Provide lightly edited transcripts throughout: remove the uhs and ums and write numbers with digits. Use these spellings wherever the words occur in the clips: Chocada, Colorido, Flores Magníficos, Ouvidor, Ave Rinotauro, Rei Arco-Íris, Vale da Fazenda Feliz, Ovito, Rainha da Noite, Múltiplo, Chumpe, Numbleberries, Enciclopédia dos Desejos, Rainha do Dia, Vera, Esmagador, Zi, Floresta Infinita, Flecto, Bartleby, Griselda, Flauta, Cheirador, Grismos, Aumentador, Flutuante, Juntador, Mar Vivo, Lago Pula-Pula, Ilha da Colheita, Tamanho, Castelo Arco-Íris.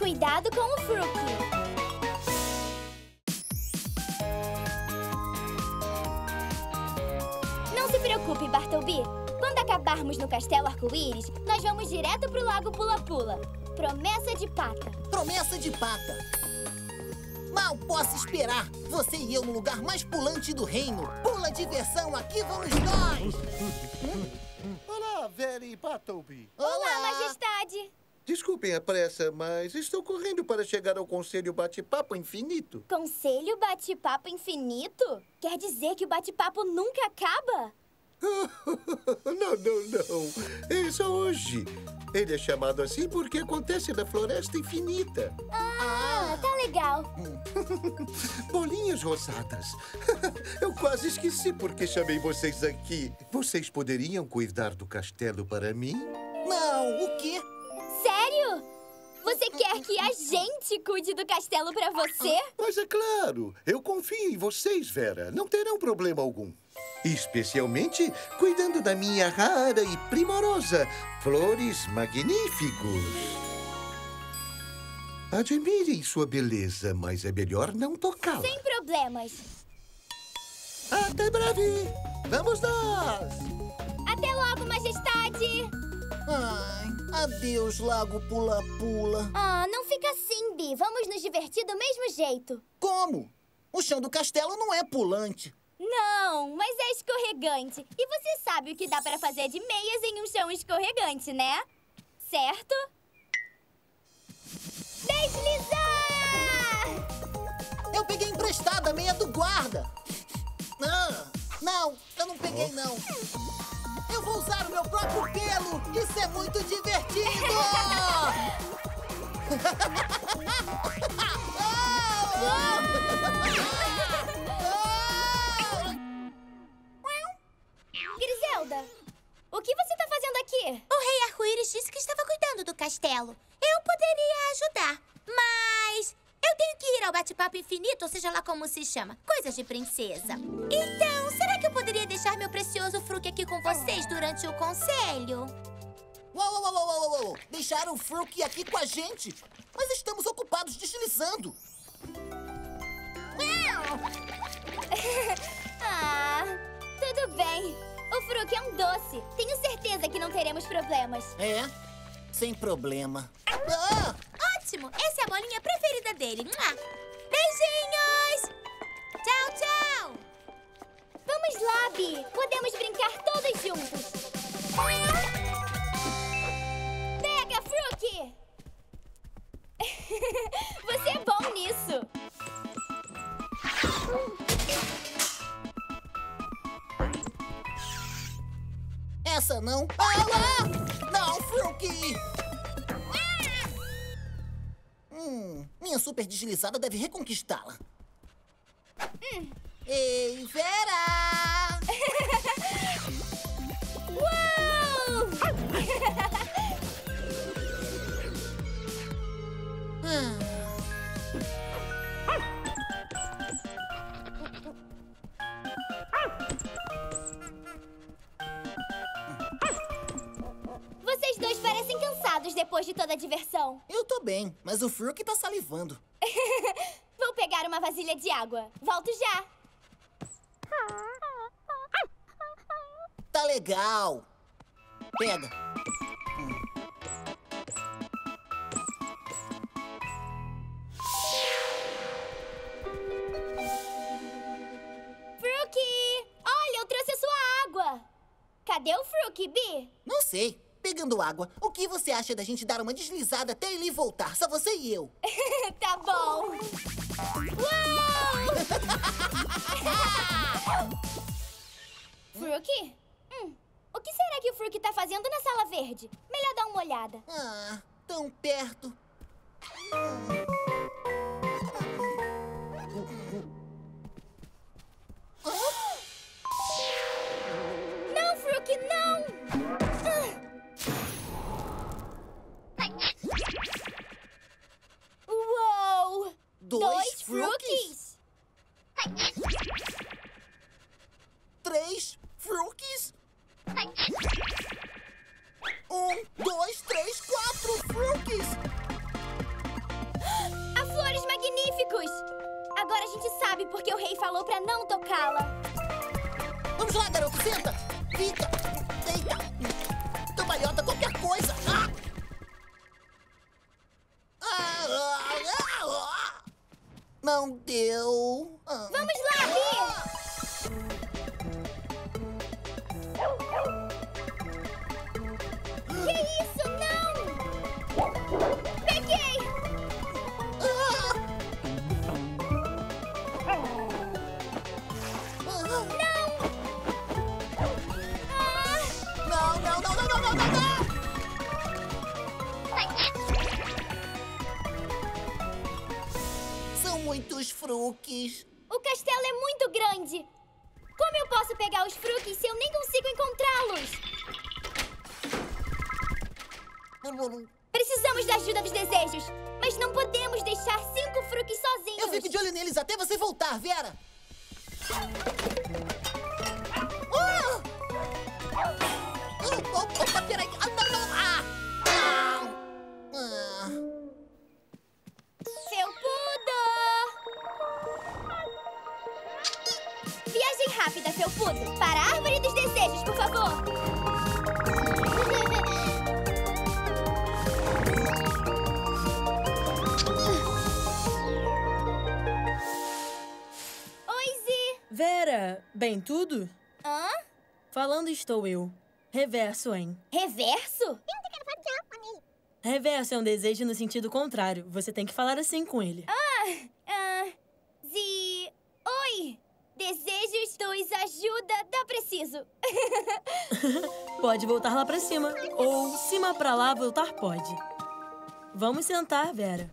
Cuidado com o Fruki. Não se preocupe, Bartleby. Quando acabarmos no Castelo Arco-Íris, nós vamos direto pro Lago Pula-Pula. Promessa de pata. Promessa de pata. Mal posso esperar. Você e eu no lugar mais pulante do reino. Pula diversão, aqui vamos nós. Olá, Vera e Bartleby. Olá, Majestade. Desculpem a pressa, mas estou correndo para chegar ao Conselho Bate-Papo Infinito. Conselho Bate-Papo Infinito? Quer dizer que o bate-papo nunca acaba? Não, não, não. É só hoje. Ele é chamado assim porque acontece na Floresta Infinita. Ah, tá legal. Bolinhas rosadas. Eu quase esqueci porque chamei vocês aqui. Vocês poderiam cuidar do castelo para mim? Não, o quê? Sério? Você quer que a gente cuide do castelo para você? Mas é claro. Eu confio em vocês, Vera. Não terão problema algum. Especialmente cuidando da minha rara e primorosa Flores Magníficos. Admirem sua beleza, mas é melhor não tocá-la. Sem problemas. Até breve. Vamos nós. Até logo, Majestade. Ai, adeus, Lago Pula-Pula. Ah, não fica assim, Bi. Vamos nos divertir do mesmo jeito. Como? O chão do castelo não é pulante. Não, mas é escorregante. E você sabe o que dá para fazer de meias em um chão escorregante, né? Certo? Deslizar! Eu peguei emprestada a meia do guarda. Ah, não, eu não peguei, não. Eu vou usar o meu próprio pelo. Isso é muito divertido! Griselda, o que você tá fazendo aqui? O Rei Arco-Íris disse que estava cuidando do castelo. Eu poderia ajudar, mas eu tenho que ir ao bate-papo infinito, ou seja lá como se chama. Coisas de princesa. Então, será que eu poderia deixar meu precioso Fruki aqui com vocês durante o conselho? Uou, uou, uou, uou, uou. Deixaram o Fruki aqui com a gente? Mas estamos ocupados deslizando. Ah, tudo bem. O Fruki é um doce. Tenho certeza que não teremos problemas. É? Sem problema. Ah! Ótimo! Essa é a bolinha preferida dele. Beijinhos! Tchau, tchau! Vamos lá, Bi. Podemos brincar todos juntos. Pega, Fruki! Você é bom nisso. Essa não. Ah, não, Fruki! Minha super deslizada deve reconquistá-la. Ei, Vera! Uou! Vocês dois parecem cansados depois de toda a diversão. Eu tô bem, mas o Fruki tá salivando. Vou pegar uma vasilha de água. Volto já. Tá legal. Pega. Fruki! Olha, eu trouxe a sua água. Cadê o Fruki, Bi? Não sei. Pegando água, o que você acha da gente dar uma deslizada até ele voltar? Só você e eu. Tá bom. Uou! Fruki? O que será que o Fruki tá fazendo na sala verde? Melhor dar uma olhada. Ah, tão perto. Não, Fruki, não! Uou! Dois Frukis? Três Frukis? 1, 2, 3, 4 Frukis! gente sabe porque o rei falou pra não tocá-la. Vamos lá, garoto, senta! Fica! Deita! Cambalhota qualquer coisa! Ah! Não deu... Vamos lá, Zi! Que isso? Não! Peguei! Não! Não! Muitos fruques. O castelo é muito grande. Como eu posso pegar os fruques se eu nem consigo encontrá-los? Precisamos da ajuda dos desejos, mas não podemos deixar 5 fruques sozinhos. Eu fico de olho neles até você voltar, Vera. Opa, peraí. Viagem rápida, Felpudo! Para a Árvore dos Desejos, por favor! Oi, Zi! Vera, bem tudo? Hã? Falando estou eu. Reverso, hein? Reverso? Reverso é um desejo no sentido contrário. Você tem que falar assim com ele. Zi... Oi! Desejos dos ajuda, dá preciso. Pode voltar lá pra cima. Ou cima pra lá, voltar pode. Vamos sentar, Vera.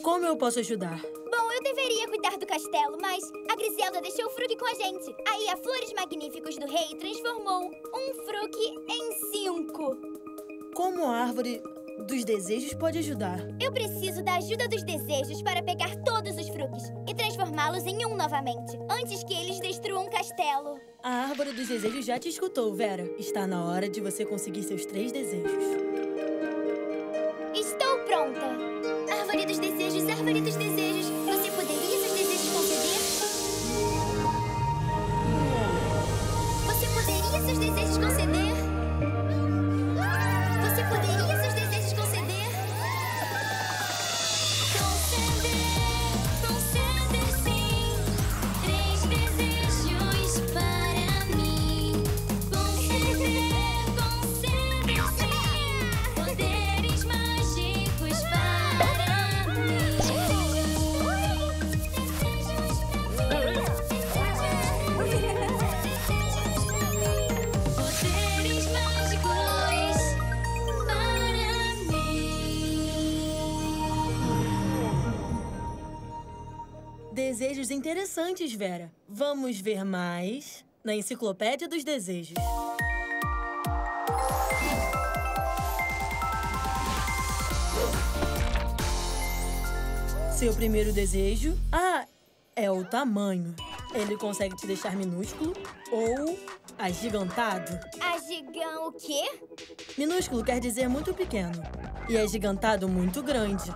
Como eu posso ajudar? Bom, eu deveria cuidar do castelo, mas a Griselda deixou o Fruki com a gente. Aí a Flores Magníficos do Rei transformou um Fruki em 5. Como a Árvore dos Desejos pode ajudar? Eu preciso da ajuda dos desejos para pegar todos os fruques e transformá-los em um novamente, antes que eles destruam o castelo. A Árvore dos Desejos já te escutou, Vera. Está na hora de você conseguir seus 3 desejos. Estou pronta. Árvore dos Desejos, Árvore dos Desejos, você poderia seus desejos conceder? Você poderia seus desejos conceder? Você poderia... Desejos interessantes, Vera. Vamos ver mais na Enciclopédia dos Desejos. Seu primeiro desejo... é o tamanho. Ele consegue te deixar minúsculo ou agigantado. O quê? Minúsculo quer dizer muito pequeno e agigantado muito grande.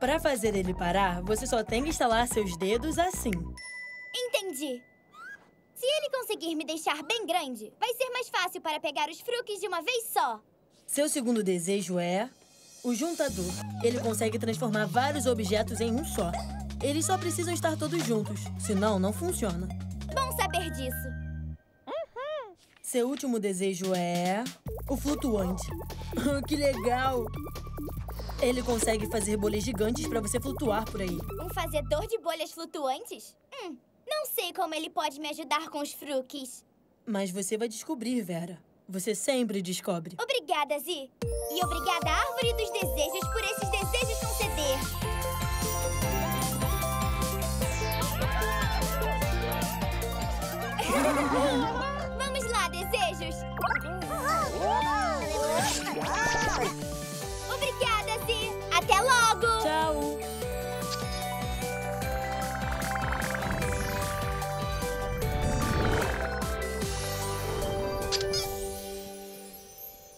Para fazer ele parar, você só tem que estalar seus dedos assim. Entendi. Se ele conseguir me deixar bem grande, vai ser mais fácil para pegar os fruques de uma vez só. Seu segundo desejo é o juntador. Ele consegue transformar vários objetos em um só. Eles só precisam estar todos juntos, senão não funciona. Bom saber disso. Seu último desejo é o flutuante. Que legal! Ele consegue fazer bolhas gigantes pra você flutuar por aí. Um fazedor de bolhas flutuantes? Não sei como ele pode me ajudar com os fruques. Mas você vai descobrir, Vera. Você sempre descobre. Obrigada, Zi. E obrigada, Árvore dos Desejos, por esses desejos conceder. Vamos lá, desejos. Obrigada, Zi! Até logo! Tchau!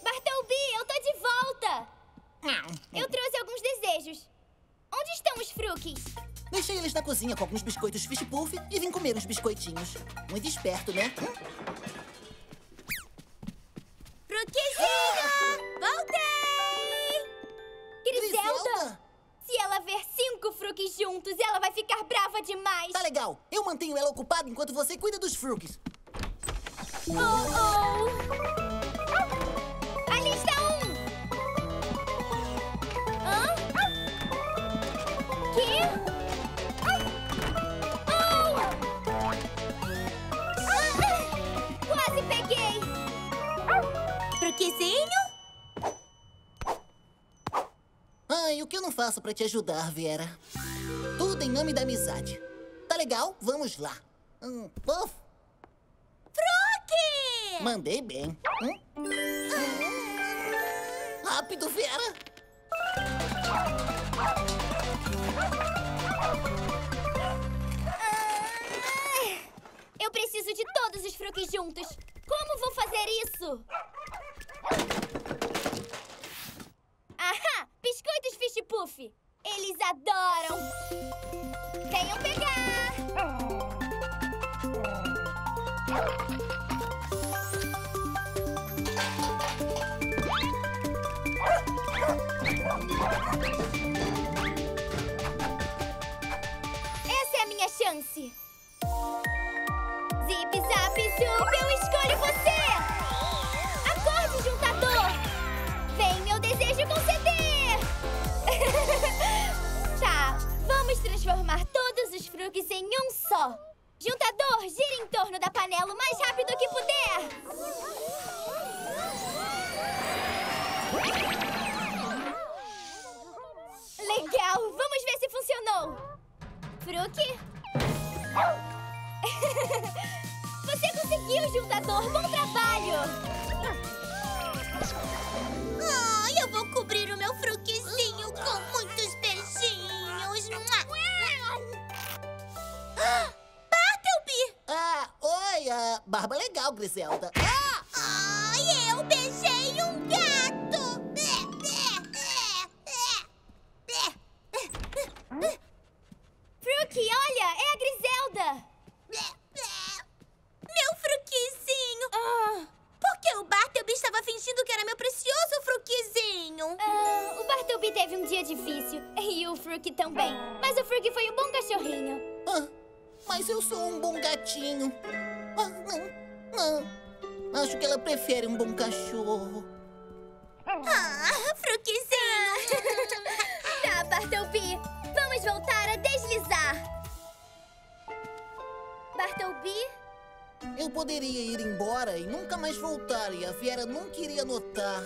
Bartleby, eu tô de volta! cozinha, compra uns biscoitos Fish Puff e vem comer uns biscoitinhos. Muito esperto, né? Fruquizinho! Voltei! Griselda? Se ela ver 5 Frukis juntos, ela vai ficar brava demais. Tá legal. Eu mantenho ela ocupada enquanto você cuida dos Frukis. Oh, oh! Ali está um! Hã? Que? Ai, o que eu não faço pra te ajudar, Vera? Tudo em nome da amizade. Tá legal? Vamos lá. Fruki! Mandei bem. Rápido, Vera! Eu preciso de todos os Frukis juntos. Como vou fazer isso? Ahá! Biscoitos Fish Puff! Eles adoram! Venham pegar! Essa é a minha chance! Zip, zap, zoop! Eu escolho você! Acorde, juntador! Vem meu desejo conceder! Tá, vamos transformar todos os Frukis em um só! Juntador, gira em torno da panela o mais rápido que puder! Legal! Vamos ver se funcionou! Fruki? Você conseguiu, juntador! Bom trabalho! Ah, eu vou cobrir o meu fruquizinho com muitos beijinhos! Bartleby! Ah, oi! Barba legal, Griselda! Ai, eu beijei um gato! Fruki, olha! É a Griselda! Meu Frukizinho! Por que o Bartleby estava fingindo que era meu precioso Frukizinho? O Bartleby teve um dia difícil. E o Fruki também. Mas o Fruki foi um bom cachorrinho. Mas eu sou um bom gatinho. Não. Acho que ela prefere um bom cachorro. Frukizinho! Tá, Bartleby. Vamos voltar a deslizar. Bartleby? Eu poderia ir embora e nunca mais voltar, e a Vera não queria notar.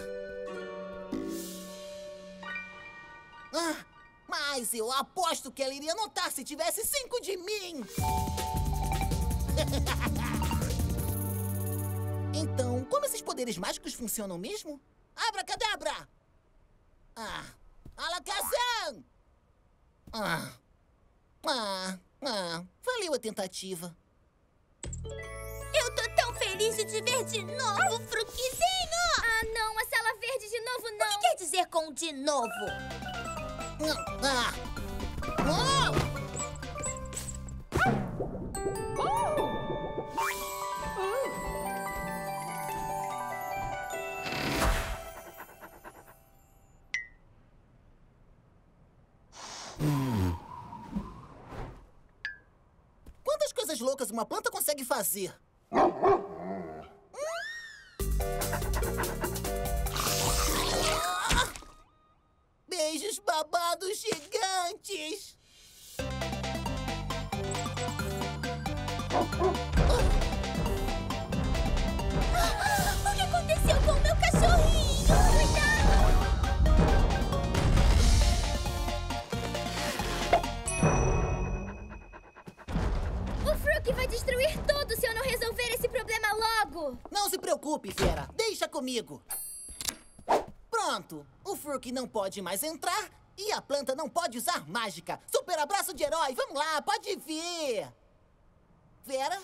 Mas eu aposto que ela iria notar se tivesse 5 de mim! Então, como esses poderes mágicos funcionam mesmo? Abracadabra! Alakazam! Valeu a tentativa. Eu tô tão feliz de te ver de novo, Frukizinho! Não, a sala verde de novo não! O que quer dizer com de novo? Quantas coisas loucas uma planta consegue fazer? Beijos babados gigantes! O que aconteceu com o meu cachorrinho? Cuidado! O Fruki vai destruir tudo se eu não resolver esse problema logo! Não se preocupe, Vera. Deixa comigo. Pronto! O Fruki não pode mais entrar e a planta não pode usar mágica. Super abraço de herói! Vamos lá, pode vir! Vera?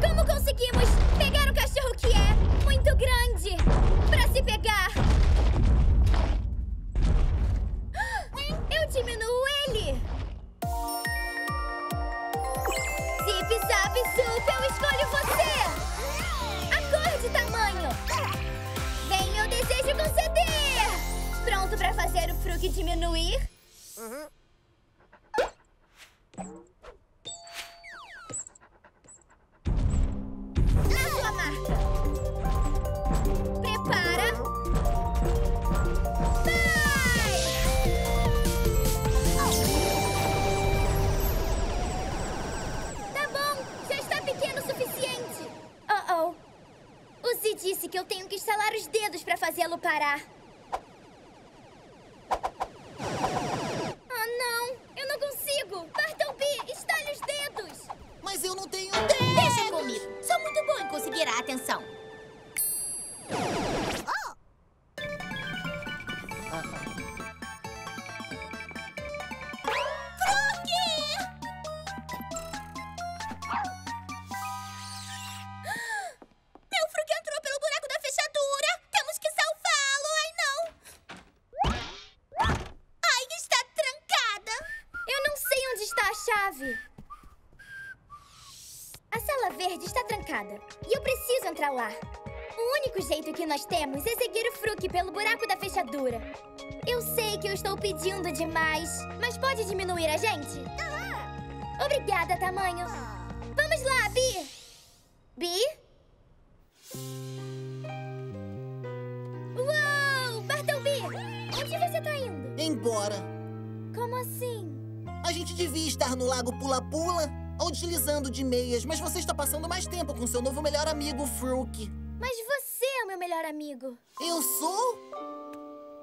Como conseguimos pegar o cachorro que é muito grande pra se pegar? Zup, eu escolho você! Acorde, Tamanho! Vem meu desejo conceder! Pronto pra fazer o Fruki diminuir? Na sua marca! Prepara! O Zi disse que eu tenho que estalar os dedos para fazê-lo parar. Ah, não! Eu não consigo! Bartleby, estale os dedos! Mas eu não tenho dedos! Deixa comigo! Sou muito boa em conseguir a atenção. Oh. A sala verde está trancada e eu preciso entrar lá. O único jeito que nós temos é seguir o Fruki pelo buraco da fechadura. Eu sei que eu estou pedindo demais, mas pode diminuir a gente? Obrigada, Tamanho. Vamos lá, Bi! Bi? Uou! Bartleby! Onde você está indo? Embora. Como assim? A gente devia estar no lago Pula-Pula ou deslizando de meias, mas você está passando mais tempo com seu novo melhor amigo, Fruki. Mas você é o meu melhor amigo. Eu sou?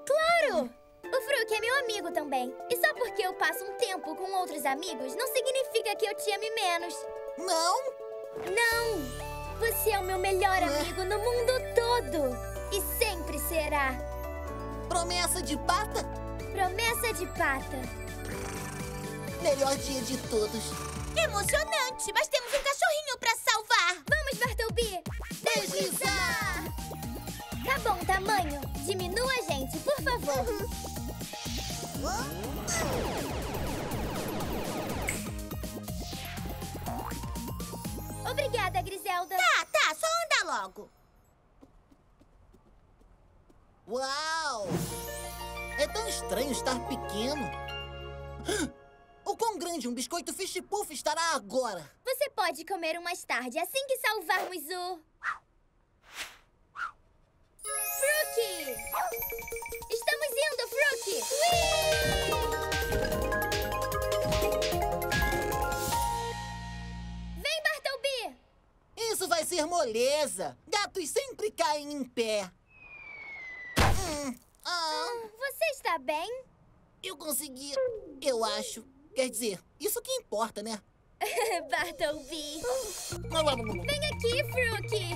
Claro! O Fruki é meu amigo também. E só porque eu passo um tempo com outros amigos não significa que eu te ame menos. Não? Não! Você é o meu melhor amigo no mundo todo. E sempre será. Promessa de pata? Promessa de pata. Melhor dia de todos. Emocionante, mas temos um cachorrinho pra salvar. Vamos, Bartleby. Deslizar. Tá bom, Tamanho. Diminua a gente, por favor. Obrigada, Griselda. Tá, só anda logo. Uau! É tão estranho estar pequeno. O quão grande um biscoito Fish Puff estará agora? Você pode comer um mais tarde, assim que salvarmos o... Fruki! Estamos indo, Fruki! Vem, Bartleby! Isso vai ser moleza! Gatos sempre caem em pé. Você está bem? Eu consegui, eu acho. Quer dizer, isso que importa, né? Bartleby! Vem aqui, Fruki!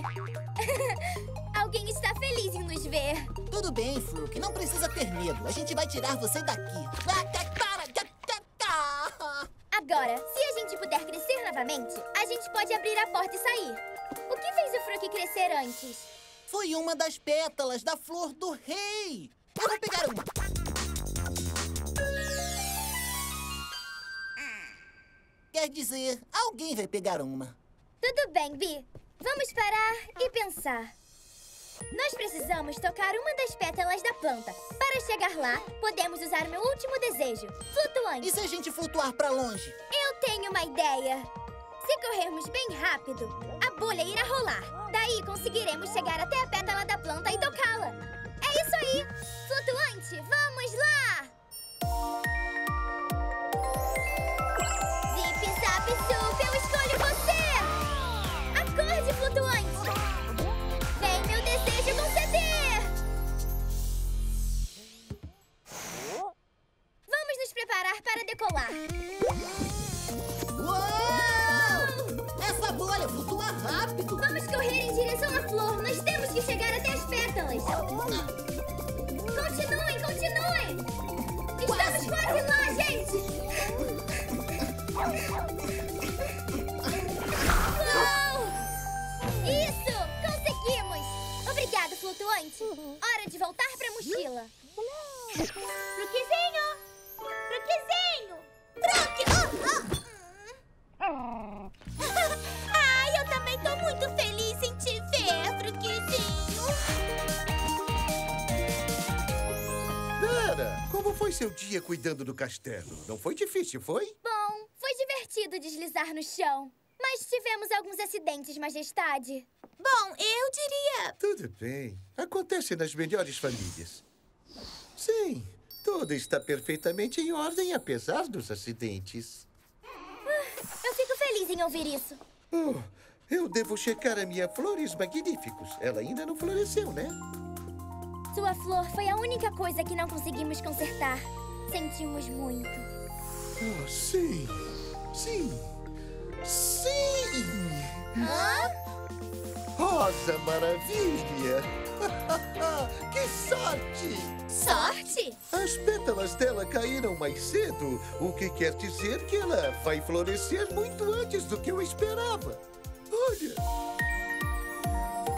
Alguém está feliz em nos ver. Tudo bem, Fruki. Não precisa ter medo. A gente vai tirar você daqui. Agora, se a gente puder crescer novamente, a gente pode abrir a porta e sair. O que fez o Fruki crescer antes? Foi uma das pétalas da flor do rei. Eu vou pegar uma. Quer dizer, alguém vai pegar uma. Tudo bem, Bi. Vamos parar e pensar. Nós precisamos tocar uma das pétalas da planta. Para chegar lá, podemos usar meu último desejo, Flutuante. E se a gente flutuar pra longe? Eu tenho uma ideia. Se corrermos bem rápido, a bolha irá rolar. Daí conseguiremos chegar até a pétala da planta e tocá-la. É isso aí! Flutuante, vamos lá! Zup, eu escolho você! Acorde, Flutuante! Vem meu desejo conceder! Vamos nos preparar para decolar. Uou! Essa bolha flutua rápido! Vamos correr em direção à flor. Nós temos que chegar até as pétalas. Continuem, continuem! Estamos quase lá, gente! Isso! Conseguimos! Obrigado, Flutuante! Hora de voltar pra mochila! Frukizinho! Frukizinho! Fruki! Ah! foi seu dia cuidando do castelo? Não foi difícil, foi? Bom, foi divertido deslizar no chão. Mas tivemos alguns acidentes, Majestade. Bom, eu diria... Tudo bem. Acontece nas melhores famílias. Sim, tudo está perfeitamente em ordem, apesar dos acidentes. Eu fico feliz em ouvir isso. Eu devo checar a minha Flores Magníficos. Ela ainda não floresceu, né? Sua flor foi a única coisa que não conseguimos consertar. Sentimos muito. Oh, sim. Sim. Sim! Hã? Rosa Maravilha! Que sorte! Sorte? As pétalas dela caíram mais cedo, o que quer dizer que ela vai florescer muito antes do que eu esperava. Olha!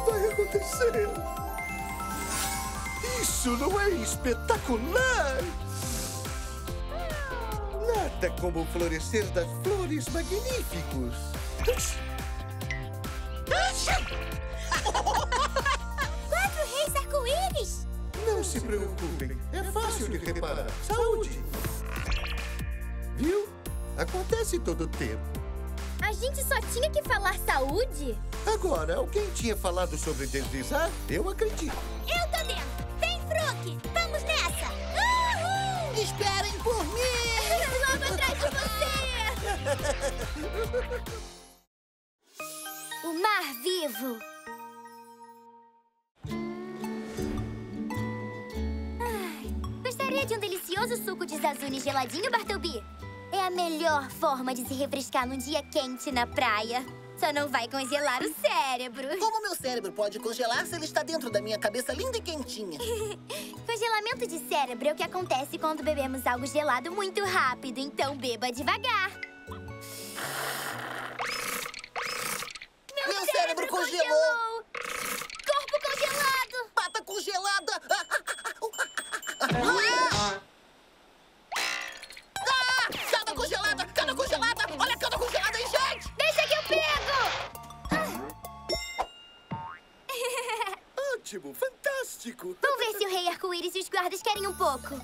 Vai acontecer! Isso não é espetacular? Nada como o florescer das Flores Magníficos. Quatro reis arco-íris! Não se preocupem, é fácil de reparar. Saúde! Viu? Acontece todo o tempo. A gente só tinha que falar saúde? Agora, alguém tinha falado sobre deslizar? Eu acredito. Eu tô dentro! Vem, Fruki! Vamos nessa! Uhul! Esperem por mim! Logo atrás de você! O Mar Vivo! Ai, gostaria de um delicioso suco de Zazuni geladinho, Bartleby? É a melhor forma de se refrescar num dia quente na praia. Só não vai congelar o cérebro. Como meu cérebro pode congelar se ele está dentro da minha cabeça linda e quentinha? Congelamento de cérebro é o que acontece quando bebemos algo gelado muito rápido. Então beba devagar. Meu cérebro congelou! Corpo congelado! Pata congelada! Cana congelada! Cana congelada! Olha a cana congelada aí, gente! Deixa que eu pego! Ótimo! Fantástico! Vamos ver se o Rei Arco-Íris e os guardas querem um pouco.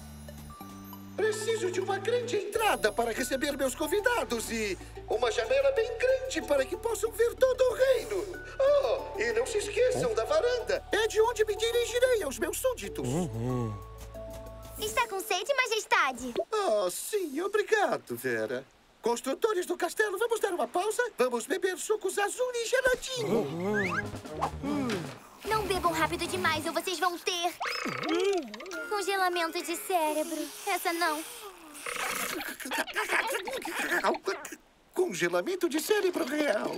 Preciso de uma grande entrada para receber meus convidados e uma janela bem grande para que possam ver todo o reino. Oh, e não se esqueçam da varanda. É de onde me dirigirei aos meus súditos. Está com sede, Majestade? Oh, sim. Obrigado, Vera. Construtores do castelo, vamos dar uma pausa? Vamos beber sucos azul e geladinho. Não bebam rápido demais ou vocês vão ter... congelamento de cérebro. Essa não. Congelamento de cérebro real.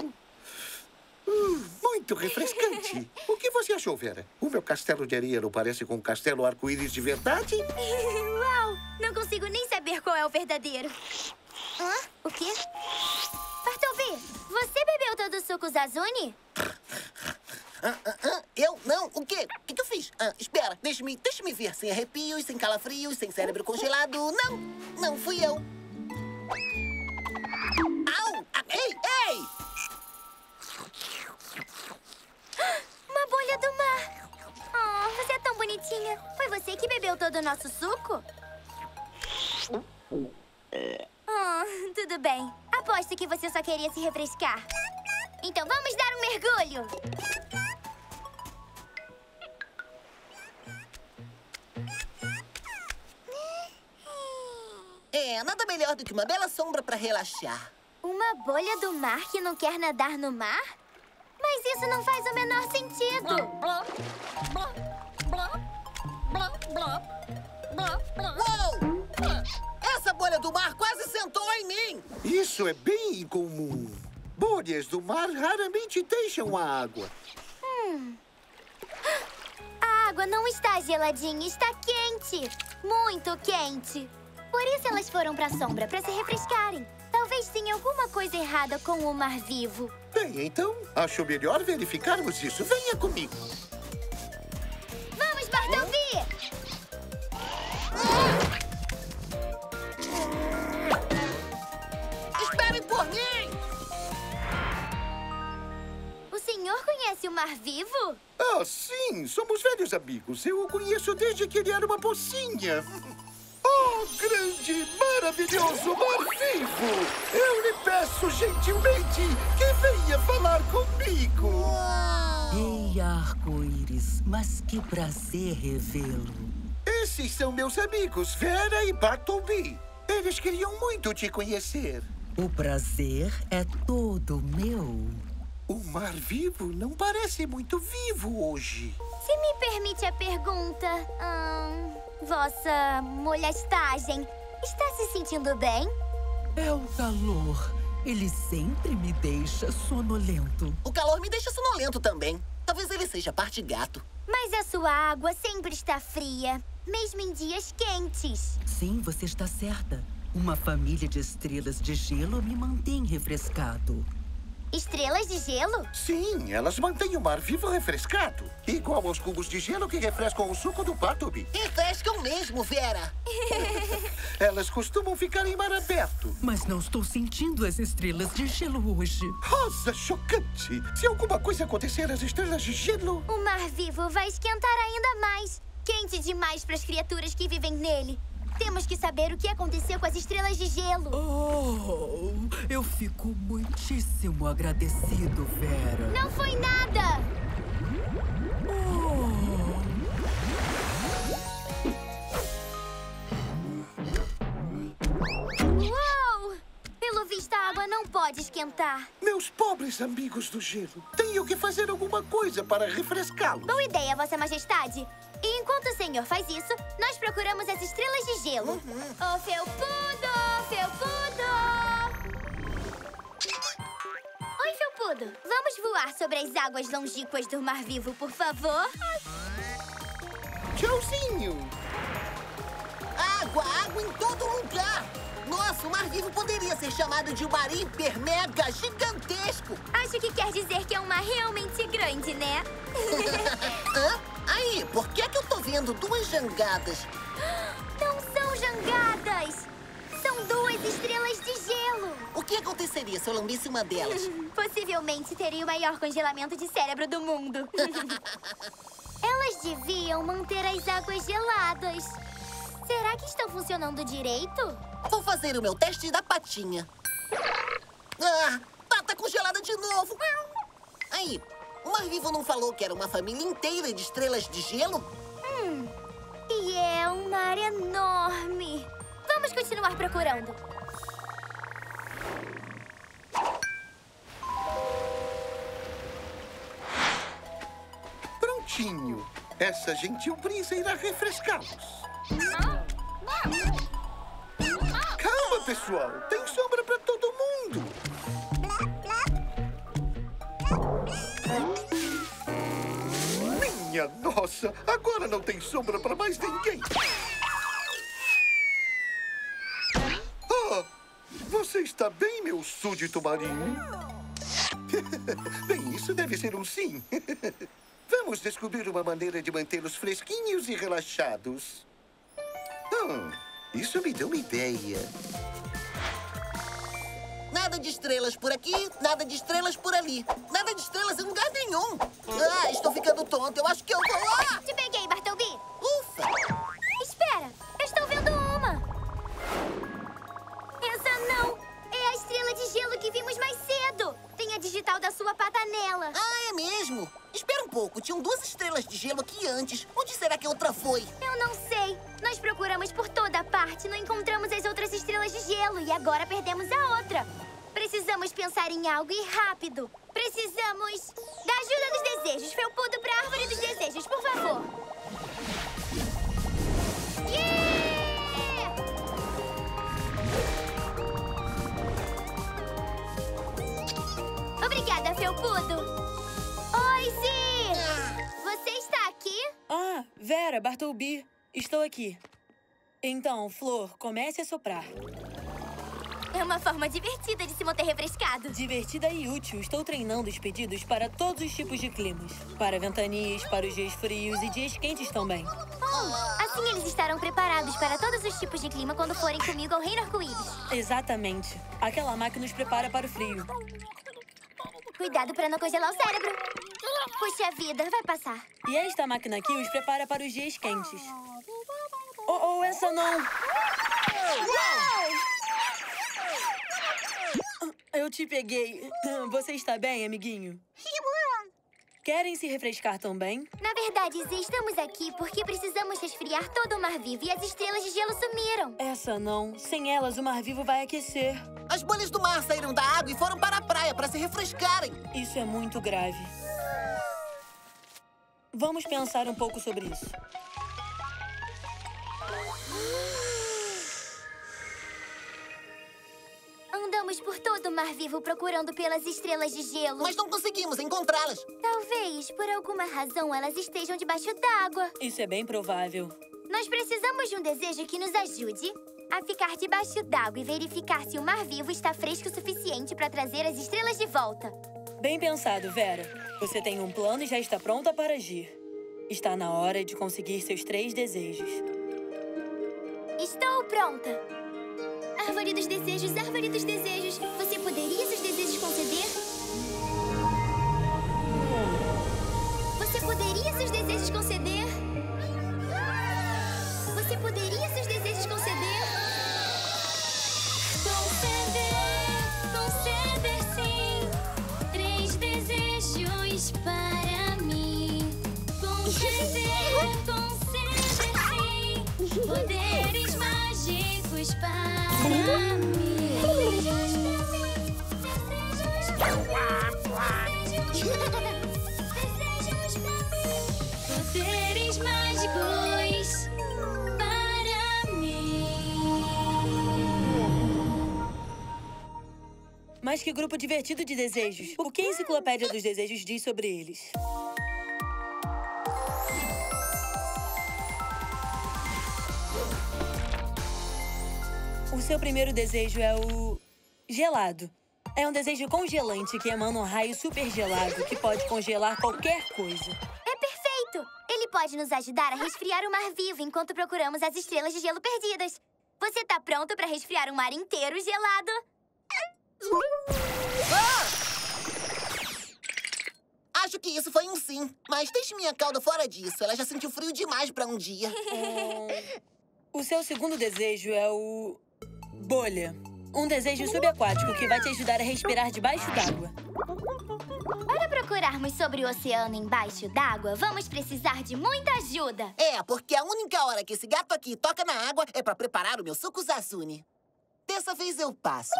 Muito refrescante. O que você achou, Vera? O meu castelo de areia não parece com um castelo arco-íris de verdade? Uau! Não consigo nem saber qual é o verdadeiro. Hã? O quê? Bartleby, você bebeu todo o suco Zazuni? Eu? Não? O quê? O que eu fiz? Espera, deixa-me ver. Sem arrepios, sem calafrios, sem cérebro congelado. Não, não fui eu. Au! Ei, ei! Uma bolha do mar. Oh, você é tão bonitinha. Foi você que bebeu todo o nosso suco? Tudo bem. Aposto que você só queria se refrescar. Então vamos dar um mergulho. É, nada melhor do que uma bela sombra para relaxar. Uma bolha do mar que não quer nadar no mar? Mas isso não faz o menor sentido. Uou! Essa bolha do mar quase sentou em mim! Isso é bem incomum. Bolhas do mar raramente deixam a água. A água não está geladinha, está quente. Muito quente. Por isso elas foram para a sombra, para se refrescarem. Talvez tenha alguma coisa errada com o mar vivo. Bem, então, acho melhor verificarmos isso. Venha comigo. Vamos, Bartleby! Esperem por mim! O senhor conhece o mar vivo? Ah, sim. Somos velhos amigos. Eu o conheço desde que ele era uma pocinha. meu grande, maravilhoso Mar Vivo, eu lhe peço gentilmente que venha falar comigo. Rei Arco-Íris, mas que prazer revê-lo. Esses são meus amigos, Vera e Bartleby. Eles queriam muito te conhecer. O prazer é todo meu. O Mar Vivo não parece muito vivo hoje. Se me permite a pergunta, vossa molhastagem está se sentindo bem? É o calor. Ele sempre me deixa sonolento. O calor me deixa sonolento também. Talvez ele seja parte gato. Mas a sua água sempre está fria, mesmo em dias quentes. Sim, você está certa. Uma família de estrelas de gelo me mantém refrescado. Estrelas de gelo? Sim, elas mantêm o Mar Vivo refrescado. Igual aos cubos de gelo que refrescam o suco do Bartleby. Refrescam mesmo, Vera. Elas costumam ficar em mar aberto. Mas não estou sentindo as estrelas de gelo hoje. Rosa chocante! Se alguma coisa acontecer às estrelas de gelo... O Mar Vivo vai esquentar ainda mais. Quente demais para as criaturas que vivem nele. Temos que saber o que aconteceu com as estrelas de gelo. Oh, eu fico muitíssimo agradecido, Vera. Não foi nada! Oh. Uou! Pelo visto, a água não pode esquentar. Meus pobres amigos do gelo, tenho que fazer alguma coisa para refrescá-los. Boa ideia, Vossa Majestade. E enquanto o senhor faz isso, nós procuramos as estrelas de gelo. Oh, Felpudo! Felpudo! Oi, Felpudo. Vamos voar sobre as águas longínquas do Mar Vivo, por favor? Tchauzinho! Água, água em todo lugar! Nossa, o Mar Vivo poderia ser chamado de um mar hiper, mega, gigantesco! Acho que quer dizer que é um mar realmente grande, né? Hã? Aí, por que é que eu tô vendo duas jangadas? Não são jangadas! São duas estrelas de gelo! O que aconteceria se eu lambisse uma delas? Possivelmente teria o maior congelamento de cérebro do mundo. Elas deviam manter as águas geladas. Será que estão funcionando direito? Vou fazer o meu teste da patinha. Ah, pata congelada de novo! Aí... O Mar Vivo não falou que era uma família inteira de estrelas de gelo? E é um mar enorme. Vamos continuar procurando. Prontinho. Essa gentil brisa irá refrescá-los. Calma, pessoal. Tem sombra pra todo mundo. Minha nossa, agora não tem sombra para mais ninguém. Oh, você está bem, meu súdito marinho? Bem, isso deve ser um sim. Vamos descobrir uma maneira de mantê-los fresquinhos e relaxados. Isso me deu uma ideia. Nada de estrelas por aqui, nada de estrelas por ali. Nada de estrelas em lugar nenhum. Ah, estou ficando tonto. Eu acho que eu vou... Ah! Te peguei, Bartleby. Ufa! Espera, eu estou vendo uma. Essa não. É a estrela de gelo que vimos mais cedo. Tem a digital da sua pata nela. Ah, é mesmo? Espera um pouco. Tinham duas estrelas de gelo aqui antes. Onde será que a outra foi? Eu não sei. Nós procuramos por toda a parte. Não encontramos as outras estrelas de gelo. E agora perdemos a outra. Precisamos pensar em algo e rápido. Precisamos da ajuda dos desejos. Felpudo para a Árvore dos Desejos, por favor. Yeah! Obrigada, Felpudo. Oi, Zi! Você está aqui? Ah, Vera, Bartleby, estou aqui. Então, Flor, comece a soprar. É uma forma divertida de se manter refrescado. Divertida e útil. Estou treinando os pedidos para todos os tipos de climas. Para ventanias, para os dias frios e dias quentes também. Assim eles estarão preparados para todos os tipos de clima quando forem comigo ao Reino Arco-Íris. Exatamente. Aquela máquina nos prepara para o frio. Cuidado para não congelar o cérebro. Puxa vida, vai passar. E esta máquina aqui os prepara para os dias quentes. Oh, essa não... Uou! Eu te peguei. Você está bem, amiguinho? Querem se refrescar também? Na verdade, Zi, estamos aqui porque precisamos resfriar todo o Mar Vivo e as estrelas de gelo sumiram. Essa não. Sem elas, o Mar Vivo vai aquecer. As bolhas do mar saíram da água e foram para a praia para se refrescarem. Isso é muito grave. Vamos pensar um pouco sobre isso. Andamos por todo o Mar Vivo procurando pelas estrelas de gelo. Mas não conseguimos encontrá-las. Talvez, por alguma razão, elas estejam debaixo d'água. Isso é bem provável. Nós precisamos de um desejo que nos ajude a ficar debaixo d'água e verificar se o Mar Vivo está fresco o suficiente para trazer as estrelas de volta. Bem pensado, Vera. Você tem um plano e já está pronta para agir. Está na hora de conseguir seus 3 desejos. Estou pronta. Árvore dos Desejos, Árvore dos Desejos. Você poderia seus desejos conceder? Você poderia seus desejos conceder? Você poderia seus desejos conceder? Conceder, conceder sim. 3 desejos para mim. Conceder, conceder sim. Poderes mágicos para mim. Desejos pra mim, poderes mágicos para mim. Mas que grupo divertido de desejos. O que a Enciclopédia dos Desejos diz sobre eles? O seu primeiro desejo é o gelado. É um desejo congelante que emana um raio super gelado que pode congelar qualquer coisa. É perfeito! Ele pode nos ajudar a resfriar o Mar Vivo enquanto procuramos as estrelas de gelo perdidas. Você tá pronto pra resfriar um mar inteiro gelado? Ah! Acho que isso foi um sim, mas deixe minha cauda fora disso. Ela já sentiu frio demais pra um dia. O seu segundo desejo é o... Bolha. Um desejo subaquático que vai te ajudar a respirar debaixo d'água. Para procurarmos sobre o oceano embaixo d'água, vamos precisar de muita ajuda. É, porque a única hora que esse gato aqui toca na água é pra preparar o meu suco Zazuni. Dessa vez eu passo.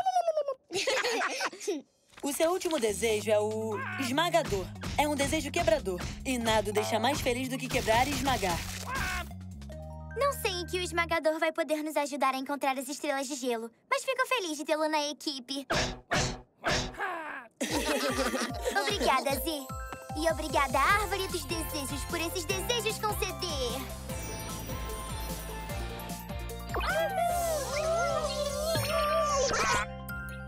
O seu último desejo é o esmagador. É um desejo quebrador. E nada o deixa mais feliz do que quebrar e esmagar. Não sei em que o esmagador vai poder nos ajudar a encontrar as estrelas de gelo, mas fico feliz de tê-lo na equipe. Obrigada, Zi. E obrigada, Árvore dos Desejos, por esses desejos conceder.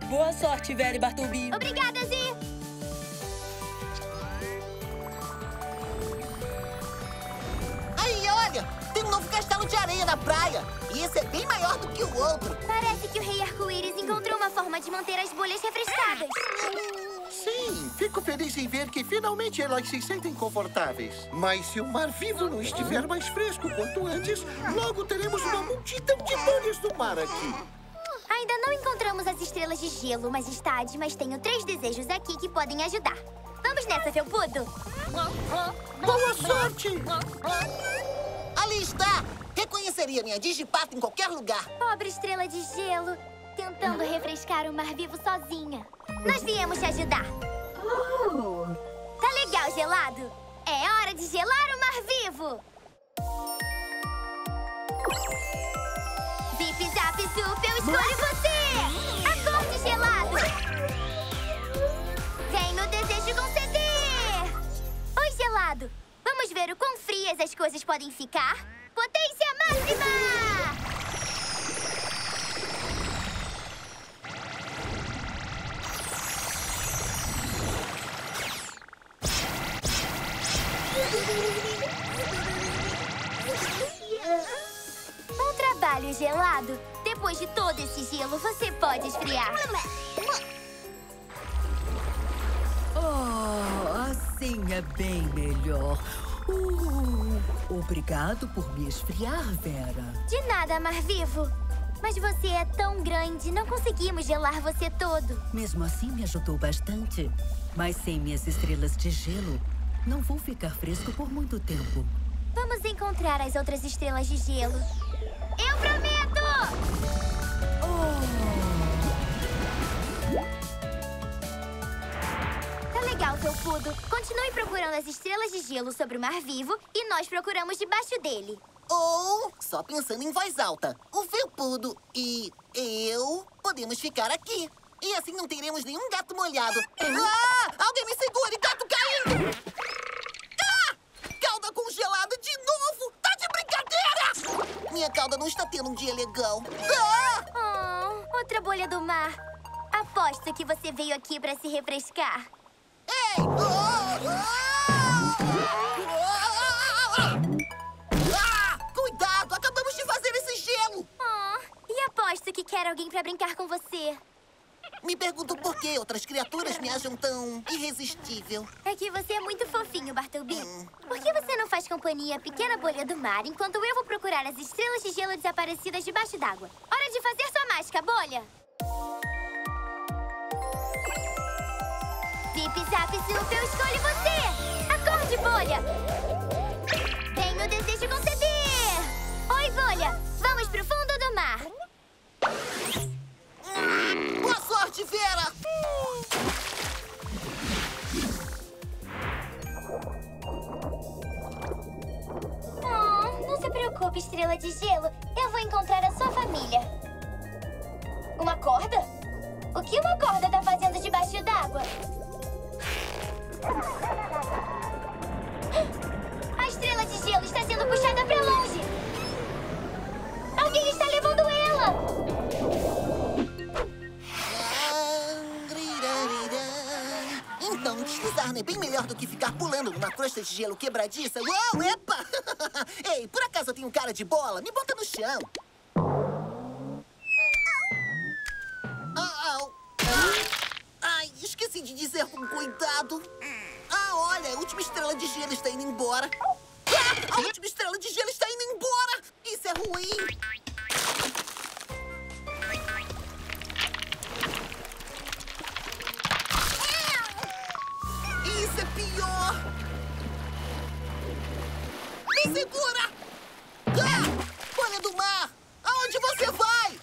Boa sorte, Vera e Bartleby. Obrigada, Zi. Aí, olha! Tem um novo castelo de areia na praia. E esse é bem maior do que o outro. Parece que o Rei Arco-Íris encontrou uma forma de manter as bolhas refrescadas. Sim, fico feliz em ver que finalmente elas se sentem confortáveis. Mas se o Mar Vivo não estiver mais fresco quanto antes, logo teremos uma multidão de bolhas do mar aqui. Ainda não encontramos as estrelas de gelo, mas estádio, mas tenho 3 desejos aqui que podem ajudar. Vamos nessa, Felpudo. Boa sorte! Ali está! Reconheceria minha digipata em qualquer lugar. Pobre estrela de gelo, tentando refrescar o Mar Vivo sozinha. Nós viemos te ajudar. Tá legal, gelado? É hora de gelar o Mar Vivo! Zip, zap, zup, eu escolho você! Acorde, gelado! Vem o desejo conceder! Oi, gelado! Vamos ver o quão frias as coisas podem ficar. Potência máxima! Bom trabalho, gelado. Depois de todo esse gelo, você pode esfriar. Oh, assim é bem melhor. Obrigado por me esfriar, Vera. De nada, Mar Vivo. Mas você é tão grande, não conseguimos gelar você todo. Mesmo assim, me ajudou bastante. Mas sem minhas estrelas de gelo, não vou ficar fresco por muito tempo. Vamos encontrar as outras estrelas de gelo. Eu prometo! Tá legal, Felpudo. Continue procurando as estrelas de gelo sobre o Mar Vivo e nós procuramos debaixo dele. Ou, só pensando em voz alta, o Felpudo e eu podemos ficar aqui. E assim não teremos nenhum gato molhado. Ah! Alguém me segure! Gato caindo! Ah! Cauda congelada de novo! Tá de brincadeira! Minha cauda não está tendo um dia legal. Ah! Oh, outra bolha do mar. Aposto que você veio aqui para se refrescar. Ei! Cuidado! Acabamos de fazer esse gelo! Oh, e aposto que quer alguém para brincar com você. Me pergunto por que outras criaturas me acham tão irresistível. É que você é muito fofinho, Bartleby. Por que você não faz companhia à pequena bolha do mar enquanto eu vou procurar as estrelas de gelo desaparecidas debaixo d'água? Hora de fazer sua mágica, bolha! Zip, zap, zoop, eu escolho você! Acorde, bolha! Venho o desejo conceber! Oi, bolha! Vamos pro fundo do mar! Boa sorte, Vera! Oh, não se preocupe, estrela de gelo. Eu vou encontrar a sua família. Uma corda? O que uma corda tá fazendo debaixo d'água? A estrela de gelo está sendo puxada pra longe! Alguém está levando ela! Então, deslizar é bem melhor do que ficar pulando numa crosta de gelo quebradiça. Uou, epa! Ei, por acaso eu tenho cara de bola? Me bota no chão. Ai, esqueci de dizer com cuidado. Ah, olha, a última estrela de gelo está indo embora. Ah, a última estrela de gelo está indo embora. Isso é ruim. Isso é pior! Me segura! Ah! Bolha do mar! Aonde você vai?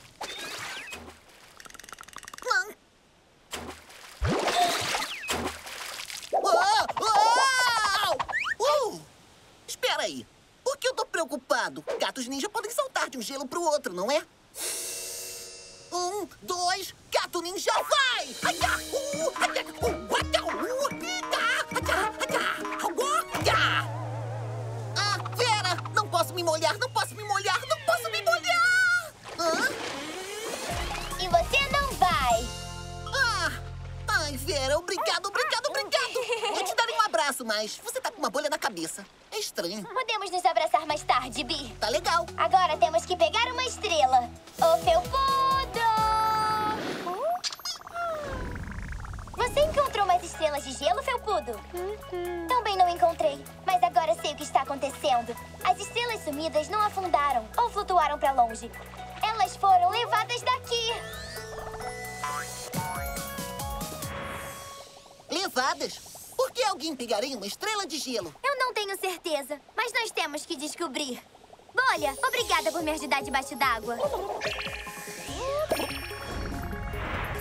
Espera aí! Por que eu tô preocupado? Gatos ninja podem saltar de um gelo pro outro, não é? 1, 2, gato ninja, vai! Ah, Vera, não posso me molhar, não posso me molhar, não posso me molhar! E você não vai! Ai, Vera, obrigado! Vou te dar um abraço, mas você tá com uma bolha na cabeça. É estranho. Podemos nos abraçar mais tarde, Bi. Tá legal. Agora temos que pegar uma estrela. Ô, Felpudo! Você encontrou mais estrelas de gelo, Felpudo? Também não encontrei, mas agora sei o que está acontecendo. As estrelas sumidas não afundaram ou flutuaram pra longe. Elas foram levadas daqui. Levadas? Por que alguém pegaria uma estrela de gelo? Eu não tenho certeza, mas nós temos que descobrir. Bolha, obrigada por me ajudar debaixo d'água.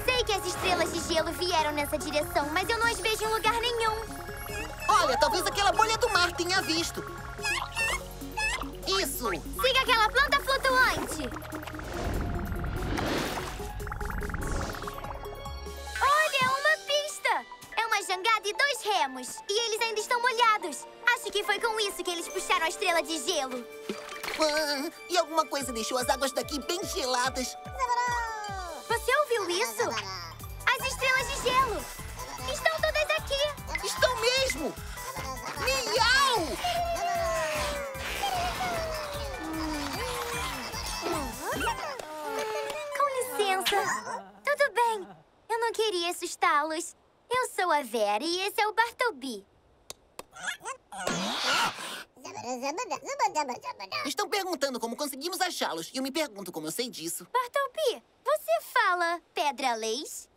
Sei que as estrelas de gelo vieram nessa direção, mas eu não as vejo em lugar nenhum. Olha, talvez aquela bolha do mar tenha visto. Isso! Siga aquela planta flutuante! Olha, uma pista! É uma jangada e 2 remos. E eles ainda estão molhados. Acho que foi com isso que eles puxaram a estrela de gelo. E alguma coisa deixou as águas daqui bem geladas. Você ouviu isso? As estrelas de gelo estão todas aqui. Estão mesmo! Miau! Com licença. Tudo bem. Eu não queria assustá-los. Eu sou a Vera e esse é o Bartleby. Estão perguntando como conseguimos achá-los e eu me pergunto como eu sei disso. Bartleby, você fala pedra-leis?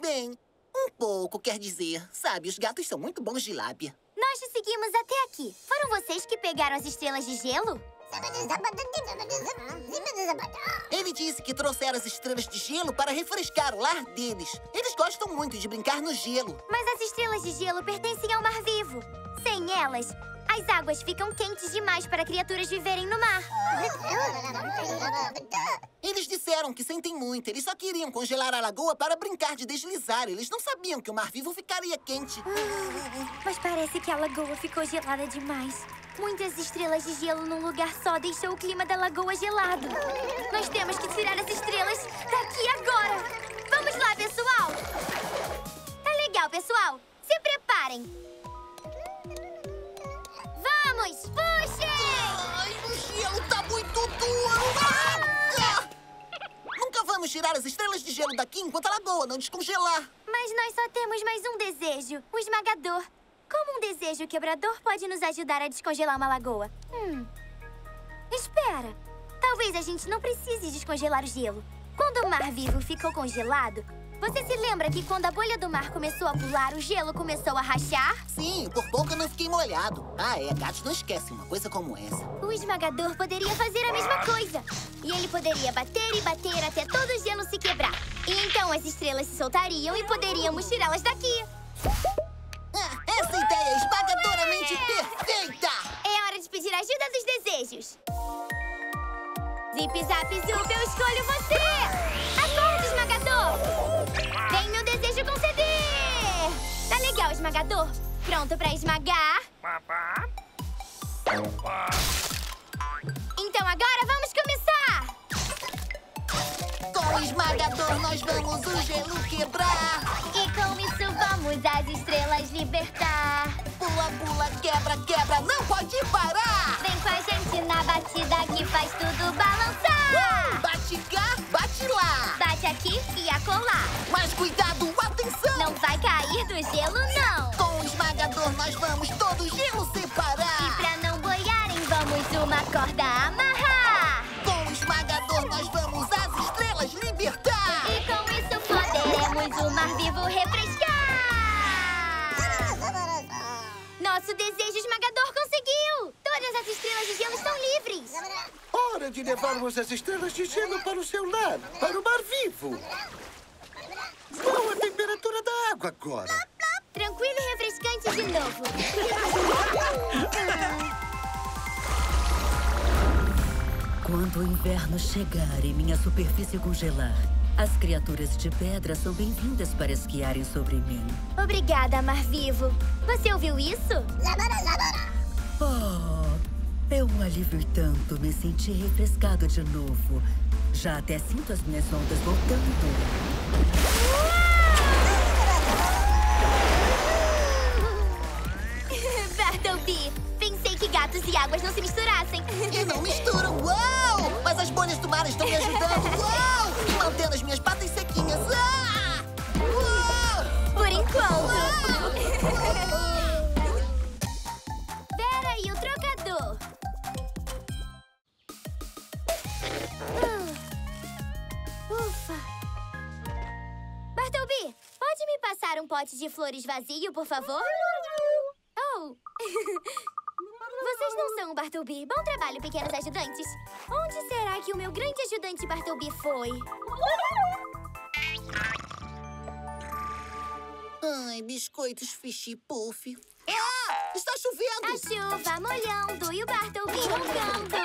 Bem, um pouco quer dizer. Sabe, os gatos são muito bons de lábia. Nós te seguimos até aqui. Foram vocês que pegaram as estrelas de gelo? Ele disse que trouxeram as estrelas de gelo para refrescar o lar deles. Eles gostam muito de brincar no gelo. Mas as estrelas de gelo pertencem ao Mar Vivo. Sem elas, as águas ficam quentes demais para criaturas viverem no mar. Eles disseram que sentem muito. Eles só queriam congelar a lagoa para brincar de deslizar. Eles não sabiam que o Mar Vivo ficaria quente. Mas parece que a lagoa ficou gelada demais. Muitas estrelas de gelo num lugar só deixou o clima da lagoa gelado. Nós temos que tirar as estrelas daqui agora. Vamos lá, pessoal! Tá legal, pessoal. Se preparem. Vamos, puxem! Ai, o gelo tá muito duro! Nunca vamos tirar as estrelas de gelo daqui enquanto a lagoa não descongelar. Mas nós só temos mais um desejo, o esmagador. Como um desejo quebrador pode nos ajudar a descongelar uma lagoa? Espera! Talvez a gente não precise descongelar o gelo. Quando o Mar Vivo ficou congelado, você se lembra que quando a bolha do mar começou a pular, o gelo começou a rachar? Sim, por pouco eu não fiquei molhado. Gatos não esquecem uma coisa como essa. O esmagador poderia fazer a mesma coisa. E ele poderia bater e bater até todo o gelo se quebrar. E então as estrelas se soltariam e poderíamos tirá-las daqui. Essa ideia é esmagadoramente perfeita! É hora de pedir ajuda dos desejos. Zip, zap, zup, eu escolho você! Acorda, esmagador! Vem meu desejo conceder! Tá legal, esmagador? Pronto pra esmagar? Então agora vamos começar! Com o esmagador nós vamos o gelo quebrar. E com isso vamos as estrelas libertar. Pula, pula, quebra, quebra, não pode parar. Vem com a gente na batida que faz tudo balançar. Bate cá, bate lá. Bate aqui e acolá. Mas cuidado, atenção. Não vai cair do gelo, não. Com o esmagador nós vamos todo o gelo separar. E pra não boiarem vamos uma corda amarrar. Com o esmagador nós vamos as estrelas libertar. E com isso poderemos o Mar Vivo refrescar. Nosso desejo esmagador conseguiu! Todas as estrelas de gelo estão livres. Hora de levarmos as estrelas de gelo para o seu lar, para o Mar Vivo. Qual a temperatura da água agora? Tranquilo e refrescante de novo. Quando o inverno chegar e minha superfície congelar, as criaturas de pedra são bem-vindas para esquiarem sobre mim. Obrigada, Mar Vivo. Você ouviu isso? Oh, é um alívio tanto me sentir refrescado de novo. Já até sinto as minhas ondas voltando. Bartleby, pensei que gatos e águas não se misturassem. E não misturam, uau! Mas as bolhas do mar estão me ajudando, uau! E mantendo as minhas patas sequinhas, uau! Por enquanto. Vera e o Trocador. Ufa! Bartleby, pode me passar um pote de flores vazio, por favor? Oh! Vocês não são o Bartleby. Bom trabalho, pequenos ajudantes. Onde será que o meu grande ajudante Bartleby foi? Ai, biscoitos Fishy Puff. Está chovendo! A chuva molhando e o Bartleby roncando.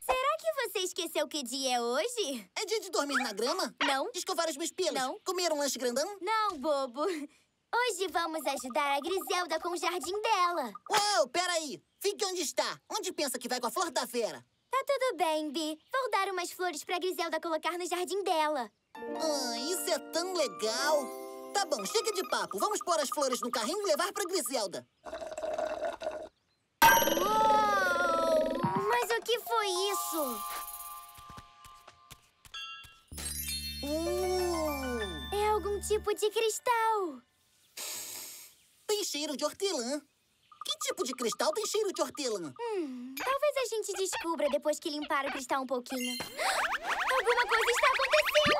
Será que você esqueceu que dia é hoje? É dia de dormir na grama? Não. Escovar os meus pelos? Não. Comer um lanche grandão? Não, bobo. Hoje vamos ajudar a Griselda com o jardim dela. Uau, peraí. Fique onde está. Onde pensa que vai com a flor da Vera? Tá tudo bem, Bi. Vou dar umas flores pra Griselda colocar no jardim dela. Isso é tão legal. Tá bom, chega de papo. Vamos pôr as flores no carrinho e levar pra Griselda. Uou! Mas o que foi isso? É algum tipo de cristal. Tem cheiro de hortelã. Que tipo de cristal tem cheiro de hortelã? Talvez a gente descubra depois que limpar o cristal um pouquinho. Alguma coisa está acontecendo!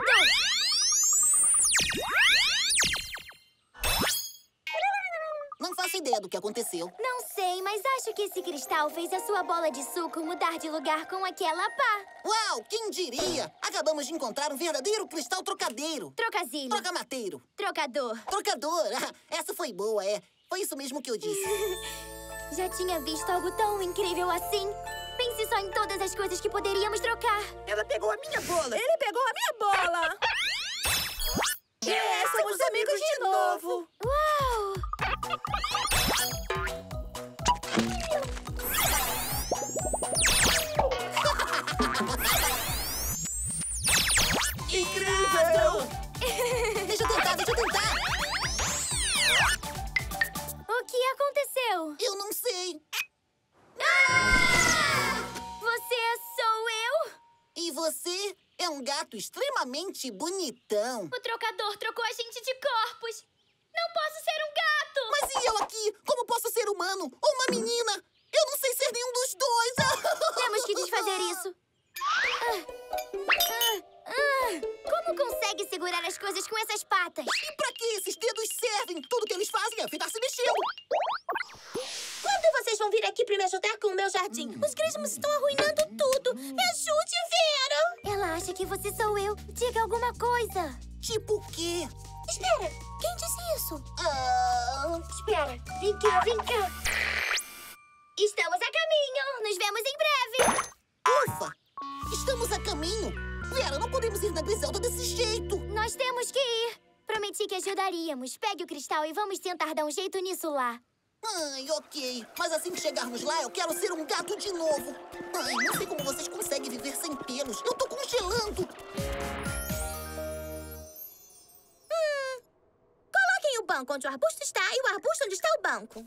Não faço ideia do que aconteceu. Não sei, mas acho que esse cristal fez a sua bola de suco mudar de lugar com aquela pá. Uau, quem diria? Acabamos de encontrar um verdadeiro cristal trocadeiro. Trocazilho. Trocamateiro. Trocador. Trocador. Essa foi boa, é. Foi isso mesmo que eu disse. Já tinha visto algo tão incrível assim. Pense só em todas as coisas que poderíamos trocar. Ela pegou a minha bola. Ele pegou a minha bola. É, somos amigos de novo. Uau! Incrível! Deixa eu tentar. O que aconteceu? Eu não sei. Ah! Você sou eu? E você é um gato extremamente bonitão. O trocador trocou a gente de corpos. Não posso ser um gato. Mas e eu aqui? Como posso ser humano ou uma menina? Eu não sei ser nenhum dos dois. Temos que desfazer isso. Como consegue segurar as coisas com essas patas? E pra que esses dedos servem? Tudo que eles fazem é ficar se mexendo. Quando vocês vão vir aqui pra me ajudar com o meu jardim? Os grismos estão arruinando tudo. Me ajude, Vera! Ela acha que você sou eu. Diga alguma coisa. Tipo o quê? Espera, quem disse isso? Espera, vem cá. Estamos a caminho. Nos vemos em breve. Ufa! Estamos a caminho? Vera, não podemos ir na Griselda desse jeito! Nós temos que ir! Prometi que ajudaríamos. Pegue o cristal e vamos tentar dar um jeito nisso lá. Ai, ok. Mas assim que chegarmos lá, eu quero ser um gato de novo. Ai, não sei como vocês conseguem viver sem pelos. Eu tô congelando! Coloquem o banco onde o arbusto está e o arbusto onde está o banco.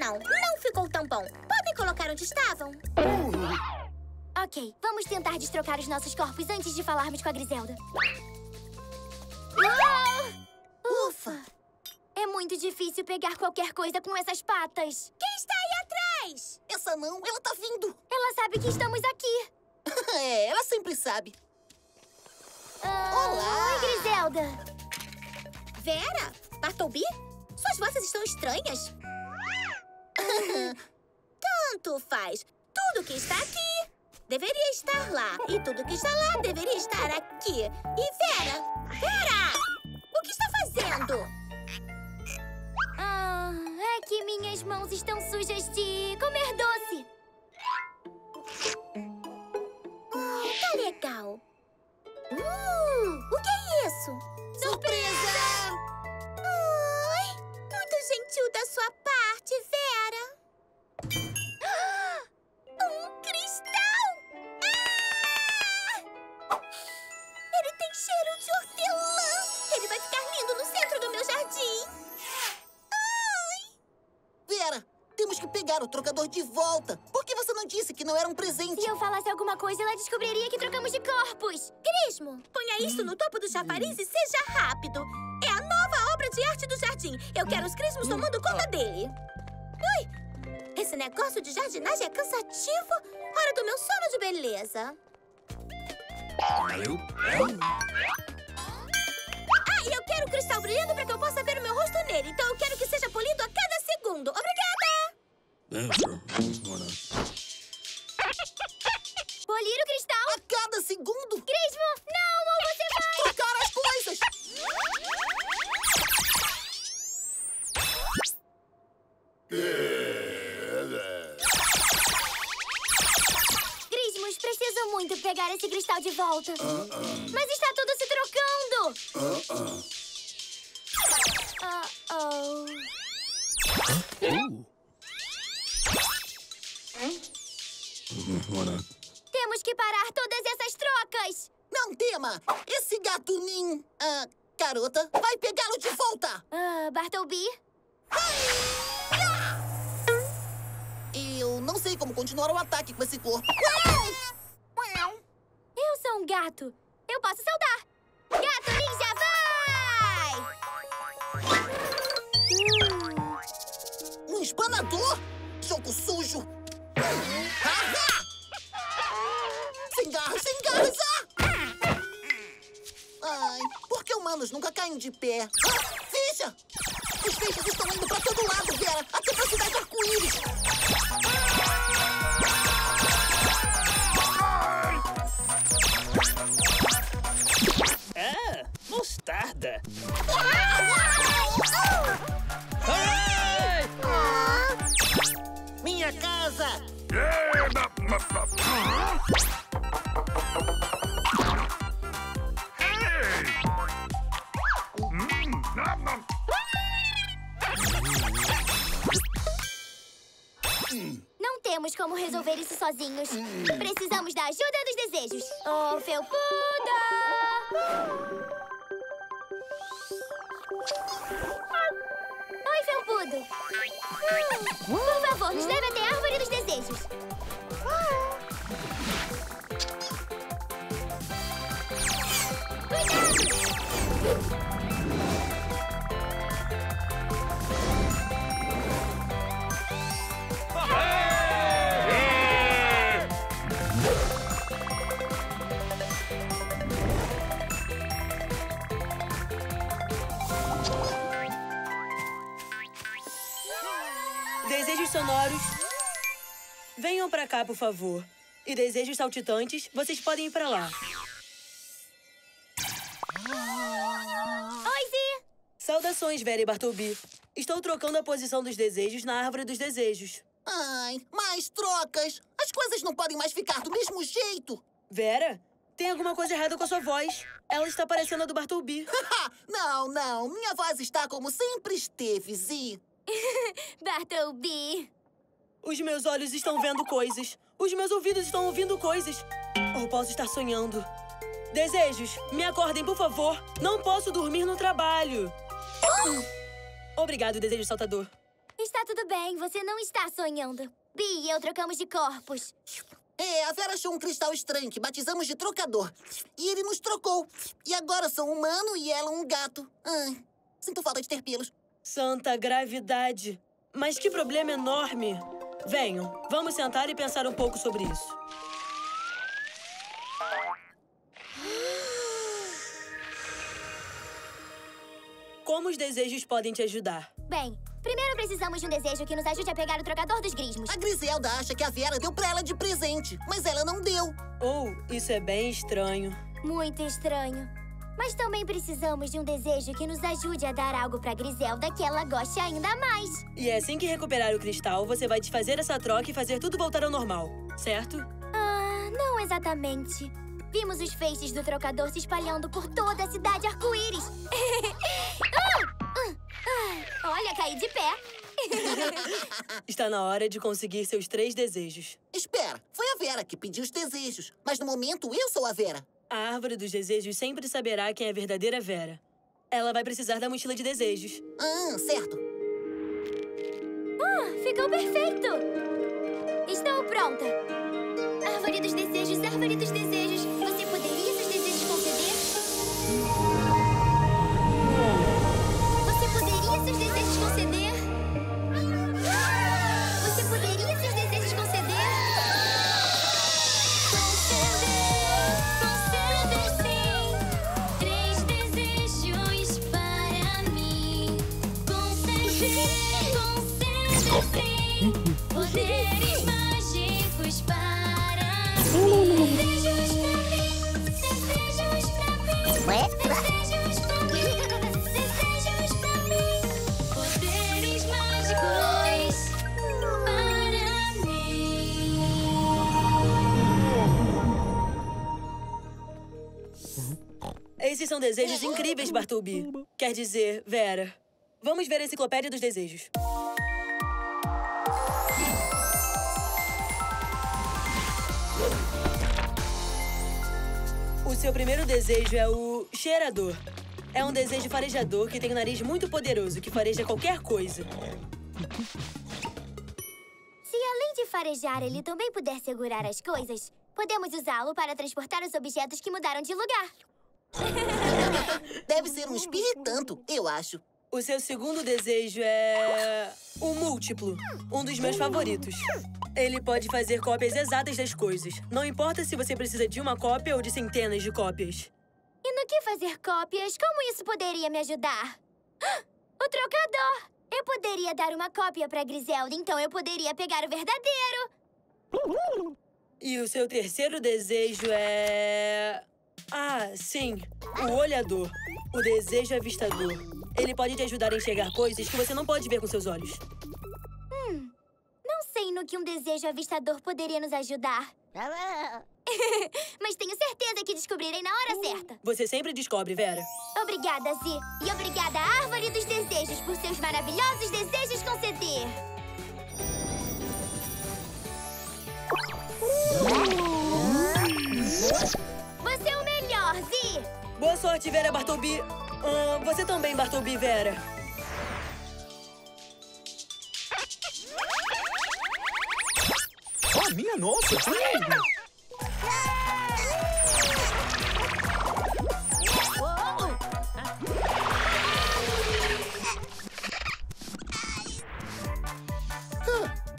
Não ficou tão bom. Podem colocar onde estavam? Ok, vamos tentar destrocar os nossos corpos antes de falarmos com a Griselda. Oh! Ufa! É muito difícil pegar qualquer coisa com essas patas. Quem está aí atrás? Essa não, ela tá vindo. Ela sabe que estamos aqui. É, ela sempre sabe. Olá! Oi, Griselda! Vera? Bartleby? Suas vozes estão estranhas. Tanto faz. Tudo que está aqui deveria estar lá. E tudo que está lá deveria estar aqui. E Vera! Vera! O que está fazendo? É que minhas mãos estão sujas de comer doce. Tá legal. O que é isso? Surpresa! Ai, muito gentil da sua parte, Vera. Um cristal! Ele tem cheiro de hortelã! Ele vai ficar lindo no centro do meu jardim! Vera, temos que pegar o trocador de volta! Por que você não disse que não era um presente? Se eu falasse alguma coisa, ela descobriria que trocamos de corpos! Grismo, ponha isso no topo do chafariz e seja rápido! É a nova obra de arte do jardim! Eu quero os grismos tomando conta dele! Ui! Esse negócio de jardinagem é cansativo. Hora do meu sono de beleza. E eu quero o cristal brilhando para que eu possa ver o meu rosto nele. Então eu quero que seja polido a cada segundo. Obrigada! Polir o cristal? A cada segundo? Grismo, não! Ou você vai... trocar as coisas! Preciso muito pegar esse cristal de volta. Mas está tudo se trocando. Temos que parar todas essas trocas. Não tema. Esse gato ninho, garota, vai pegá-lo de volta. Bartleby? Eu não sei como continuar o ataque com esse corpo. Eu sou um gato. Eu posso saltar. Gato ninja, vai! Ai, por que humanos nunca caem de pé? Ah, veja! Os peixes estão indo pra todo lado, Vera! Até pra cidade arco-íris! Ah, mostarda! Minha casa! Não temos como resolver isso sozinhos. Precisamos da ajuda dos desejos. Oh, Felpudo! Oi, Felpudo. Por favor, nos leve até a Árvore dos Desejos. Cuidado! Desejos sonoros, venham pra cá, por favor. E desejos saltitantes, vocês podem ir pra lá. Oi, Zi! Saudações, Vera e Bartleby. Estou trocando a posição dos desejos na Árvore dos Desejos. Ai, mais trocas! As coisas não podem mais ficar do mesmo jeito! Vera, tem alguma coisa errada com a sua voz. Ela está parecendo a do Bartleby. Não, não. Minha voz está como sempre esteve, Zi. Bartleby! Os meus olhos estão vendo coisas. Os meus ouvidos estão ouvindo coisas. Ou posso estar sonhando. Desejos, me acordem, por favor. Não posso dormir no trabalho. Obrigado, desejo saltador. Está tudo bem, você não está sonhando. Bi e eu trocamos de corpos. É, a Vera achou um cristal estranho que batizamos de Trocador. E ele nos trocou. E agora sou um humano e ela um gato. Ai, sinto falta de ter pelos. Santa gravidade! Mas que problema enorme! Venham, vamos sentar e pensar um pouco sobre isso. Como os desejos podem te ajudar? Bem, primeiro precisamos de um desejo que nos ajude a pegar o trocador dos grismos. A Griselda acha que a Vera deu pra ela de presente, mas ela não deu. Oh, isso é bem estranho. Muito estranho. Mas também precisamos de um desejo que nos ajude a dar algo pra Griselda que ela goste ainda mais. E assim que recuperar o cristal, você vai desfazer essa troca e fazer tudo voltar ao normal, certo? Ah, não exatamente. Vimos os feixes do trocador se espalhando por toda a cidade arco-íris. Olha, caí de pé. Está na hora de conseguir seus 3 desejos. Espera, foi a Vera que pediu os desejos. Mas no momento, eu sou a Vera. A Árvore dos Desejos sempre saberá quem é a verdadeira Vera. Ela vai precisar da mochila de desejos. Ah, certo. Ficou perfeito! Estou pronta. Árvore dos Desejos, Árvore dos Desejos. Você poderia esses desejos conceder? Você poderia esses desejos conceder? Você poderia esses desejos conceder? Poderes mágicos para mim. Desejos pra mim. Desejos pra mim. Desejos pra mim. Desejos pra mim. Poderes mágicos para mim. Esses são desejos incríveis, Bartleby. Quer dizer, Vera. Vamos ver a Enciclopédia dos Desejos. O seu primeiro desejo é o cheirador. É um desejo farejador que tem um nariz muito poderoso, que fareja qualquer coisa. Se além de farejar, ele também puder segurar as coisas, podemos usá-lo para transportar os objetos que mudaram de lugar. Deve ser um espiritanto, eu acho. O seu segundo desejo é... o múltiplo, um dos meus favoritos. Ele pode fazer cópias exatas das coisas. Não importa se você precisa de uma cópia ou de centenas de cópias. E no que fazer cópias, como isso poderia me ajudar? O trocador! Eu poderia dar uma cópia pra Griselda, então eu poderia pegar o verdadeiro. E o seu terceiro desejo é... Ah, sim, o olhador. O desejo avistador. Ele pode te ajudar a enxergar coisas que você não pode ver com seus olhos. Não sei no que um desejo avistador poderia nos ajudar. Mas tenho certeza que descobrirei na hora certa. Você sempre descobre, Vera. Obrigada, Zi. E obrigada à Árvore dos Desejos por seus maravilhosos desejos conceder. Você é o melhor, Zi. Boa sorte, Vera Bartleby. Você também, Bartleby, Vera. Oh, minha nossa!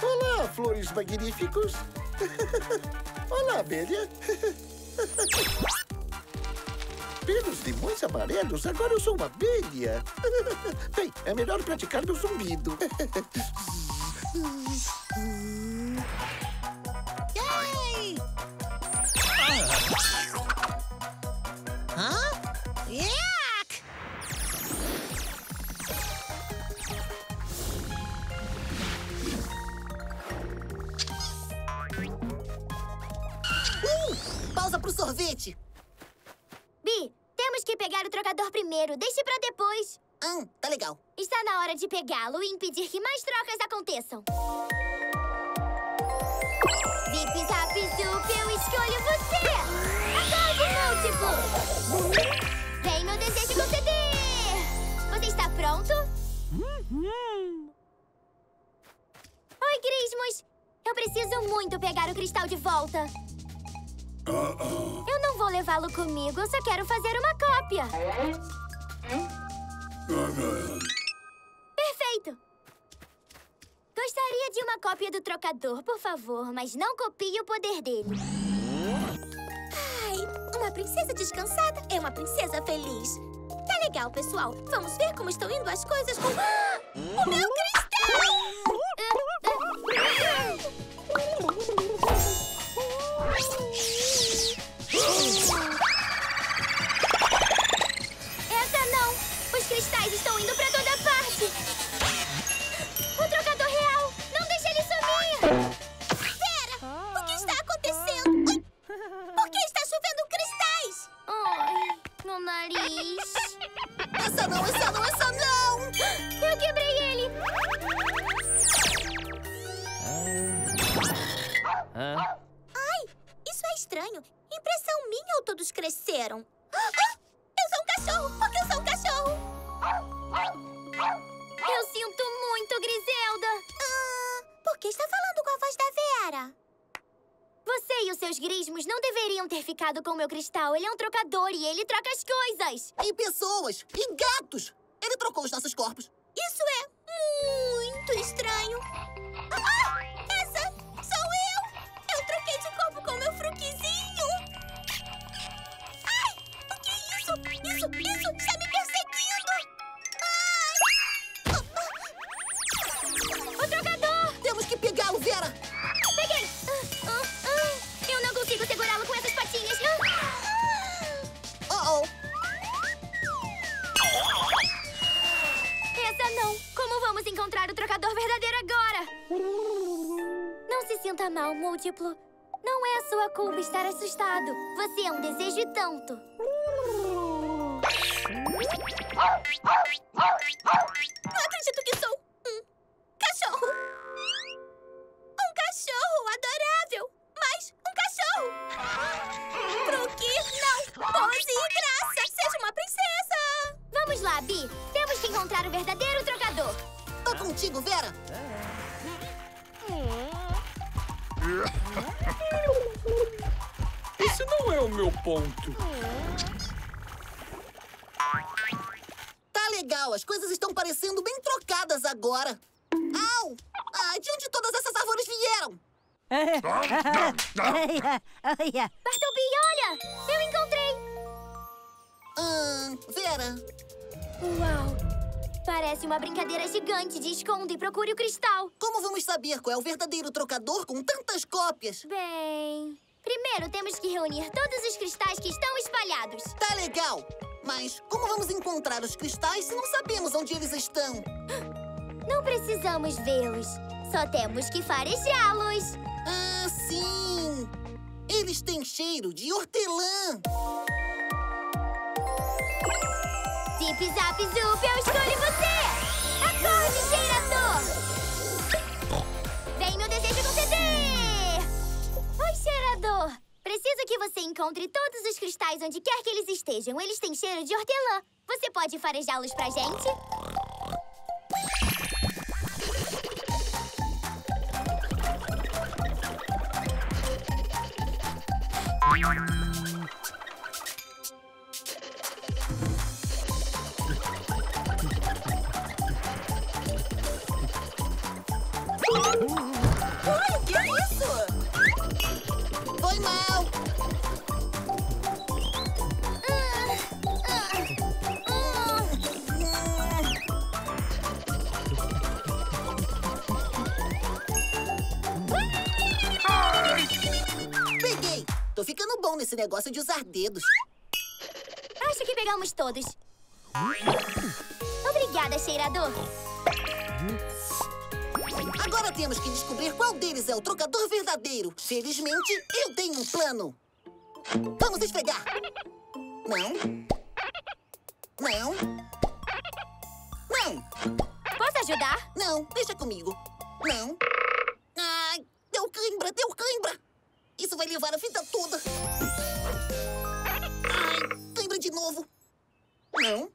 Olá, Flores Magníficos! Olá, abelha! Pelos limões amarelos, agora eu sou uma abelha! Bem, é melhor praticar meu zumbido. Pausa pro sorvete. Bi, temos que pegar o trocador primeiro. Deixe pra depois. Tá legal. Está na hora de pegá-lo e impedir que mais trocas aconteçam. Vip, zap, zup, eu escolho você! Acordo múltiplo! Vem no desejo conceder! Você está pronto? Oi, Grismos! Eu preciso muito pegar o cristal de volta. Eu não vou levá-lo comigo, eu só quero fazer uma cópia. Perfeito! Gostaria de uma cópia do trocador, por favor, mas não copie o poder dele. Ai, uma princesa descansada é uma princesa feliz. Tá legal, pessoal. Vamos ver como estão indo as coisas com... o meu cristal! Os cristais estão indo pra toda parte! O trocador real! Não deixe ele sumir! Vera! O que está acontecendo? Por que está chovendo cristais? Ai, meu nariz... Essa não, essa não, essa não! Eu quebrei ele! Ai, isso é estranho. Impressão minha ou todos cresceram? Eu sou um cachorro! Porque eu sou um cachorro! Eu sinto muito, Griselda! Por que está falando com a voz da Vera? Você e os seus grismos não deveriam ter ficado com o meu cristal. Ele é um trocador e ele troca as coisas. E pessoas! E gatos! Ele trocou os nossos corpos. Isso é muito estranho. Ah! Essa sou eu! Eu troquei de corpo com o meu fruquizinho! Ai! O que é isso? Isso está me perseguindo! Pegá-lo, Vera! Peguei! Eu não consigo segurá-lo com essas patinhas! Essa não! Como vamos encontrar o trocador verdadeiro agora? Não se sinta mal, múltiplo. Não é sua culpa estar assustado. Você é um desejo e tanto. Não acredito que sou um cachorro! Cachorro adorável, mas um cachorro! Fruki, não! Pose e graça! Seja uma princesa! Vamos lá, Bi! Temos que encontrar o verdadeiro trocador! Tô contigo, Vera! Esse não é o meu ponto! Tá legal, as coisas estão parecendo bem trocadas agora! Au! Ah, de onde todas essas árvores vieram? Bartleby, olha! Eu encontrei! Vera! Uau! Parece uma brincadeira gigante de esconda e procure o cristal. Como vamos saber qual é o verdadeiro trocador com tantas cópias? Bem... primeiro temos que reunir todos os cristais que estão espalhados. Tá legal! Mas como vamos encontrar os cristais se não sabemos onde eles estão? Não precisamos vê-los. Só temos que farejá-los. Ah, sim! Eles têm cheiro de hortelã. Zip, zap, zup, eu escolho você! Acorde, Cheirador! Vem meu desejo conceder! Oi, Cheirador! Preciso que você encontre todos os cristais onde quer que eles estejam. Eles têm cheiro de hortelã. Você pode farejá-los pra gente? Olha, que é isso? Foi mal. Peguei. Tô ficando bom nesse negócio de usar dedos. Acho que pegamos todos. Obrigada, Cheirador. Agora temos que descobrir qual deles é o trocador verdadeiro. Felizmente, eu tenho um plano. Vamos esfregar. Não. Não. Não. Posso ajudar? Não, deixa comigo. Não. Ai, deu cãibra, deu cãibra. Isso vai levar a vida toda. Ai, cãibra de novo. Não.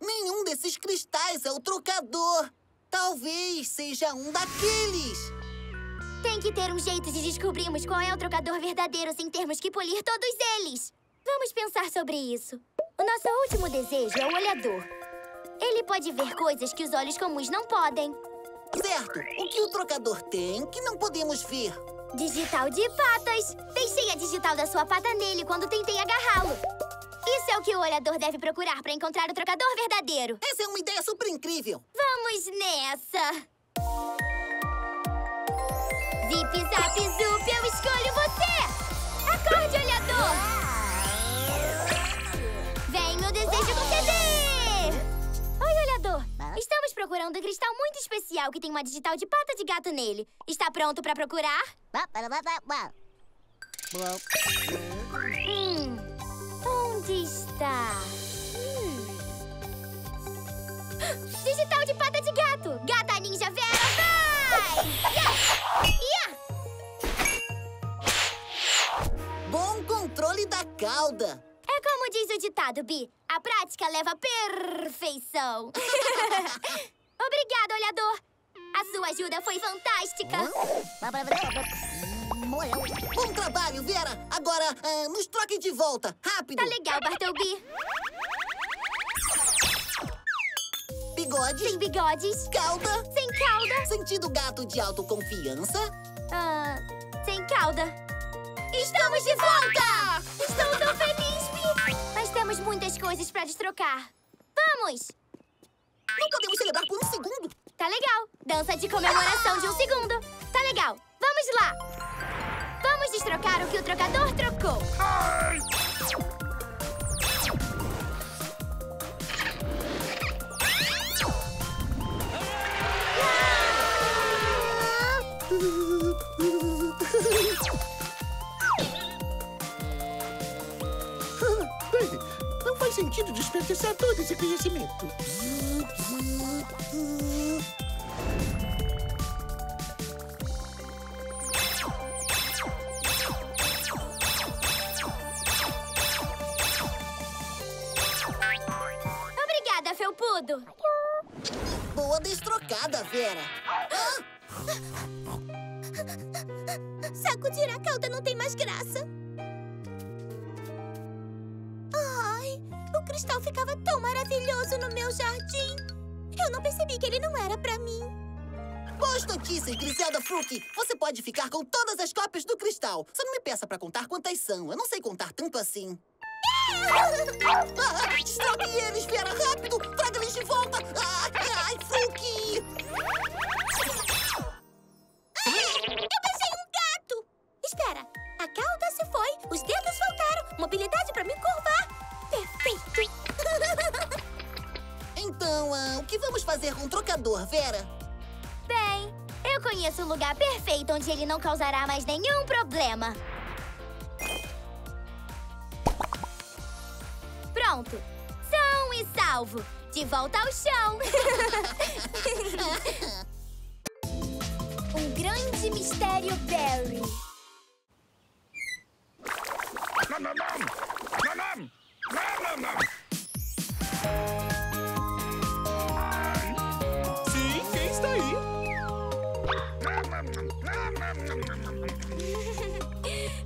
Nenhum desses cristais é o trocador. Talvez seja um daqueles. Tem que ter um jeito de descobrirmos qual é o trocador verdadeiro sem termos que polir todos eles. Vamos pensar sobre isso. O nosso último desejo é o olhador. Ele pode ver coisas que os olhos comuns não podem. Certo. O que o trocador tem que não podemos ver? Digital de patas. Deixei a digital da sua pata nele quando tentei agarrá-lo. Isso é o que o olhador deve procurar para encontrar o trocador verdadeiro. Essa é uma ideia super incrível. Vamos nessa. Zip, zap, zup, eu escolho você. Acorde, olhador. Vem meu desejo conceder. Oi, olhador. Estamos procurando um cristal muito especial que tem uma digital de pata de gato nele. Está pronto para procurar? Onde está? Digital de pata de gato! Gata ninja Vera, vai! Bom controle da cauda! É como diz o ditado, Bi. A prática leva à perfeição. Obrigada, olhador. A sua ajuda foi fantástica. Bom trabalho, Vera! Agora, nos troque de volta, rápido! Tá legal, Bartleby! Bigodes? Sem bigodes! Cauda? Sem cauda! Sentido gato de autoconfiança? Sem cauda! Estamos de volta! Estou tão feliz, Bi! Mas temos muitas coisas pra destrocar. Vamos! Não podemos celebrar por um segundo! Tá legal! Dança de comemoração de um segundo! Tá legal! Vamos lá! Vamos destrocar o que o trocador trocou. Ai. Não faz sentido desperdiçar todo esse conhecimento. Felpudo. Boa destrocada, Vera. Sacudir a cauda não tem mais graça. Ai, o cristal ficava tão maravilhoso no meu jardim. Eu não percebi que ele não era pra mim. Boas notícias, Griselda Fruki. Você pode ficar com todas as cópias do cristal. Só não me peça pra contar quantas são. Eu não sei contar tanto assim. Estrague eles, Vera, rápido! Traga eles de volta! Ai, Fruki! Eu pensei um gato! Espera, a cauda se foi, os dedos voltaram, mobilidade pra me curvar! Perfeito! Então, o que vamos fazer com o Trocador, Vera? Bem, eu conheço o lugar perfeito onde ele não causará mais nenhum problema. Pronto! São e salvo! De volta ao chão! Um grande mistério, Barry! Sim, quem está aí?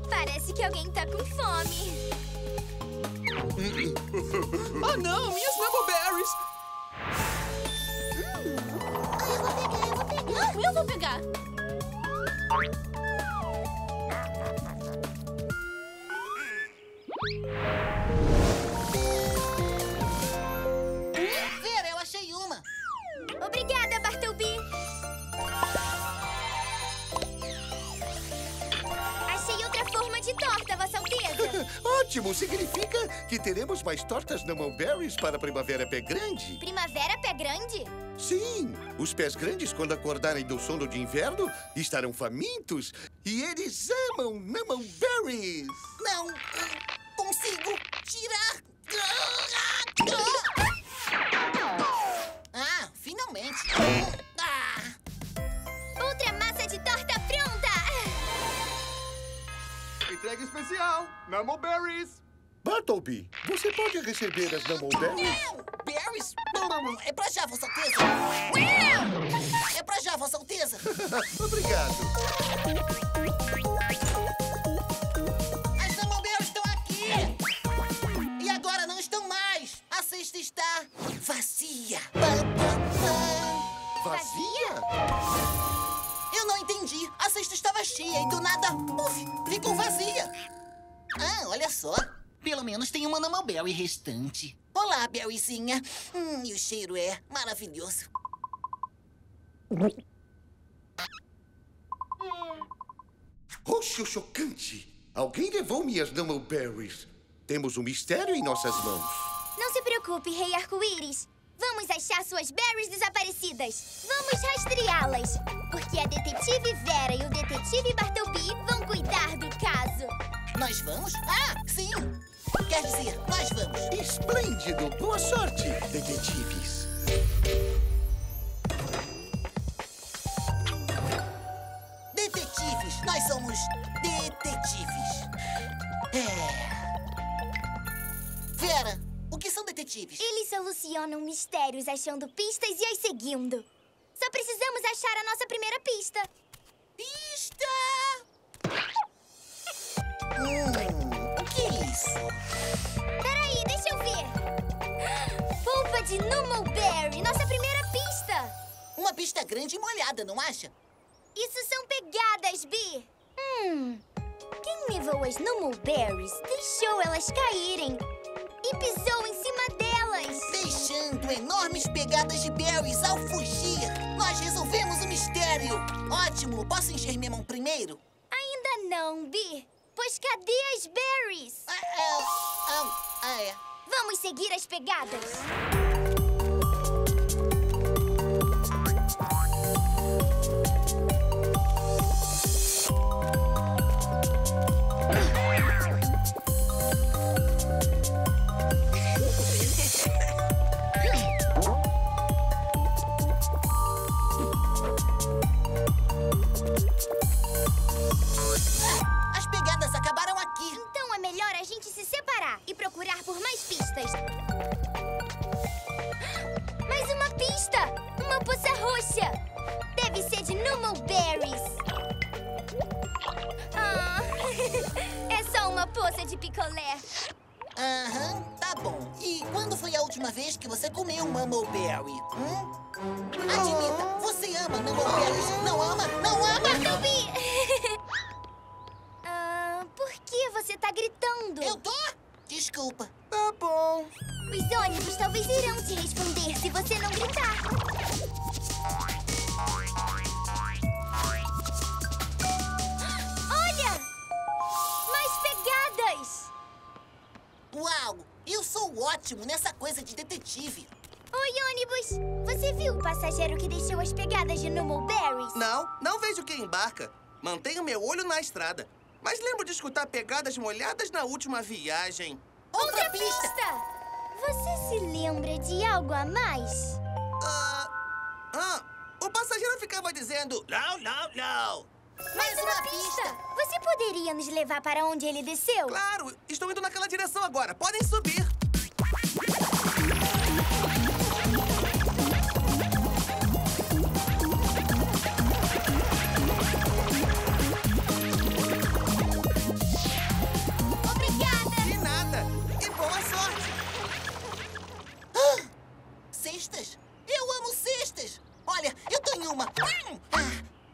Parece que alguém está com fome! Ah, não! Minhas Numbleberries! Eu vou pegar! Vera, eu achei uma! Obrigada, Bartleby! Achei outra forma de torta, Vossa Alteza! Ótimo! Significa que teremos mais tortas Numbleberries para a Primavera Pé Grande. Primavera Pé Grande? Sim! Os pés grandes, quando acordarem do sono de inverno, estarão famintos e eles amam Numbleberries! Não consigo tirar... Ah, finalmente! Outra massa de torta pronta! Entrega especial, Numbleberries! Bartleby, você pode receber as Numbleberries? Berries? Não, é pra já, Vossa Alteza! É pra já, Vossa Alteza! Obrigado! As Numbleberries estão aqui! E agora não estão mais! A cesta está vazia! Vazia? Eu não entendi. A cesta estava cheia e do nada, puf, ficou vazia. Ah, olha só. Pelo menos tem uma Numbleberry restante. Olá, Belzinha. E o cheiro é maravilhoso. Roxo chocante. Alguém levou minhas Numbleberries. Temos um mistério em nossas mãos. Não se preocupe, Rei Arco-Íris. Vamos achar suas berries desaparecidas. Vamos rastreá-las. Porque a detetive Vera e o detetive Bartleby vão cuidar do caso. Nós vamos? Ah, sim! Quer dizer, nós vamos. Esplêndido! Boa sorte, detetives. Detetives! Nós somos detetives. Vera, o que são detetives? Eles solucionam mistérios achando pistas e as seguindo. Só precisamos achar a nossa primeira pista. Pista! O que é isso? Peraí, deixa eu ver. Polpa de Numbleberry, nossa primeira pista. Uma pista grande e molhada, não acha? Isso são pegadas, Bi. Quem levou as Numbleberries deixou elas caírem. E pisou em cima delas. Deixando enormes pegadas de berries ao fugir. Nós resolvemos o mistério. Ótimo, posso encher minha mão primeiro? Ainda não, Bi. Pois cadê as berries? É. Vamos seguir as pegadas. E procurar por mais pistas. Mais uma pista! Uma poça roxa! Deve ser de Numbleberries. É só uma poça de picolé. Tá bom. E quando foi a última vez que você comeu uma Numbleberry? Admita, você ama Numbleberries? Não ama? Não ama? Bartleby! Por que você tá gritando? Eu tô? Desculpa. Tá bom. Os ônibus talvez irão te responder se você não gritar. Olha! Mais pegadas! Uau! Eu sou ótimo nessa coisa de detetive. Oi, ônibus! Você viu o passageiro que deixou as pegadas de Numbleberries? Não, não vejo quem embarca. Mantenho meu olho na estrada. Mas lembro de escutar pegadas molhadas na última viagem. Outra pista! Você se lembra de algo a mais? O passageiro ficava dizendo... Não, não, não! Mais uma pista! Você poderia nos levar para onde ele desceu? Claro! Estou indo naquela direção agora. Podem subir!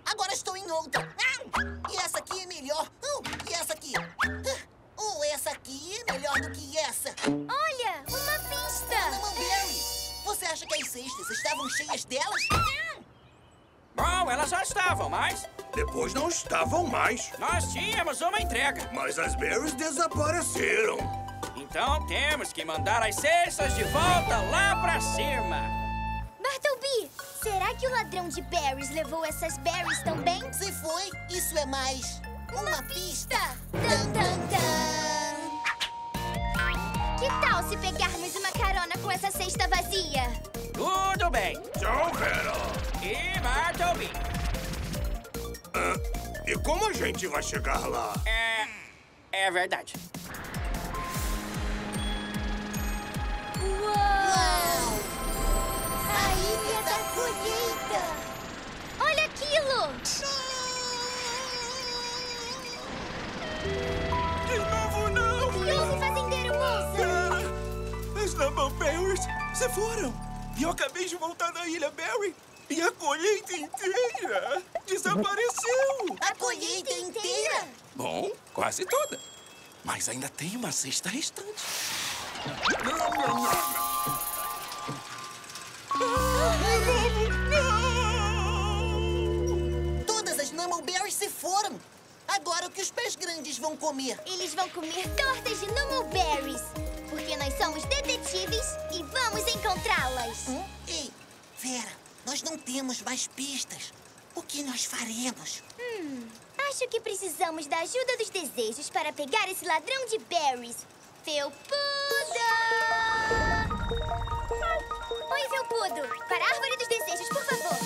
Agora estou em outra. E essa aqui é melhor. E essa aqui. Essa aqui é melhor do que essa. Olha, uma pista. Numbleberries, você acha que as cestas estavam cheias delas? Bom, elas já estavam, mas... Depois não estavam mais. Nós tínhamos uma entrega. Mas as berries desapareceram. Então temos que mandar as cestas de volta lá pra cima. Bartleby, será que o ladrão de berries levou essas berries também? Se foi, isso é mais uma pista! Tan, tan, tan. Que tal se pegarmos uma carona com essa cesta vazia? Tudo bem! Tchau, Vera! E Bartleby! E como a gente vai chegar lá? É verdade. Uau! A ilha da colheita! Olha aquilo! De novo, não! O que houve, fazendeiro moça? As Numbleberries se foram! E eu acabei de voltar da Ilha Berry e a colheita inteira desapareceu! A colheita inteira? Bom, quase toda. Mas ainda tem uma cesta restante. Não! Todas as Numbleberries se foram. Agora o que os Pés Grandes vão comer? Eles vão comer tortas de Numbleberries, porque nós somos detetives e vamos encontrá-las. Ei, Vera, nós não temos mais pistas. O que nós faremos? Acho que precisamos da ajuda dos desejos para pegar esse ladrão de berries. Felpudo! Oi, Felpudo! Para a Árvore dos Desejos, por favor!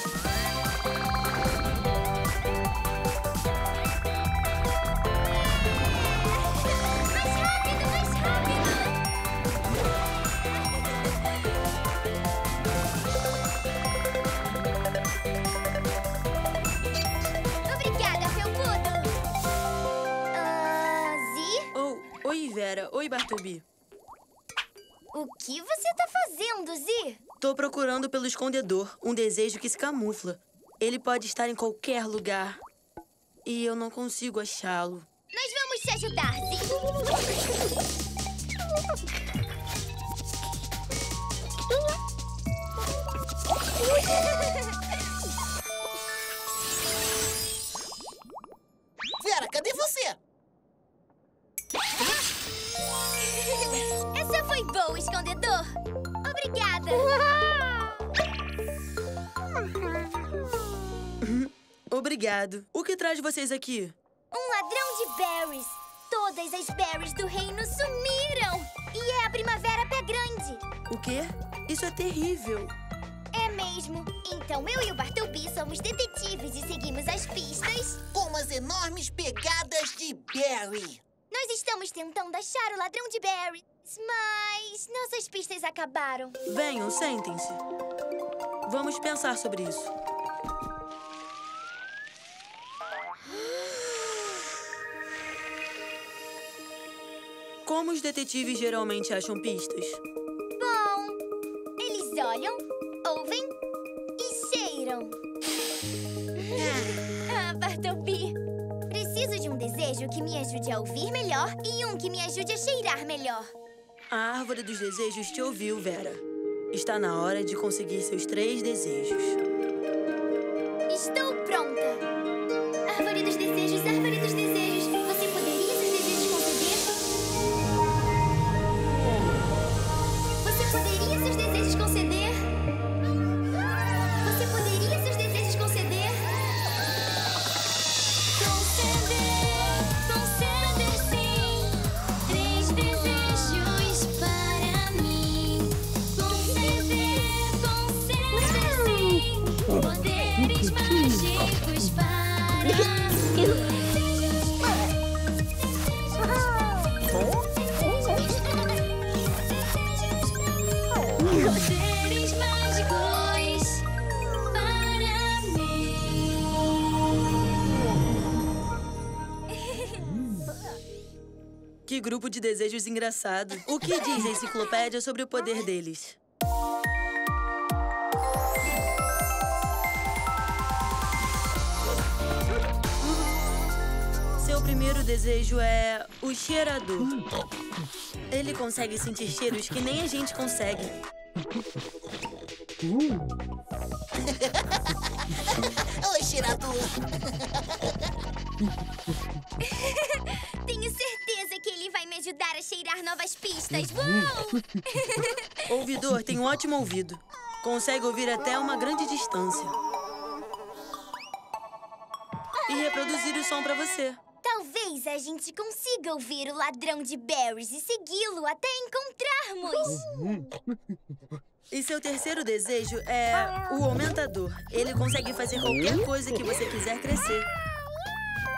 Mais rápido, mais rápido! Obrigada, Felpudo! Zi? Oh, oi, Vera. Oi, Bartleby. O que você tá fazendo, Zi? Tô procurando pelo escondedor, um desejo que se camufla. Ele pode estar em qualquer lugar. E eu não consigo achá-lo. Nós vamos te ajudar, Zi. Vera, cadê você? Essa foi boa, escondedor. Obrigada. Obrigado. O que traz vocês aqui? Um ladrão de berries. Todas as berries do reino sumiram. E é a primavera pé grande. O quê? Isso é terrível. É mesmo. Então eu e o Bartleby somos detetives e seguimos as pistas. Com as enormes pegadas de berry. Nós estamos tentando achar o ladrão de berries, mas nossas pistas acabaram. Venham, sentem-se. Vamos pensar sobre isso. Como os detetives geralmente acham pistas? Bom, eles olham, ouvem e cheiram. Bartleby, preciso de um desejo desejo que me ajude a ouvir melhor e um que me ajude a cheirar melhor. A Árvore dos Desejos te ouviu, Vera. Está na hora de conseguir seus 3 desejos. Estou pronta! Árvore dos Desejos, Árvore dos Desejos, você poderia seus desejos conceder? Você poderia seus desejos conceder? Que grupo de desejos engraçado. O que diz a enciclopédia sobre o poder deles? Seu primeiro desejo é o cheirador. Ele consegue sentir cheiros que nem a gente consegue. Oi, cheirador! Tenho certeza que ele vai me ajudar a cheirar novas pistas. Uou! Ouvidor tem um ótimo ouvido. Consegue ouvir até uma grande distância. E reproduzir o som pra você. Talvez a gente consiga ouvir o ladrão de berries e segui-lo até encontrarmos. E seu terceiro desejo é o aumentador. Ele consegue fazer qualquer coisa que você quiser crescer.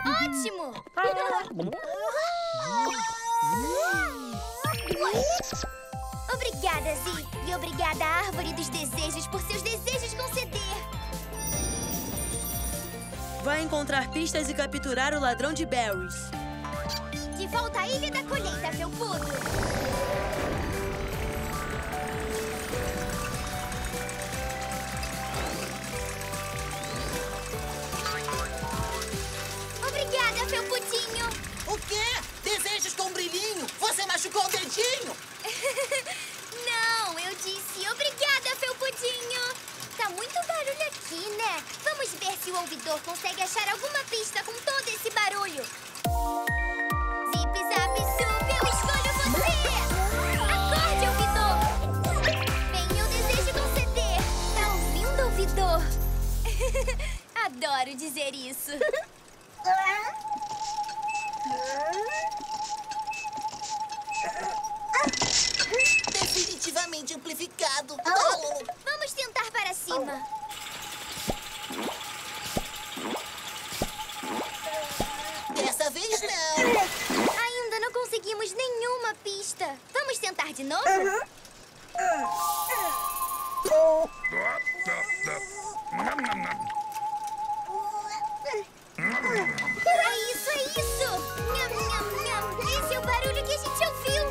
Ótimo! Obrigada, Zi. E obrigada à Árvore dos Desejos por seus desejos conceder. Vai encontrar pistas e capturar o ladrão de berries. De volta à Ilha da Colheita, Felpudo. Obrigada, Felpudinho. O quê? Desejos com brilhinho? Você machucou o dedinho? Não, eu disse obrigada, Felpudinho. Tá muito barulho aqui, né? Vamos ver se o ouvidor consegue achar alguma pista com todo esse barulho. Zip, zap, zup, eu escolho você! Acorde, ouvidor! Venha o desejo conceder. Tá ouvindo, ouvidor? Adoro dizer isso. Definitivamente amplificado. Oh. Vamos tentar para cima. Dessa vez não. Ainda não conseguimos nenhuma pista. Vamos tentar de novo? É isso! Nham, nham, nham. Esse é o barulho que a gente ouviu!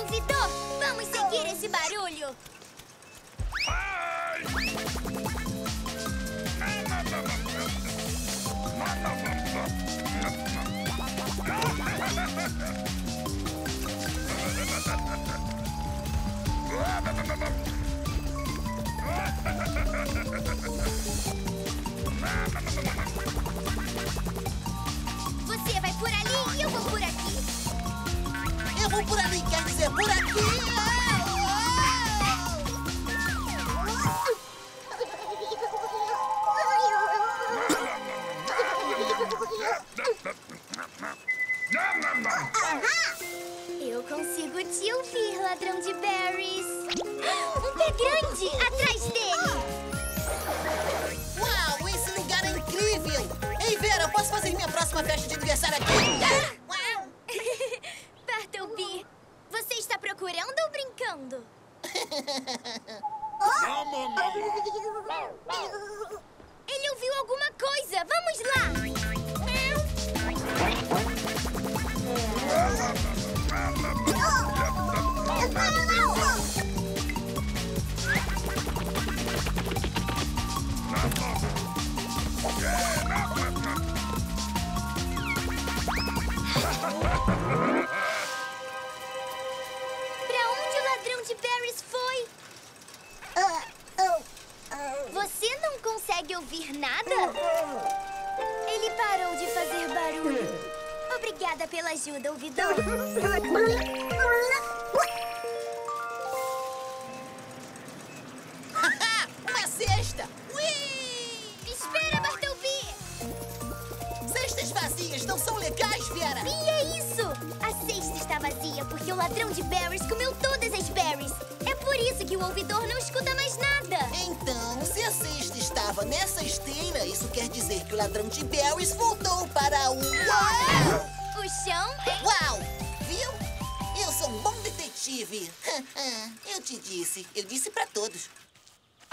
Ouvidor, vamos seguir esse barulho! Você vai por ali e eu vou por aqui. Eu vou por ali, quer dizer, por aqui. Eu consigo te ouvir, ladrão de berries. Um pé grande atrás dele. Uau, esse lugar é incrível. Ei, Vera, posso fazer minha próxima festa de aniversário aqui? Bartleby, você está procurando ou brincando? Ele ouviu alguma coisa! Vamos lá! consegue ouvir nada? Ele parou de fazer barulho. Obrigada pela ajuda, ouvidor. Uma cesta! Ui! Espera, Bartleby! Cestas vazias não são legais, Vera! Sim, é isso! A cesta está vazia porque o ladrão de berries comeu todas as berries. É por isso que o ouvidor não escuta mais nada. Então, se a cesta estava nessa esteira, isso quer dizer que o ladrão de berries voltou para o... Uau! O chão, hein? Uau! Viu? Eu sou um bom detetive. Eu te disse. Eu disse pra todos.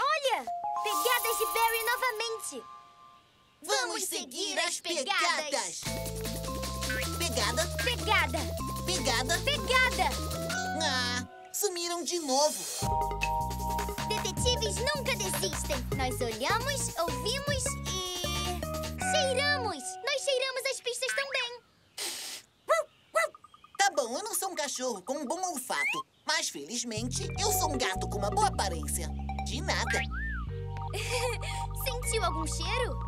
Olha! Pegadas de Barry novamente! Vamos seguir as pegadas! Pegada! Pegada! Pegada! Pegada! Ah, sumiram de novo! Detetives nunca desistem! Nós olhamos, ouvimos e... cheiramos! Nós cheiramos as pistas também! Tá bom, eu não sou um cachorro com um bom olfato, mas felizmente eu sou um gato com uma boa aparência. De nada. Sentiu algum cheiro?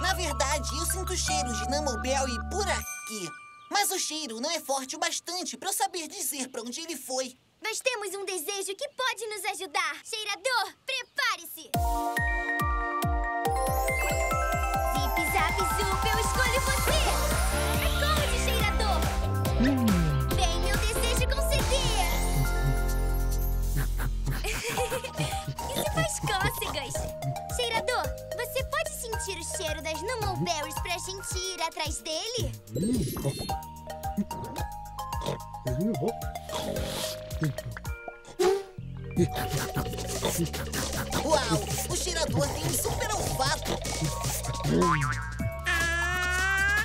Na verdade, eu sinto cheiros de Numbleberry por aqui. Mas o cheiro não é forte o bastante para eu saber dizer para onde ele foi. Nós temos um desejo que pode nos ajudar. Cheirador, prepare-se. Zip, zap, zup, eu escolho você. Acorde, cheirador. Vem, meu desejo conceder. Cócegas! Cheirador, você pode sentir o cheiro das Numbleberries pra gente ir atrás dele? Uau! O cheirador tem um super olfato! Ahá!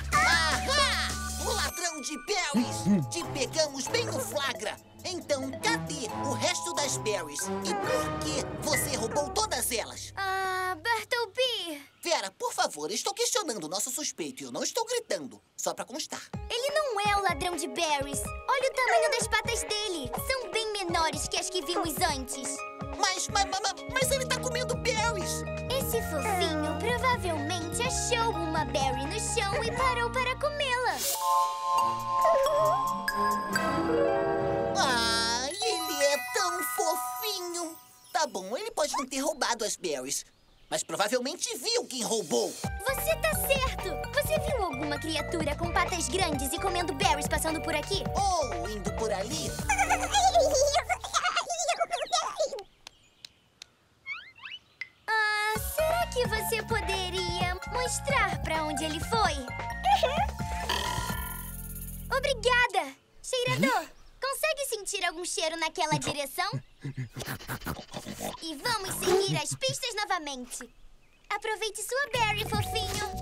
O ladrão de berries! Te pegamos bem no flagra! Então, cadê o resto das berries? E por que você roubou todas elas? Ah, Bartleby! Vera, por favor, estou questionando o nosso suspeito e eu não estou gritando, só pra constar. Ele não é o ladrão de berries. Olha o tamanho das patas dele. São bem menores que as que vimos antes. Mas ele tá comendo berries! Esse fofinho provavelmente achou uma berry no chão e parou para comê-la. Ah, ele é tão fofinho! Tá bom, ele pode não ter roubado as berries, mas provavelmente viu quem roubou. Você tá certo! Você viu alguma criatura com patas grandes e comendo berries passando por aqui? Ou indo por ali? Ah, será que você poderia mostrar pra onde ele foi? Obrigada, cheirador! Consegue sentir algum cheiro naquela direção? E vamos seguir as pistas novamente. Aproveite sua berry, fofinho.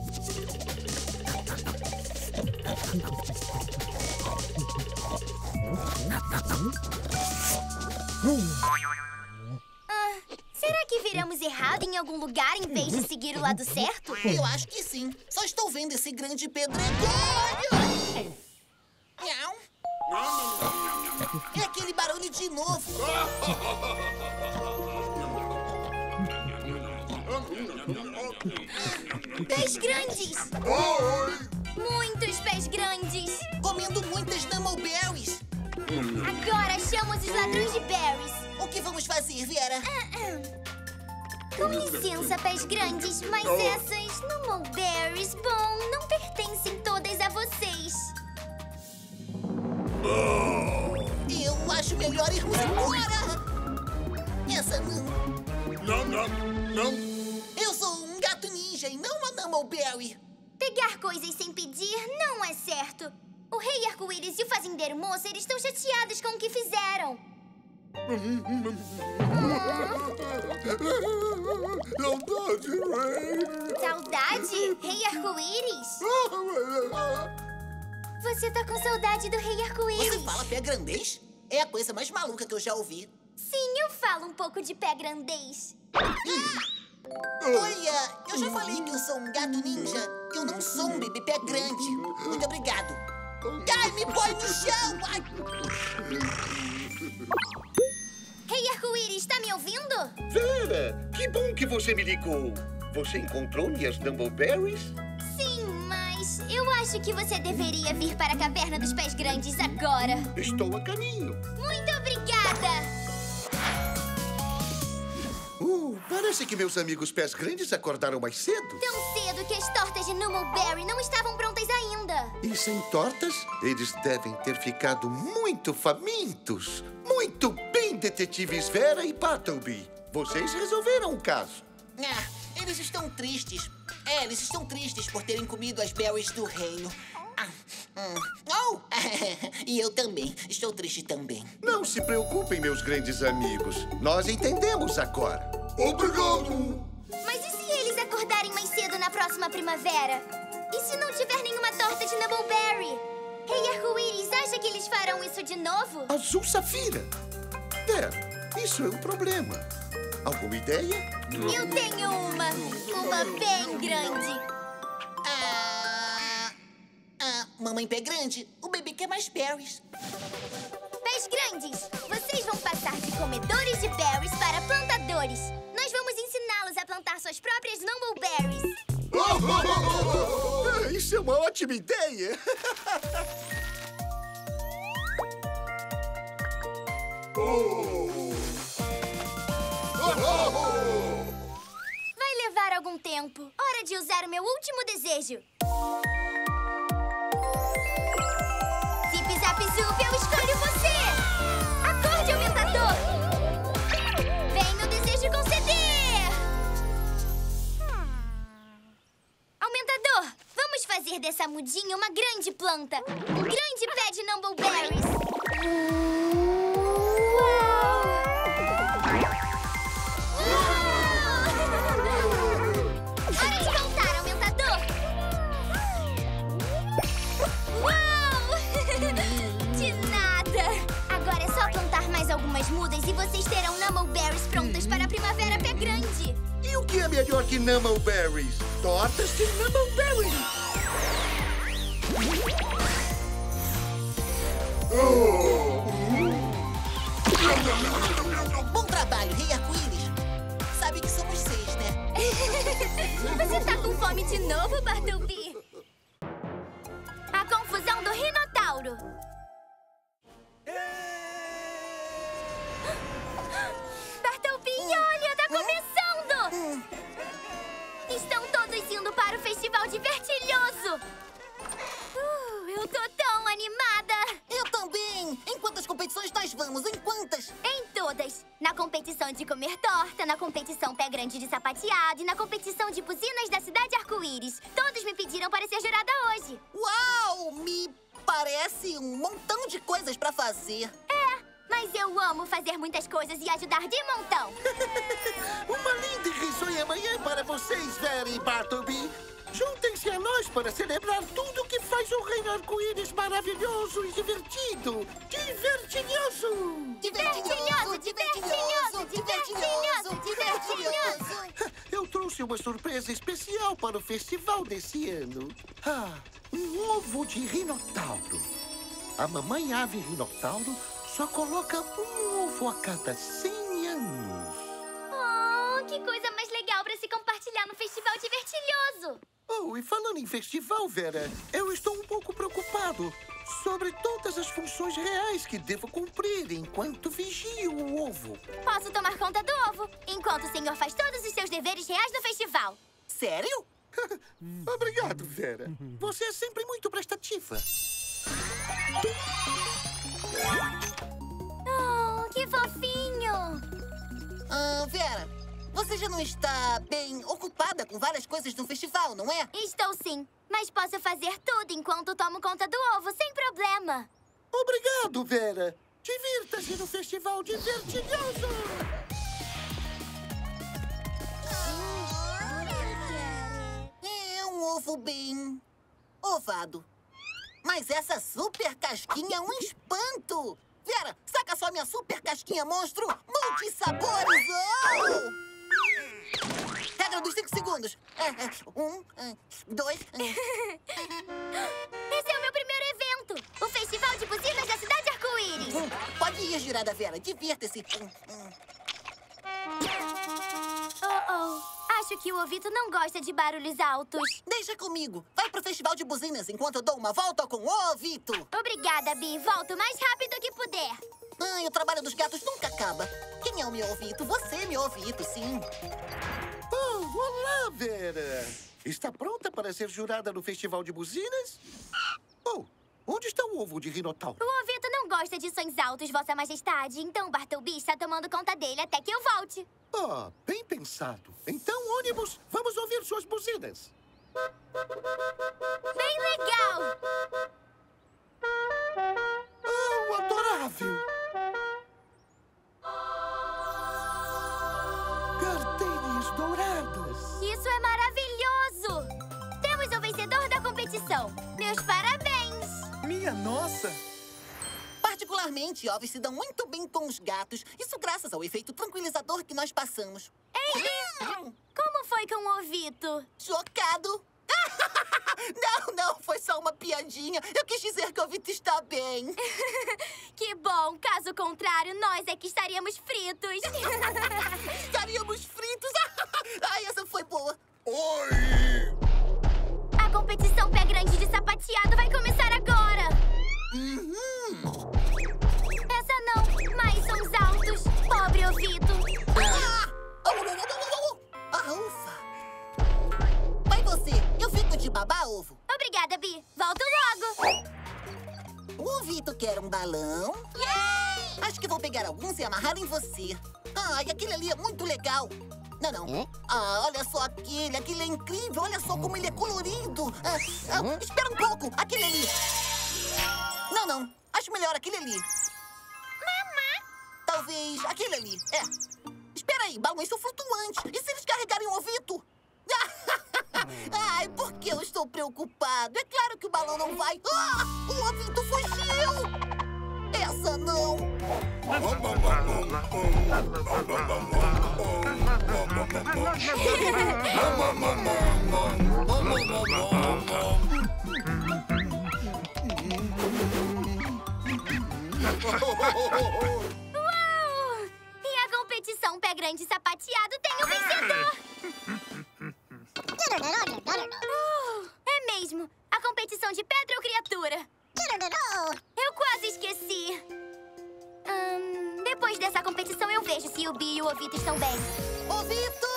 Ah, será que viramos errado em algum lugar em vez de seguir o lado certo? Eu acho que sim. Só estou vendo esse grande pedregulho. Não. É aquele barulho de novo. Pés grandes. Oi. Muitos pés grandes. Comendo muitas Numbleberries. Agora achamos os ladrões de berries. O que vamos fazer, Vera? Com licença, pés grandes, mas essas Numbleberries, bom, não pertencem todas a vocês. Eu acho melhor irmos embora! Essa não... Não! Eu sou um gato ninja e não uma Numbleberry! Pegar coisas sem pedir não é certo! O Rei Arco-Íris e o Fazendeiro Moça estão chateados com o que fizeram! Saudade, Rei! Saudade? Rei Arco-Íris? Você tá com saudade do Rei Arco-Íris? Você fala pé grandês? É a coisa mais maluca que eu já ouvi. Sim, eu falo um pouco de pé grandês. Olha, eu já falei que eu sou um gato ninja. Eu não sou um bebê pé grande. Muito obrigado. Ai, me põe no chão! Ai. Rei Arco-Íris, tá me ouvindo? Vera, que bom que você me ligou. Você encontrou minhas Numbleberries? Sim, mas eu acho que você deveria vir para a Caverna dos Pés Grandes agora. Estou a caminho. Muito obrigada! Parece que meus amigos Pés Grandes acordaram mais cedo. Tão cedo que as tortas de Numbleberry não estavam prontas ainda. E sem tortas, eles devem ter ficado muito famintos. Muito bem, detetives Vera e Bartleby. Vocês resolveram o caso. Ah, eles estão tristes. É, eles estão tristes por terem comido as berries do reino. Oh! E eu também. Estou triste também. Não se preocupem, meus grandes amigos. Nós entendemos agora. Obrigado! Mas e se eles acordarem mais cedo na próxima primavera? E se não tiver nenhuma torta de Numbleberry? Rei Arco-Íris, acha que eles farão isso de novo? Azul Safira! É, isso é um problema. Alguma ideia? Eu tenho uma! Uma bem grande! Mamãe Pé Grande, o bebê quer mais berries. Pés Grandes, vocês vão passar de comedores de berries para plantadores. Nós vamos ensiná-los a plantar suas próprias Numbleberries. Isso é uma ótima ideia! Vai levar algum tempo. Hora de usar o meu último desejo. Zip-zap-zup, eu escolho você! Acorde, aumentador! Vem meu desejo conceder! Aumentador, vamos fazer dessa mudinha uma grande planta. Um grande pé de Numbleberries. Algumas mudas e vocês terão Numbleberries prontas para a primavera Pé Grande. E o que é melhor que Numbleberries? Tortas de Numbleberries! Bom trabalho, Rei Arco-Íris. Sabe que somos seis, né? Você tá com fome de novo, Bartleby? A confusão do Rinotauro. Começando! Estão todos indo para o festival divertilhoso! Eu tô tão animada! Eu também! Em quantas competições nós vamos? Em quantas? Em todas! Na competição de comer torta, na competição Pé Grande de sapateado e na competição de buzinas da cidade Arco-Íris. Todos me pediram para ser jurada hoje! Uau! Me parece um montão de coisas pra fazer! Mas eu amo fazer muitas coisas e ajudar de montão. Uma linda e risonha manhã para vocês, Vera e Bartleby. Juntem-se a nós para celebrar tudo que faz o Reino Arco-Íris maravilhoso e divertido. Divertilhoso! Divertilhoso! Divertilhoso! Divertilhoso! Divertilhoso! Eu trouxe uma surpresa especial para o festival desse ano. Um ovo de Rinotauro. A mamãe Ave Rinotauro só coloca um ovo a cada 100 anos. Oh, que coisa mais legal pra se compartilhar no festival divertilhoso! Oh, e falando em festival, Vera, eu estou um pouco preocupado sobre todas as funções reais que devo cumprir enquanto vigio o ovo. Posso tomar conta do ovo, enquanto o senhor faz todos os seus deveres reais no festival. Sério? Obrigado, Vera. Você é sempre muito prestativa. Oh, que fofinho! Vera, você já não está bem ocupada com várias coisas no festival, não é? Estou sim, mas posso fazer tudo enquanto tomo conta do ovo, sem problema. Obrigado, Vera. Divirta-se no festival divertidioso! É um ovo bem ovado. Mas essa super casquinha é um espanto! Vera, saca só minha super casquinha monstro multissabores! Oh! Regra dos 5 segundos. 1, 2... Esse é o meu primeiro evento! O Festival de Buzinas da Cidade Arco-Íris! Pode ir, jurada Vera, divirta-se! Acho acho que o Ovito não gosta de barulhos altos. Deixa comigo. Vai pro festival de buzinas enquanto eu dou uma volta com o Ovito. Obrigada, Bi. Volto o mais rápido que puder. Ai, o trabalho dos gatos nunca acaba. Quem é o meu Ovito? Você é meu Ovito, sim. Oh, olá, Vera. Está pronta para ser jurada no festival de buzinas? Oh, onde está o ovo de Rinotauro? O Ovito não gosta de sons altos, Vossa Majestade. Então Bartleby está tomando conta dele até que eu volte. Oh, bem pensado. Então, ônibus, vamos ouvir suas buzinas. Bem legal! Oh, adorável! Gardenias douradas! Isso é maravilhoso! Temos o vencedor da competição. Meus parabéns! Minha nossa! Particularmente, ovos se dão muito bem com os gatos. Isso graças ao efeito tranquilizador que nós passamos. Ei! Como foi com o Ovito? Chocado! Não, foi só uma piadinha. Eu quis dizer que o Ovito está bem. Que bom. Caso contrário, nós é que estaríamos fritos. Estaríamos fritos? Ai, essa foi boa. Oi! A competição Pé Grande de sapateado vai começar agora. Essa não. Mais sons altos. Pobre Ovito. Ufa! Vai você. Eu fico de babá ovo. Obrigada, Bi. Volto logo. O Ovito quer um balão. Yay! Acho que vou pegar alguns e amarrar em você. Ai, aquele ali é muito legal. Não. Ah, olha só aquele. Aquele é incrível. Olha só como ele é colorido. Espera um pouco. Aquele ali. Não. Acho melhor aquele ali. Mamá. Talvez aquele ali. Espera aí, balões são flutuantes. E se eles carregarem o Ovito? Ai, por que eu estou preocupado? É claro que o balão não vai... Ah, o Ovito fugiu! Essa não! Uau! E a competição Pé Grande Sapateado tem um vencedor! É mesmo! A competição de pedra ou criatura? Eu quase esqueci! Depois dessa competição eu vejo se o Bi e o Ovito estão bem. Ovito!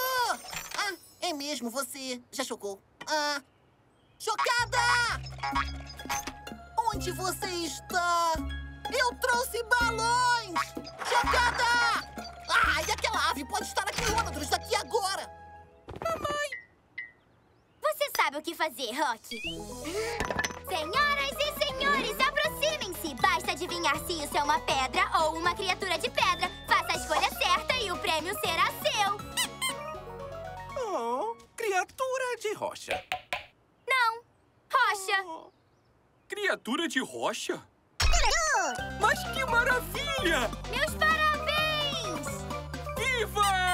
Ah, é mesmo, você já chocou. Ah, Chocada! Onde você está? Eu trouxe balões! Chocada! Ai, aquela ave pode estar a quilômetros daqui agora! Mamãe! Você sabe o que fazer, Rocky. Senhoras e senhores, aproximem-se! Basta adivinhar se isso é uma pedra ou uma criatura de pedra. Faça a escolha certa e o prêmio será seu! Oh, criatura de rocha. Não, rocha. Oh, criatura de rocha? Mas que maravilha! Meus parabéns! Viva!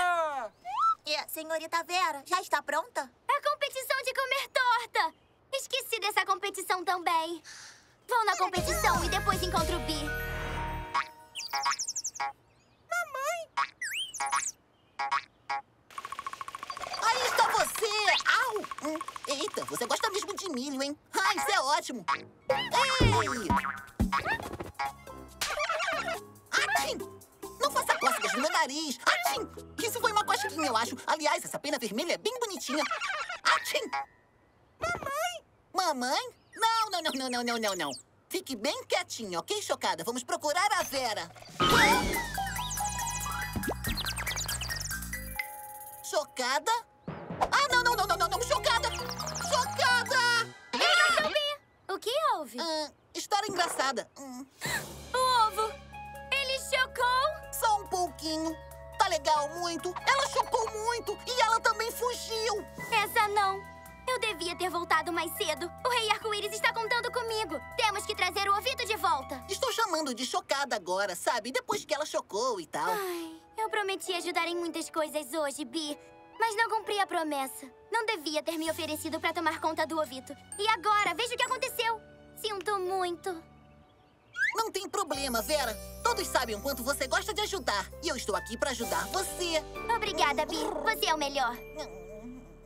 Senhorita Vera, já está pronta? A competição de comer torta! Esqueci dessa competição também. Vou na competição e depois encontro o Bi. Mamãe! Aí está você! Au! Eita, você gosta mesmo de milho, hein? Ai, isso é ótimo! Ei! Atchim! Não faça cócegas no meu nariz! Atchim! Isso foi uma cosquinha, eu acho. Aliás, essa pena vermelha é bem bonitinha. Atchim! Mamãe! Mamãe? Não. Fique bem quietinha, ok, Chocada? Vamos procurar a Vera. Chocada? Ah, não. Chocada! Chocada! Eu não sabia. O que houve? História engraçada. O ovo! Chocou? Só um pouquinho. Tá legal muito. Ela chocou muito e ela também fugiu. Essa não. Eu devia ter voltado mais cedo. O Rei Arco-Íris está contando comigo. Temos que trazer o Ovito de volta. Estou chamando de Chocada agora, sabe? Depois que ela chocou e tal. Ai, eu prometi ajudar em muitas coisas hoje, Bi. Mas não cumpri a promessa. Não devia ter me oferecido pra tomar conta do Ovito. E agora, veja o que aconteceu. Sinto muito. Não tem problema, Vera. Todos sabem o quanto você gosta de ajudar. E eu estou aqui pra ajudar você. Obrigada, Bi. Você é o melhor.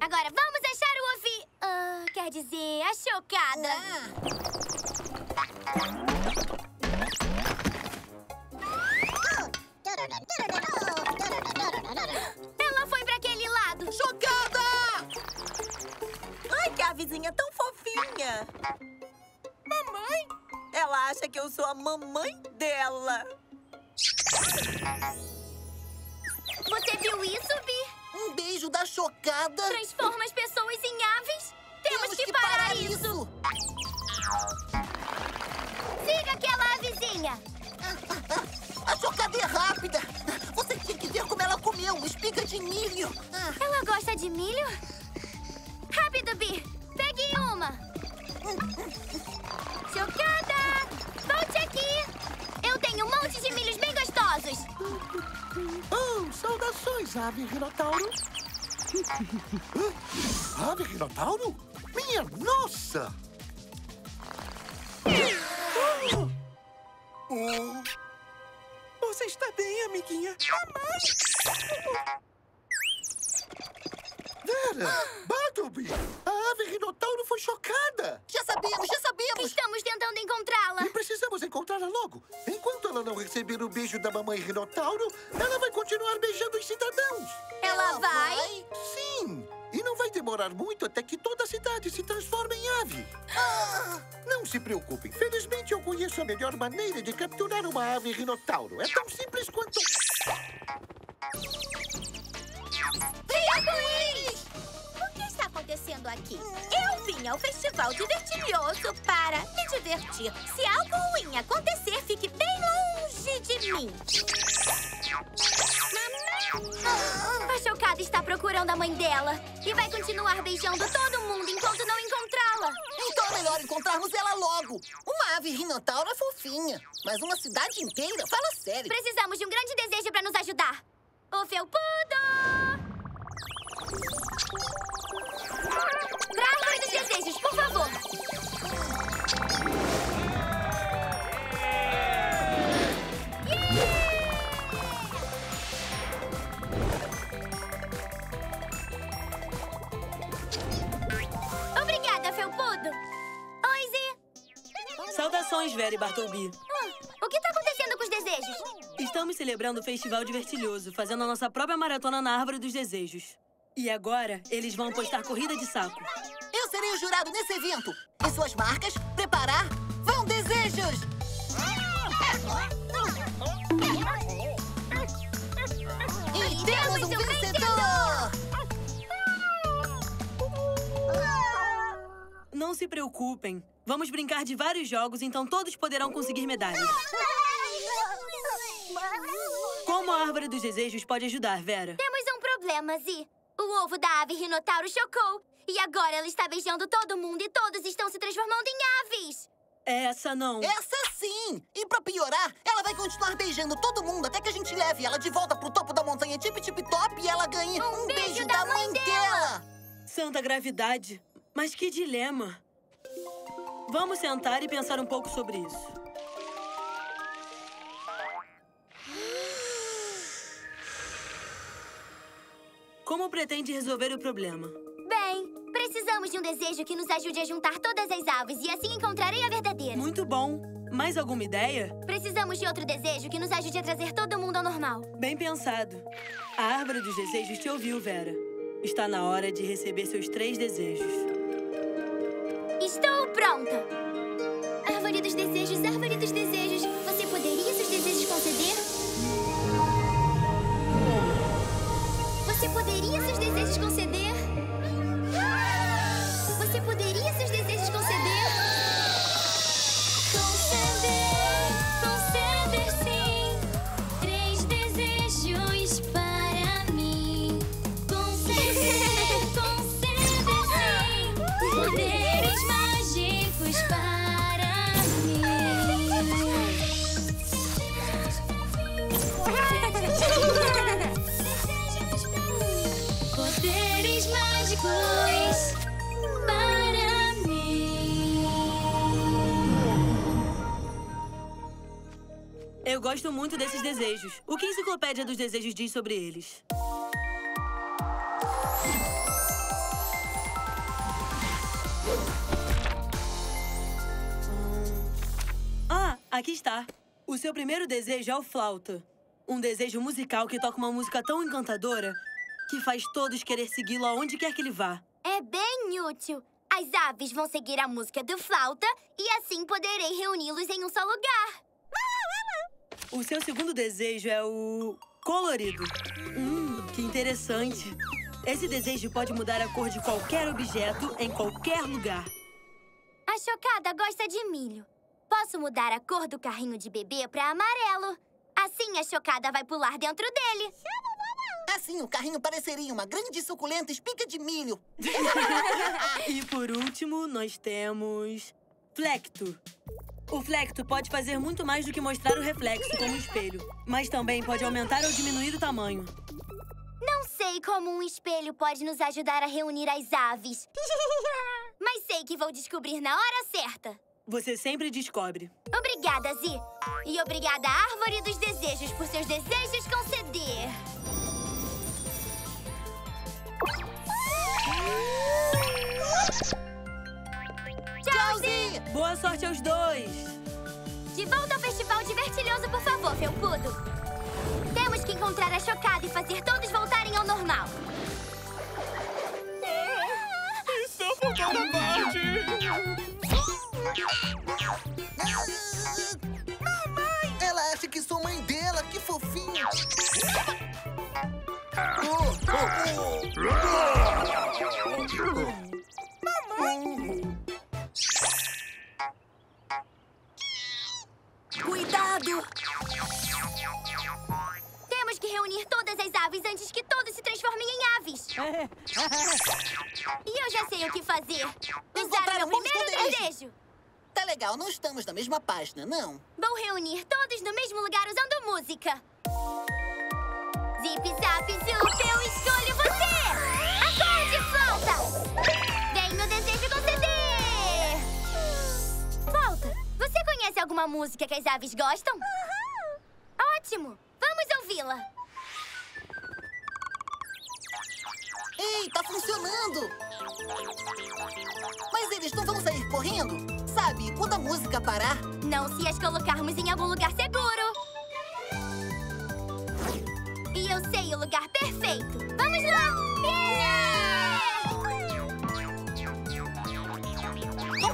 Agora vamos achar o Ovito. Quer dizer, a Chocada. Ela foi pra aquele lado. Chocada! Ai, que avezinha tão fofinha. Mamãe? Ela acha que eu sou a mamãe dela. Você viu isso, Bi? Um beijo da Chocada transforma as pessoas em aves. Temos que parar isso! Siga aquela avezinha! A Chocada é rápida! Você tem que ver como ela comeu uma espiga de milho! Ela gosta de milho? Rápido, Bi! Pegue uma! Chocada! Volte aqui! Eu tenho um monte de milhos bem gostosos! Oh, saudações, Ave Rinotauro! Ave Rinotauro? Minha nossa! Você está bem, amiguinha? Mamãe! Vera! Bartleby! A Ave Rinotauro foi chocada! Já sabemos, já sabemos! Estamos tentando encontrá-la! E precisamos encontrá-la logo! Enquanto ela não receber o beijo da mamãe Rinotauro, ela vai continuar beijando os cidadãos! Ela vai? Sim! E não vai demorar muito até que toda a cidade se transforme em ave! Não se preocupem! Felizmente eu conheço a melhor maneira de capturar uma ave Rinotauro! É tão simples quanto... Rei Arco-Íris! O que está acontecendo aqui? Eu vim ao festival divertilhoso para me divertir. Se algo ruim acontecer, fique bem longe de mim. Mamãe! A Chocada está procurando a mãe dela e vai continuar beijando todo mundo enquanto não encontrá-la. Então é melhor encontrarmos ela logo. Uma ave rinotauro é fofinha, mas uma cidade inteira? Fala sério. Precisamos de um grande desejo para nos ajudar. O Felpudo! Árvore dos Desejos, por favor! Yeah! Obrigada, Felpudo! Oi, Zi! Saudações, Vera e Bartleby! O que está acontecendo com os desejos? Estamos celebrando o Festival Divertilhoso, fazendo a nossa própria maratona na Árvore dos Desejos. E agora, eles vão postar corrida de saco. Eu serei o jurado nesse evento. E suas marcas, preparar, vão desejos! E temos um vencedor! Não se preocupem. Vamos brincar de vários jogos, então todos poderão conseguir medalhas. Como a Árvore dos Desejos pode ajudar, Vera? Temos um problema, Zi. O ovo da ave Rinotauro chocou. E agora ela está beijando todo mundo e todos estão se transformando em aves. Essa não. Essa sim! E pra piorar, ela vai continuar beijando todo mundo até que a gente leve ela de volta pro topo da montanha tip-tip-top e ela ganhe um beijo da mãe dela! Santa gravidade. Mas que dilema. Vamos sentar e pensar um pouco sobre isso. Como pretende resolver o problema? Bem, precisamos de um desejo que nos ajude a juntar todas as aves e assim encontrarei a verdadeira. Muito bom. Mais alguma ideia? Precisamos de outro desejo que nos ajude a trazer todo mundo ao normal. Bem pensado. A Árvore dos Desejos te ouviu, Vera. Está na hora de receber seus 3 desejos. Estou pronta! Árvore dos Desejos, Árvore dos Desejos. Você poderia seus desejos conceder? Você poderia seus desejos conceder? Conceder sim. 3 desejos para mim. Conceder sim. Poderes mágicos para mim. Poderes mágicos para mim. Eu gosto muito desses desejos. O que a Enciclopédia dos Desejos diz sobre eles? Aqui está. O seu primeiro desejo é o flauta. Um desejo musical que toca uma música tão encantadora que faz todos querer segui-lo aonde quer que ele vá. É bem útil. As aves vão seguir a música do flauta e assim poderei reuni-los em um só lugar. O seu segundo desejo é o... colorido. Que interessante. Esse desejo pode mudar a cor de qualquer objeto em qualquer lugar. A Chocada gosta de milho. Posso mudar a cor do carrinho de bebê para amarelo. Assim a Chocada vai pular dentro dele. Assim o carrinho pareceria uma grande suculenta espiga de milho. E por último, nós temos... Flecto. O Flecto pode fazer muito mais do que mostrar o reflexo como um espelho, mas também pode aumentar ou diminuir o tamanho. Não sei como um espelho pode nos ajudar a reunir as aves. Mas sei que vou descobrir na hora certa. Você sempre descobre. Obrigada, Zi. E obrigada à Árvore dos Desejos por seus desejos conceder. Tchau, Zi! Boa sorte aos dois! De volta ao festival divertilhoso, por favor, Felpudo. Temos que encontrar a Chocada e fazer todos voltarem ao normal. Estou com saudade! Mamãe! Ela acha que sou mãe dela, que fofinho! Mamãe! Cuidado! Temos que reunir todas as aves antes que todos se transformem em aves. E eu já sei o que fazer. Usar o meu primeiro desejo. Tá legal, não estamos na mesma página, não? Vou reunir todos no mesmo lugar usando música. Zip, zap, zup, eu escolho você! Acorde, flauta! Vem meu desejo conceder! Flauta! Você conhece alguma música que as aves gostam? Uhum. Ótimo! Vamos ouvi-la! Ei, tá funcionando! Mas eles não vão sair correndo? Sabe, quando a música parar... Não se as colocarmos em algum lugar seguro! E eu sei o lugar perfeito! Vamos lá! Yeah!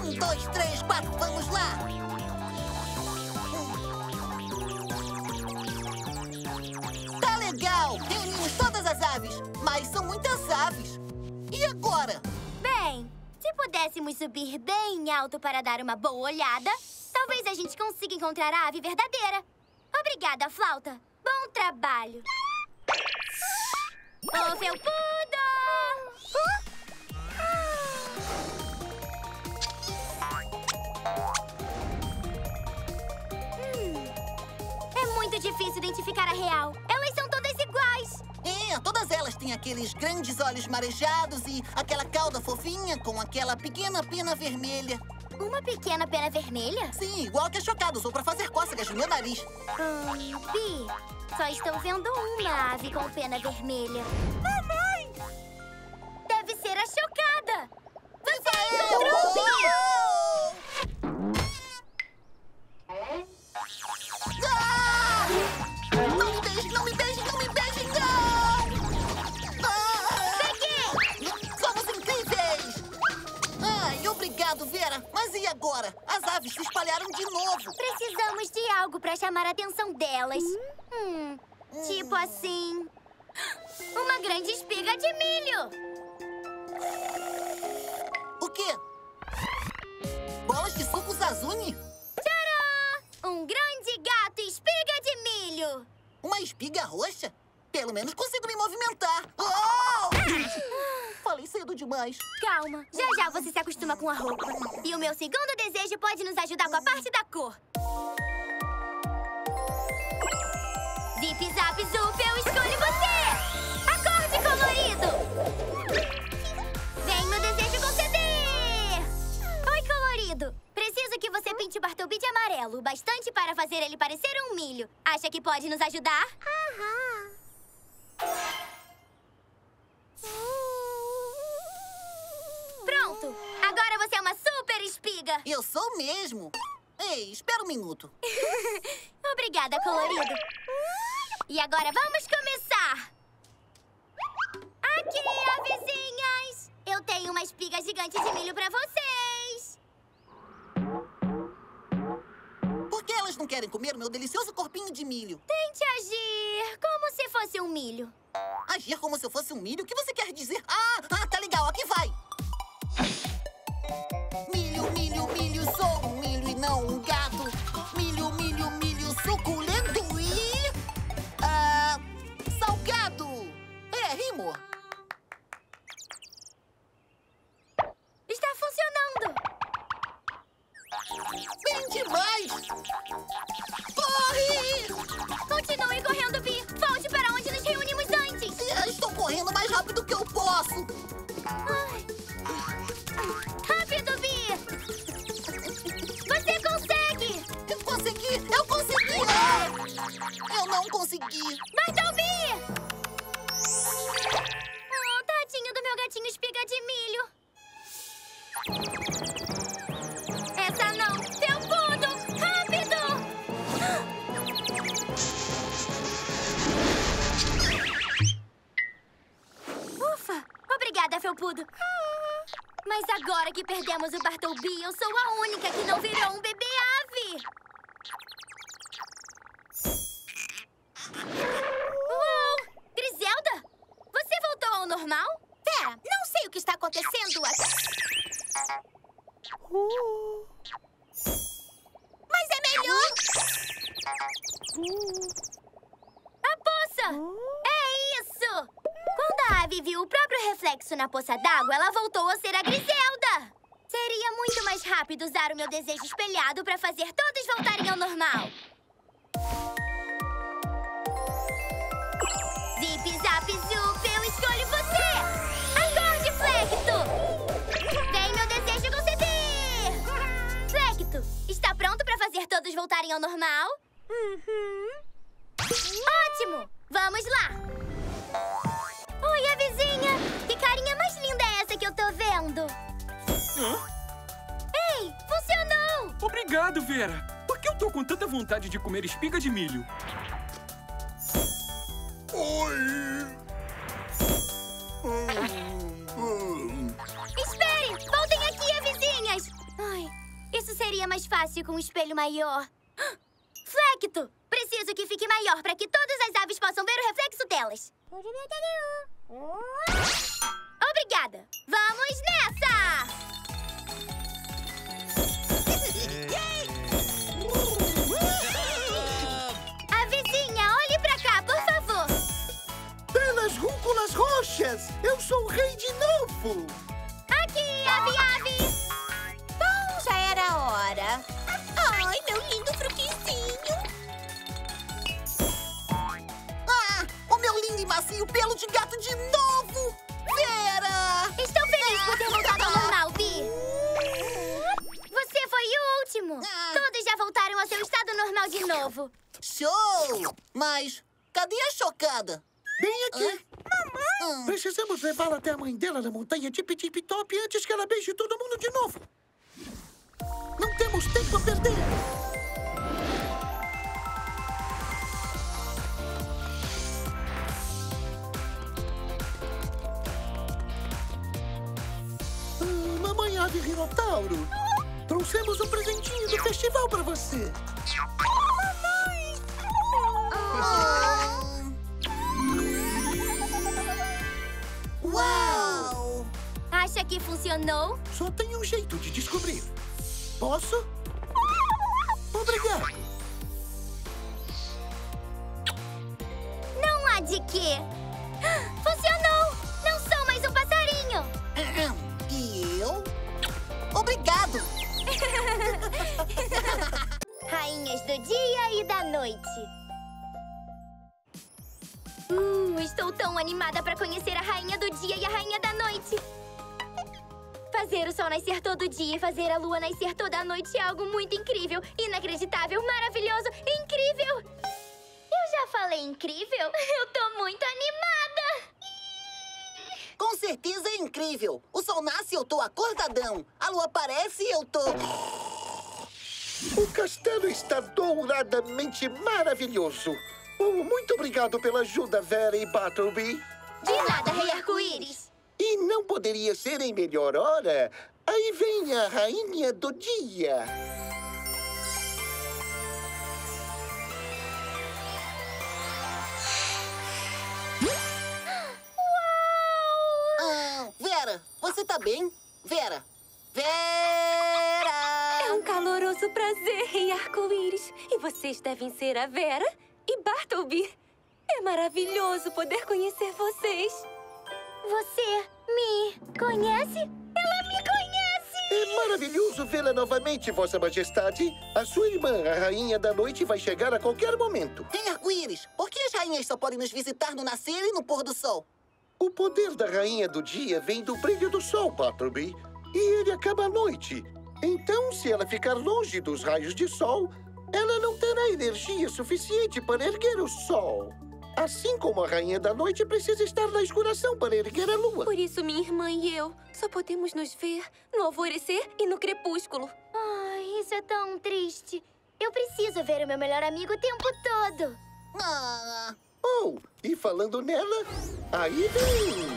1, 2, 3, 4, vamos lá! Legal! Reunimos todas as aves, mas são muitas aves. E agora? Bem, se pudéssemos subir bem alto para dar uma boa olhada, talvez a gente consiga encontrar a ave verdadeira. Obrigada, flauta. Bom trabalho. Ô, Felpudo! É muito difícil identificar a real. Elas são todas iguais. É, todas elas têm aqueles grandes olhos marejados e aquela cauda fofinha com aquela pequena pena vermelha. Uma pequena pena vermelha? Sim, igual que a Chocada usou pra fazer cócegas no meu nariz. Bi, só estou vendo uma ave com pena vermelha. Mamãe! Deve ser a Chocada! Você encontrou, Bi! Ah! Não me beije, não me beije, não me beije, não! Ah! Peguei! Somos incríveis! Ai, obrigado, Vera. Mas e agora? As aves se espalharam de novo. Precisamos de algo para chamar a atenção delas. Tipo assim... Uma grande espiga de milho! O quê? Bolas de suco Zazuni? Um grande gato espiga de milho! Uma espiga roxa? Pelo menos consigo me movimentar! Oh! Falei cedo demais. Calma, já já você se acostuma com a roupa. E o meu segundo desejo pode nos ajudar com a parte da cor. Zip, zap, zup, eu escolho você! Acorde, colorido! Vem meu desejo conceder! Oi, colorido! Preciso que você pinte o Bartleby de amarelo, bastante para fazer ele parecer um milho. Acha que pode nos ajudar? Pronto! Agora você é uma super espiga! Eu sou mesmo! Ei, espera um minuto. Obrigada, Colorido. E agora vamos começar! Aqui, avezinhas! Eu tenho uma espiga gigante de milho pra vocês! Por que elas não querem comer o meu delicioso corpinho de milho? Tente agir como se fosse um milho. Agir como se eu fosse um milho? O que você quer dizer? Ah, tá legal, aqui vai! Milho, milho, milho, sou um milho e não um gato. Milho, milho, milho, suculento e... salgado! É, rimou. Está funcionando! Bem demais! Corre! Continue correndo, Bi! Volte para onde nos reunimos antes! Estou correndo mais rápido que eu posso! Ai. Rápido, Bi! Você consegue! Eu consegui! Ah! Eu não consegui! Mas não, Bi! Oh, tadinho do meu gatinho espiga de milho! Essa não! Felpudo! Rápido! Ufa! Obrigada, Felpudo! Mas agora que perdemos o Bartleby, eu sou a única que não virou um bebê ave! Uou! Griselda, você voltou ao normal? Vera, não sei o que está acontecendo aqui. Mas é melhor! A poça! É isso! Quando a ave viu o próprio reflexo na poça d'água, ela voltou a ser a Griselda! Seria muito mais rápido usar o meu desejo espelhado para fazer todos voltarem ao normal. Zip, zap, zup, eu escolho você! Acorde, Flecto! Vem meu desejo conceber! Flecto, está pronto para fazer todos voltarem ao normal? Ótimo! Vamos lá! Oi, avezinha! Que carinha mais linda é essa que eu tô vendo? Ei, funcionou! Obrigado, Vera! Por que eu tô com tanta vontade de comer espiga de milho? Espere! Voltem aqui, avezinhas! Ai, isso seria mais fácil com um espelho maior. Flecto! Preciso que fique maior para que todas as aves possam ver o reflexo delas. Obrigada! Vamos nessa! Avezinha, olhe pra cá, por favor! Belas rúculas roxas! Eu sou o rei de novo! Aqui, ave! Bom, já era a hora! Ai, meu lindo fruquizinho! E macio pelo de gato de novo! Vera! Estou feliz por ter voltado ao normal, Bi! Você foi o último! Todos já voltaram ao seu estado normal de novo! Show! Mas cadê a Chocada? Bem aqui! Mamãe! Precisamos levá-la até a mãe dela na montanha Tip-Tip-Top antes que ela beije todo mundo de novo! Não temos tempo a perder! Mamãe Ave Rinotauro, trouxemos um presentinho do festival pra você. Mamãe! Uau! Acha que funcionou? Só tem um jeito de descobrir. Posso? Obrigado. Não há de quê. Funcionou! Não sou mais um passarinho. Obrigado! Rainhas do dia e da noite. Estou tão animada para conhecer a rainha do dia e a rainha da noite. Fazer o sol nascer todo dia e fazer a lua nascer toda a noite é algo muito incrível, inacreditável, maravilhoso, incrível! Eu já falei incrível? Eu tô muito animada! Com certeza é incrível. O sol nasce e eu tô acordadão. A lua aparece e eu tô... O castelo está douradamente maravilhoso. Oh, muito obrigado pela ajuda, Vera e Bartleby. De nada, Rei Arco-Íris. E não poderia ser em melhor hora. Aí vem a Rainha do Dia. Uau! Ah, Vera, você tá bem? Vera! Vera! É um caloroso prazer, Rei Arco-Íris. E vocês devem ser a Vera e Bartleby. É maravilhoso poder conhecer vocês. Você me conhece? Ela me conhece! É maravilhoso vê-la novamente, Vossa Majestade. A sua irmã, a Rainha da Noite, vai chegar a qualquer momento. Rei Arco-Íris, por que as rainhas só podem nos visitar no nascer e no pôr do sol? O poder da Rainha do Dia vem do brilho do sol, Bartleby. E ele acaba à noite. Então, se ela ficar longe dos raios de sol, ela não terá energia suficiente para erguer o sol. Assim como a Rainha da Noite precisa estar na escuridão para erguer a lua. Por isso, minha irmã e eu só podemos nos ver no alvorecer e no crepúsculo. Ai, isso é tão triste. Eu preciso ver o meu melhor amigo o tempo todo. Ah. Oh, e falando nela, aí vem!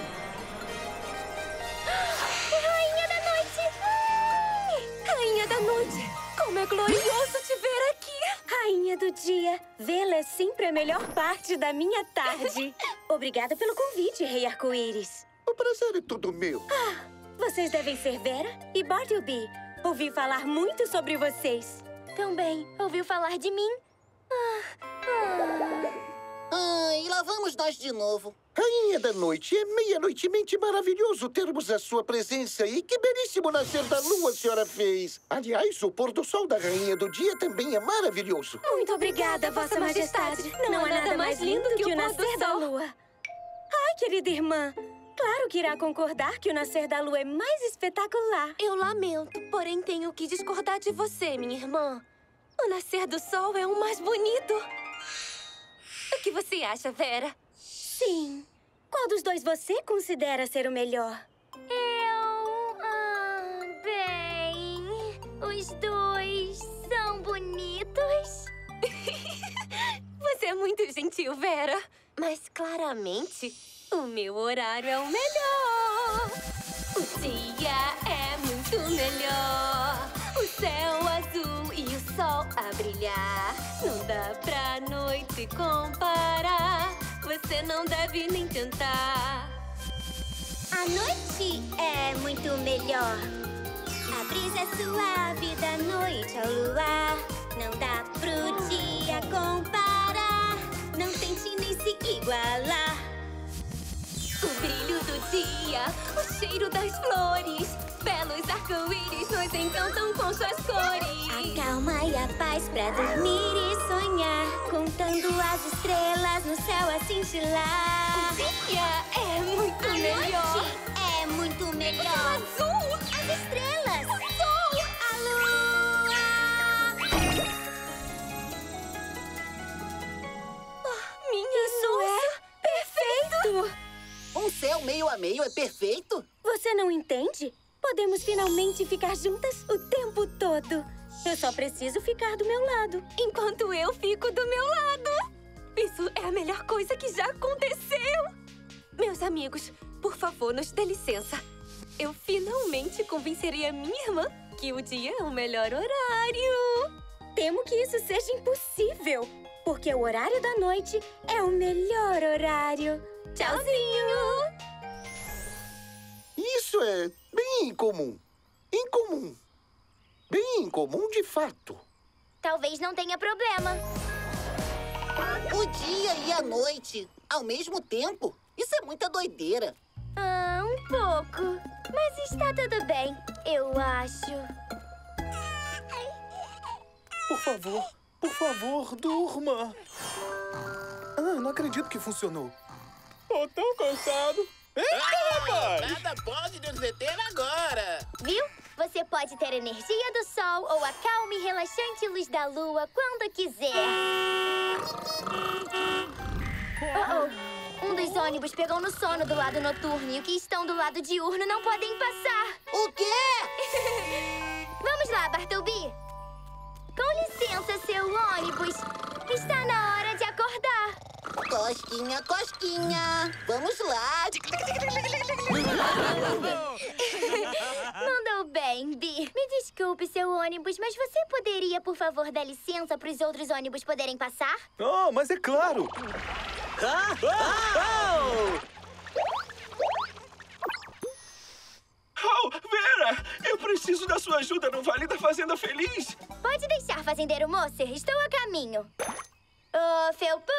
Rainha da Noite! Ai! Rainha da Noite, como é glorioso te ver aqui! Rainha do Dia, vê-la é sempre a melhor parte da minha tarde. Obrigada pelo convite, Rei Arco-Íris. O prazer é todo meu. Ah, vocês devem ser Vera e Bartleby. Ouvi falar muito sobre vocês. Também ouviu falar de mim? E lá vamos nós de novo. Rainha da Noite, é meia-noitinamente maravilhoso termos a sua presença e que belíssimo nascer da lua a senhora fez. Aliás, o pôr do sol da Rainha do Dia também é maravilhoso. Muito obrigada, Vossa Majestade. Não há nada mais lindo que o nascer da lua. Ai, querida irmã, claro que irá concordar que o nascer da lua é mais espetacular. Eu lamento, porém tenho que discordar de você, minha irmã. O nascer do sol é o mais bonito. O que você acha, Vera? Sim. Qual dos dois você considera ser o melhor? Eu... bem... Os dois são bonitos. Você é muito gentil, Vera. Mas, claramente, o meu horário é o melhor. O dia é muito melhor. O céu azul e o sol a brilhar. Não dá pra noite comparar. Você não deve nem tentar. A noite é muito melhor. A brisa é suave da noite ao luar. Não dá pro dia comparar. Não tente nem se igualar. O brilho do dia, o cheiro das flores, belos arco-íris nos encantam com suas cores. A calma e a paz pra dormir e sonhar, contando as estrelas no céu a cintilar. O dia é muito melhor. Noite é muito melhor. O céu azul, as estrelas, o sol, a lua. Oh, minha Isso é perfeito! Um céu meio a meio é perfeito? Você não entende? Podemos finalmente ficar juntas o tempo todo. Eu só preciso ficar do meu lado, enquanto eu fico do meu lado. Isso é a melhor coisa que já aconteceu. Meus amigos, por favor, nos dê licença. Eu finalmente convencerei a minha irmã que o dia é o melhor horário. Temo que isso seja impossível, porque o horário da noite é o melhor horário. Tchauzinho! Isso é bem incomum. Incomum. Bem incomum de fato. Talvez não tenha problema. O dia e a noite, ao mesmo tempo? Isso é muita doideira. Ah, um pouco. Mas está tudo bem, eu acho. Por favor, durma. Ah, não acredito que funcionou. Tô tão cansado. Nada pode nos deter agora! Viu? Você pode ter a energia do sol ou a calma e relaxante luz da lua quando quiser. Oh, oh! Um dos ônibus pegou no sono do lado noturno e os que estão do lado diurno não podem passar. O quê? Vamos lá, Bartleby! Com licença, seu ônibus. Está na hora de acordar. Cosquinha, cosquinha. Vamos lá. Mandou bem, Bi. Me desculpe, seu ônibus, mas você poderia, por favor, dar licença para os outros ônibus poderem passar? Oh, mas é claro. Ah, oh, oh. Oh, Vera! Eu preciso da sua ajuda no Vale da Fazenda Feliz! Pode deixar, fazendeiro Mocer. Estou a caminho. Ô, Felpudo!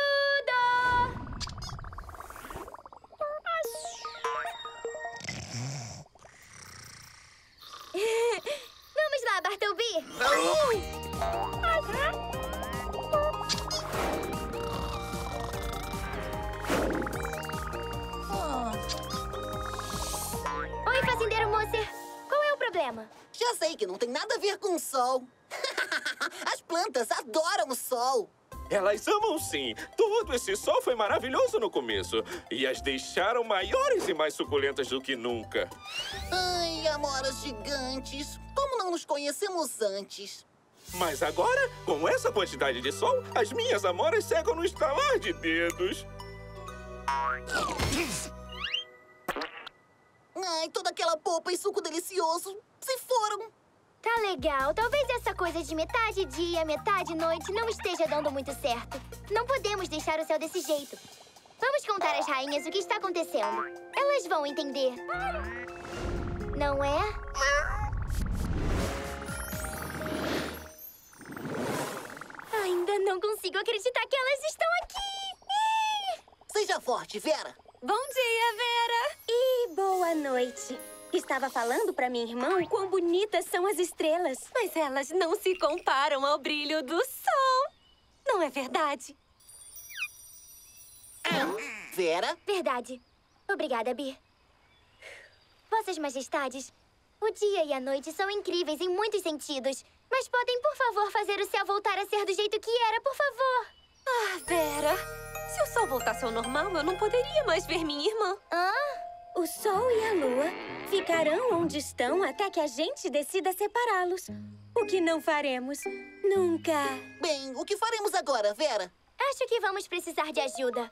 Vamos lá, Bartleby! Oi, fazendeiro Mocer. Qual é o problema? Já sei que não tem nada a ver com o sol. As plantas adoram o sol. Elas amam sim. Todo esse sol foi maravilhoso no começo. E as deixaram maiores e mais suculentas do que nunca. Ai, amoras gigantes. Como não nos conhecemos antes? Mas agora, com essa quantidade de sol, as minhas amoras secam no estalar de dedos. Ai, toda aquela polpa e suco delicioso se foram. Tá legal. Talvez essa coisa de metade dia, metade noite não esteja dando muito certo. Não podemos deixar o céu desse jeito. Vamos contar às rainhas o que está acontecendo. Elas vão entender. Não é? Ainda não consigo acreditar que elas estão aqui. Seja forte, Vera. Bom dia, Vera! E boa noite. Estava falando para minha irmã quão bonitas são as estrelas. Mas elas não se comparam ao brilho do sol. Não é verdade? Vera? Verdade. Obrigada, Bi. Vossas Majestades, o dia e a noite são incríveis em muitos sentidos. Mas podem, por favor, fazer o céu voltar a ser do jeito que era, por favor. Ah, Vera... Se o sol voltasse ao normal, eu não poderia mais ver minha irmã. O sol e a lua ficarão onde estão até que a gente decida separá-los. O que não faremos nunca. Bem, o que faremos agora, Vera? Acho que vamos precisar de ajuda.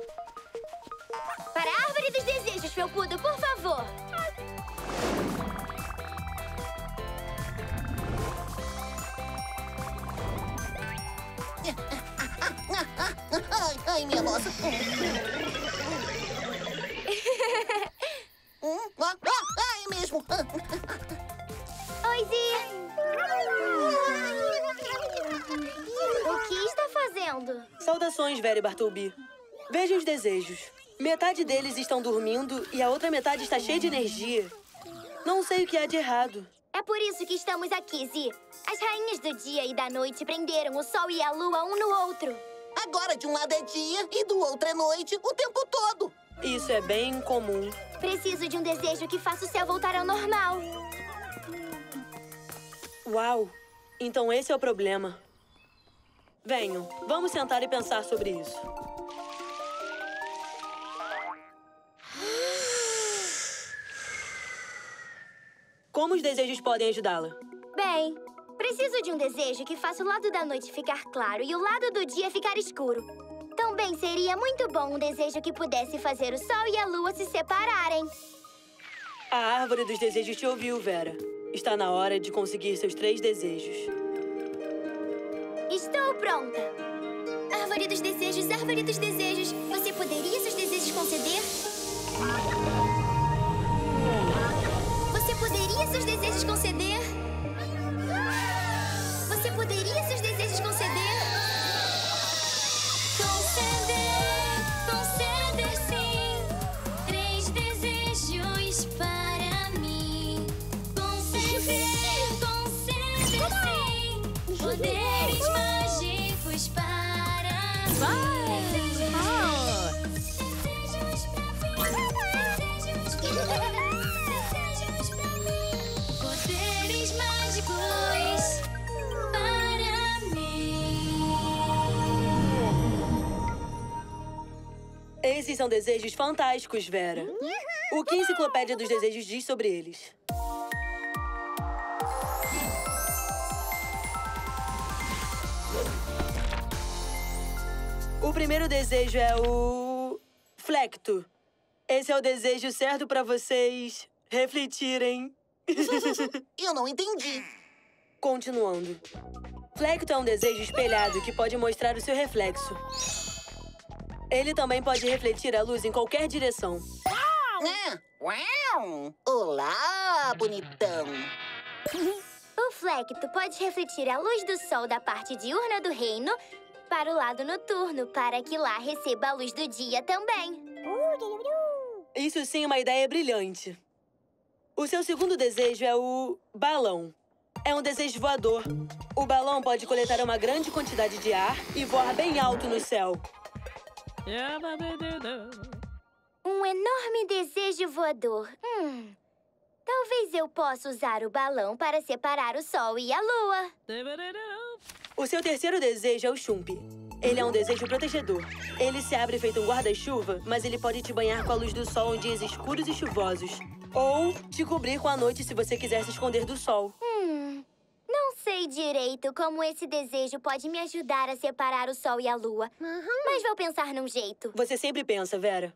Para a Árvore dos Desejos, Felpudo, por favor. Ai, minha nossa. É mesmo. Oi, Zi. O que está fazendo? Saudações, Vera e Bartleby. Veja os desejos. Metade deles estão dormindo e a outra metade está cheia de energia. Não sei o que há de errado. É por isso que estamos aqui, Zi. As rainhas do dia e da noite prenderam o sol e a lua um no outro. Agora, de um lado é dia e do outro é noite o tempo todo. Isso é bem comum. Preciso de um desejo que faça o céu voltar ao normal. Uau! Então esse é o problema. Venham, vamos sentar e pensar sobre isso. Como os desejos podem ajudá-la? Bem... Preciso de um desejo que faça o lado da noite ficar claro e o lado do dia ficar escuro. Também seria muito bom um desejo que pudesse fazer o sol e a lua se separarem. A Árvore dos Desejos te ouviu, Vera. Está na hora de conseguir seus 3 desejos. Estou pronta. Árvore dos Desejos, Árvore dos Desejos. Você poderia seus desejos conceder? Você poderia seus desejos conceder? Você poderia seus desejos conceder? Conceder, conceder sim. 3 desejos para mim. Conceder, conceder sim. Poderes mágicos para mim. Desejos para mim. Esses são desejos fantásticos, Vera. O que a Enciclopédia dos Desejos diz sobre eles? O primeiro desejo é o... Flecto. Esse é o desejo certo para vocês refletirem. Eu não entendi. Continuando. Flecto é um desejo espelhado que pode mostrar o seu reflexo. Ele também pode refletir a luz em qualquer direção. Uau! Olá, bonitão! O Flecto pode refletir a luz do sol da parte diurna do reino para o lado noturno, para que lá receba a luz do dia também. Isso sim é uma ideia brilhante. O seu segundo desejo é o balão. É um desejo voador. O balão pode coletar uma grande quantidade de ar e voar bem alto no céu. Um enorme desejo voador. Talvez eu possa usar o balão para separar o sol e a lua. O seu terceiro desejo é o chumpe. Ele é um desejo protegedor. Ele se abre feito um guarda-chuva, mas ele pode te banhar com a luz do sol em dias escuros e chuvosos. Ou te cobrir com a noite se você quiser se esconder do sol. Não sei direito como esse desejo pode me ajudar a separar o sol e a lua. Mas vou pensar num jeito. Você sempre pensa, Vera.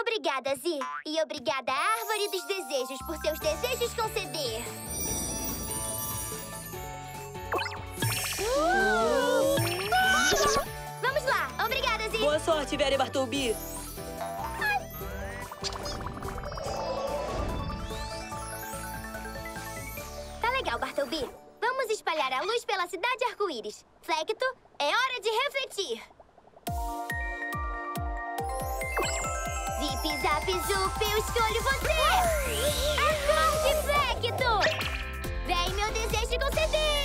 Obrigada, Zi. E obrigada, Árvore dos Desejos, por seus desejos conceder. Vamos lá. Obrigada, Zi. Boa sorte, Vera e Bartleby. Tá legal, Bartleby. Vamos espalhar a luz pela cidade arco-íris. Flecto, é hora de refletir. Zip, zap, zup, eu escolho você! Acorde, Flecto! Vem meu desejo conceder!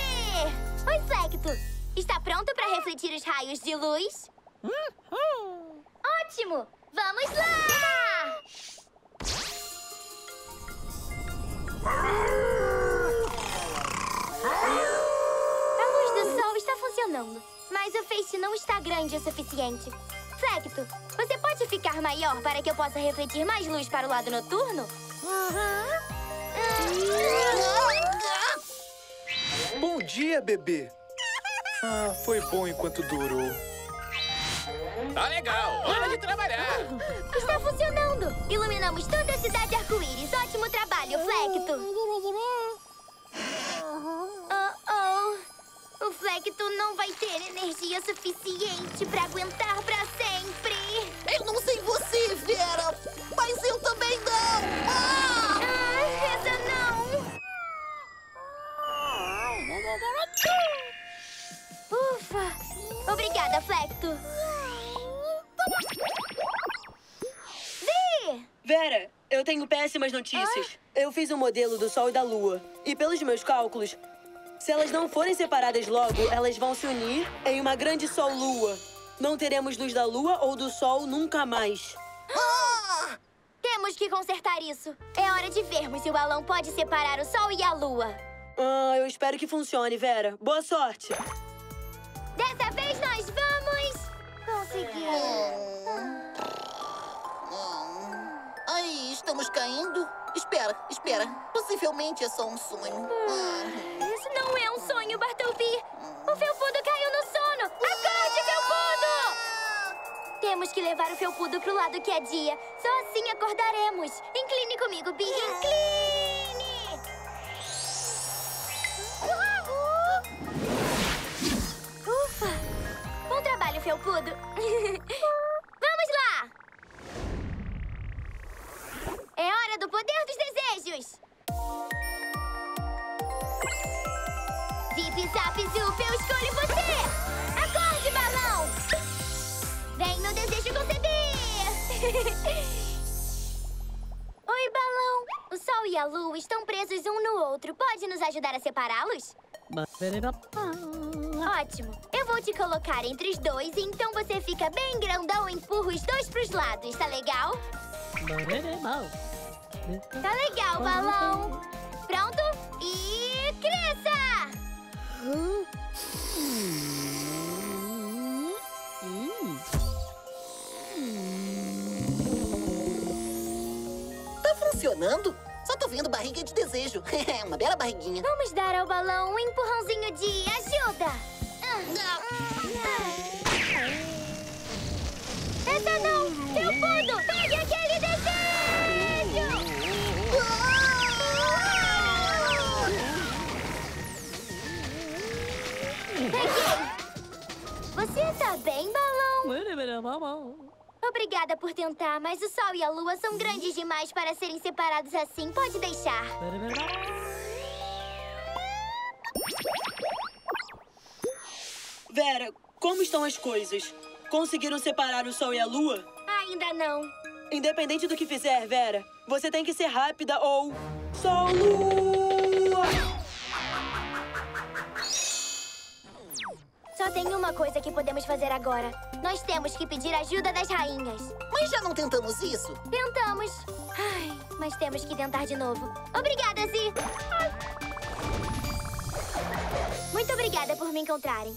Oi, Flecto! Está pronto para refletir os raios de luz? Ótimo! Vamos lá! A luz do sol está funcionando, mas o feixe não está grande o suficiente. Flecto, você pode ficar maior para que eu possa refletir mais luz para o lado noturno? Bom dia, bebê. Foi bom enquanto durou. Tá legal, hora de trabalhar. Está funcionando. Iluminamos toda a cidade arco-íris. Ótimo trabalho, Flecto. O Flecto não vai ter energia suficiente pra aguentar pra sempre. Eu não sei você, Vera, mas eu também não. Essa não. Ufa. Obrigada, Flecto. Zi! Vera, eu tenho péssimas notícias. Eu fiz um modelo do Sol e da Lua. E pelos meus cálculos... se elas não forem separadas logo, elas vão se unir em uma grande Sol-Lua. Não teremos luz da Lua ou do Sol nunca mais. Temos que consertar isso. É hora de vermos se o balão pode separar o Sol e a Lua. Eu espero que funcione, Vera. Boa sorte. Dessa vez nós vamos... conseguir. Ai, estamos caindo? Espera. Possivelmente é só um sonho. Isso não é um sonho, Bartleby. O Felpudo caiu no sono. Acorde, Felpudo! Temos que levar o Felpudo pro lado que é dia. Só assim acordaremos. Incline comigo, Big. Incline! Ufa! Bom trabalho, Felpudo. Vamos lá! É hora do poder dos desejos! Zip, zap, zup, eu escolho você! Acorde, balão! Vem meu desejo conceder! Oi, balão! O sol e a lua estão presos um no outro. Pode nos ajudar a separá-los? Ótimo! Eu vou te colocar entre os dois, então você fica bem grandão e empurra os dois pros lados, tá legal? Tá legal, balão! Pronto? E cresça! Tá funcionando? Só tô vendo barriga de desejo. É uma bela barriguinha. Vamos dar ao balão um empurrãozinho de ajuda! Ah, não! Felpudo, pegue aquele desejo! Peguei! Você está bem, Balão? Obrigada por tentar, mas o Sol e a Lua são grandes demais para serem separados assim. Pode deixar. Vera, como estão as coisas? Conseguiram separar o Sol e a Lua? Ainda não. Independente do que fizer, Vera, você tem que ser rápida ou... Sol, Lua! Só tem uma coisa que podemos fazer agora. Nós temos que pedir ajuda das rainhas. Mas já não tentamos isso? Tentamos. Ai, mas temos que tentar de novo. Obrigada, Zi! Muito obrigada por me encontrarem.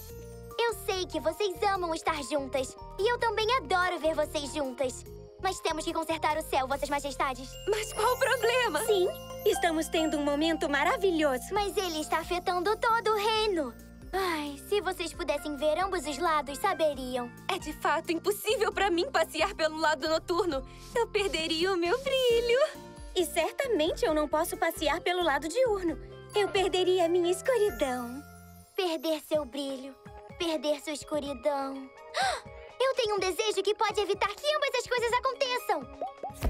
Eu sei que vocês amam estar juntas. E eu também adoro ver vocês juntas. Mas temos que consertar o céu, vossas majestades. Mas qual o problema? Sim, estamos tendo um momento maravilhoso. Mas ele está afetando todo o reino. Ai, se vocês pudessem ver ambos os lados, saberiam. É de fato impossível para mim passear pelo lado noturno. Eu perderia o meu brilho. E certamente eu não posso passear pelo lado diurno. Eu perderia a minha escuridão. Perder seu brilho. Perder sua escuridão. Eu tenho um desejo que pode evitar que ambas as coisas aconteçam.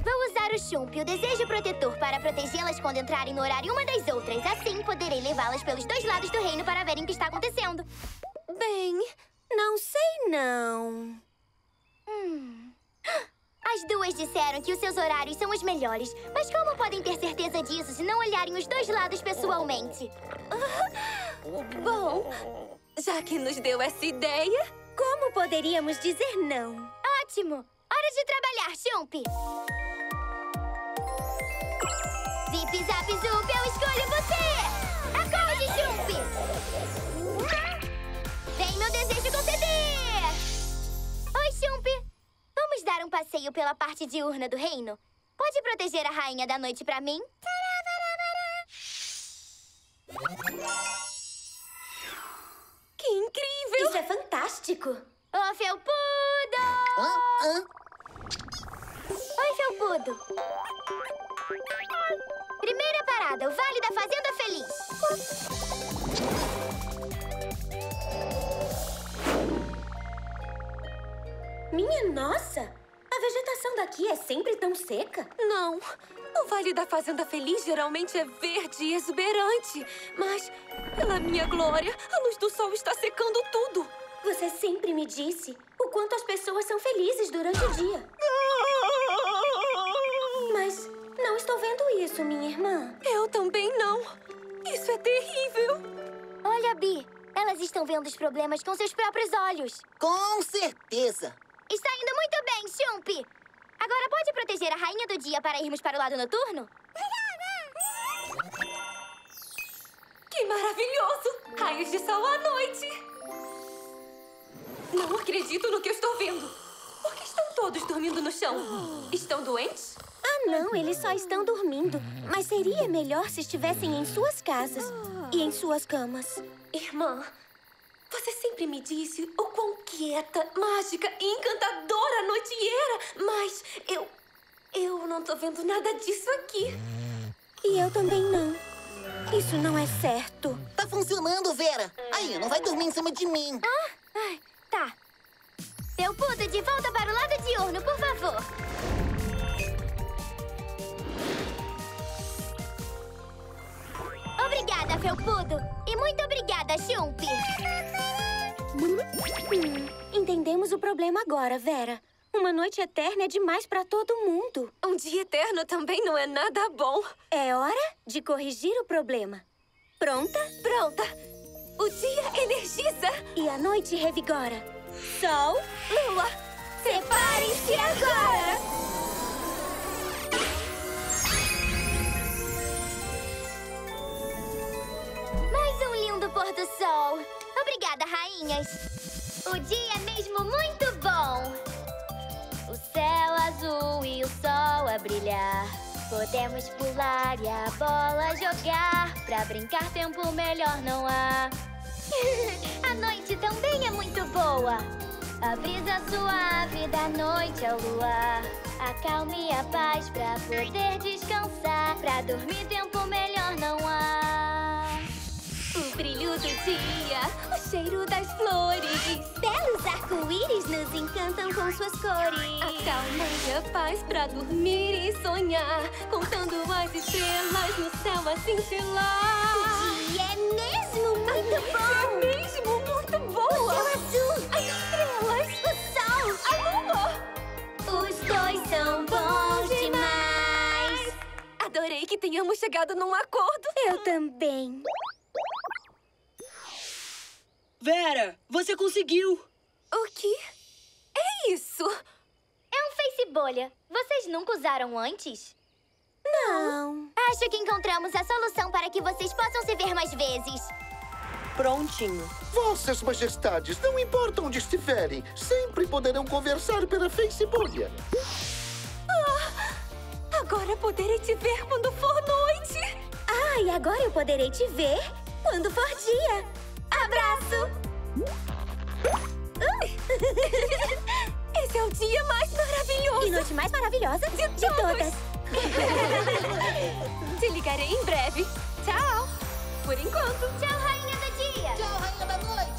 Vou usar o Chumpe, o desejo protetor, para protegê-las quando entrarem no horário uma das outras. Assim, poderei levá-las pelos dois lados do reino para verem o que está acontecendo. Bem, não sei não. As duas disseram que os seus horários são os melhores. Mas como podem ter certeza disso se não olharem os dois lados pessoalmente? Bom... Já que nos deu essa ideia, como poderíamos dizer não? Ótimo! Hora de trabalhar, Chumpe! Zip, zap, zup, eu escolho você! Acorde, Chumpe! Vem meu desejo conceder! Oi, Chumpe! Vamos dar um passeio pela parte diurna do reino? Pode proteger a Rainha da Noite pra mim? Que incrível! Isso é fantástico! Ô, Felpudo! Oi, Felpudo! Primeira parada, o Vale da Fazenda Feliz. Minha nossa! A vegetação daqui é sempre tão seca? Não! O Vale da Fazenda Feliz geralmente é verde e exuberante. Mas, pela minha glória, a luz do sol está secando tudo. Você sempre me disse o quanto as pessoas são felizes durante o dia. Mas não estou vendo isso, minha irmã. Eu também não. Isso é terrível. Olha, Bi, elas estão vendo os problemas com seus próprios olhos. Com certeza. Está indo muito bem, Chumpe. Agora pode proteger a Rainha do Dia para irmos para o lado noturno? Que maravilhoso! Raios de sol à noite! Não acredito no que eu estou vendo! Por que estão todos dormindo no chão? Estão doentes? Ah, não, eles só estão dormindo. Mas seria melhor se estivessem em suas casas e em suas camas. Irmã, você sempre me disse o quão quieta, mágica e encantadora a noite era, mas eu não tô vendo nada disso aqui. E eu também não. Isso não é certo. Tá funcionando, Vera. Aí, não vai dormir em cima de mim. Ai, tá. Felpudo, de volta para o lado diurno, por favor. Obrigada, Felpudo. E muito obrigada, Chumpe. Entendemos o problema agora, Vera. Uma noite eterna é demais pra todo mundo. Um dia eterno também não é nada bom. É hora de corrigir o problema. Pronta? Pronta! O dia energiza! E a noite revigora. Sol, Lua, separem-se agora! Mais um lindo pôr do sol. Obrigada, rainhas. O dia é mesmo muito bom. O céu azul e o sol a brilhar. Podemos pular e a bola jogar. Pra brincar tempo melhor não há. A noite também é muito boa. A brisa suave da noite ao luar. Acalme a paz pra poder descansar. Pra dormir tempo melhor não há. O brilho do dia, o cheiro das flores. Belos arco-íris nos encantam com suas cores. Acalmei a paz pra dormir e sonhar. Contando as estrelas no céu a cintilar. O dia é mesmo muito bom. É mesmo muito boa. O céu azul, as estrelas, o sol, a lua. Os dois são bons demais. Adorei que tenhamos chegado num acordo. Eu também. Vera, você conseguiu! O que? É isso? É um Face Bolha. Vocês nunca usaram antes? Não. Acho que encontramos a solução para que vocês possam se ver mais vezes. Prontinho. Vossas majestades, não importa onde estiverem, sempre poderão conversar pela Face Bolha. Oh, agora poderei te ver quando for noite. Ah, e agora eu poderei te ver quando for dia. Abraço! Esse é o dia mais maravilhoso! E noite mais maravilhosa de todas! Te ligarei em breve! Tchau! Por enquanto! Tchau, Rainha do Dia! Tchau, Rainha da Noite!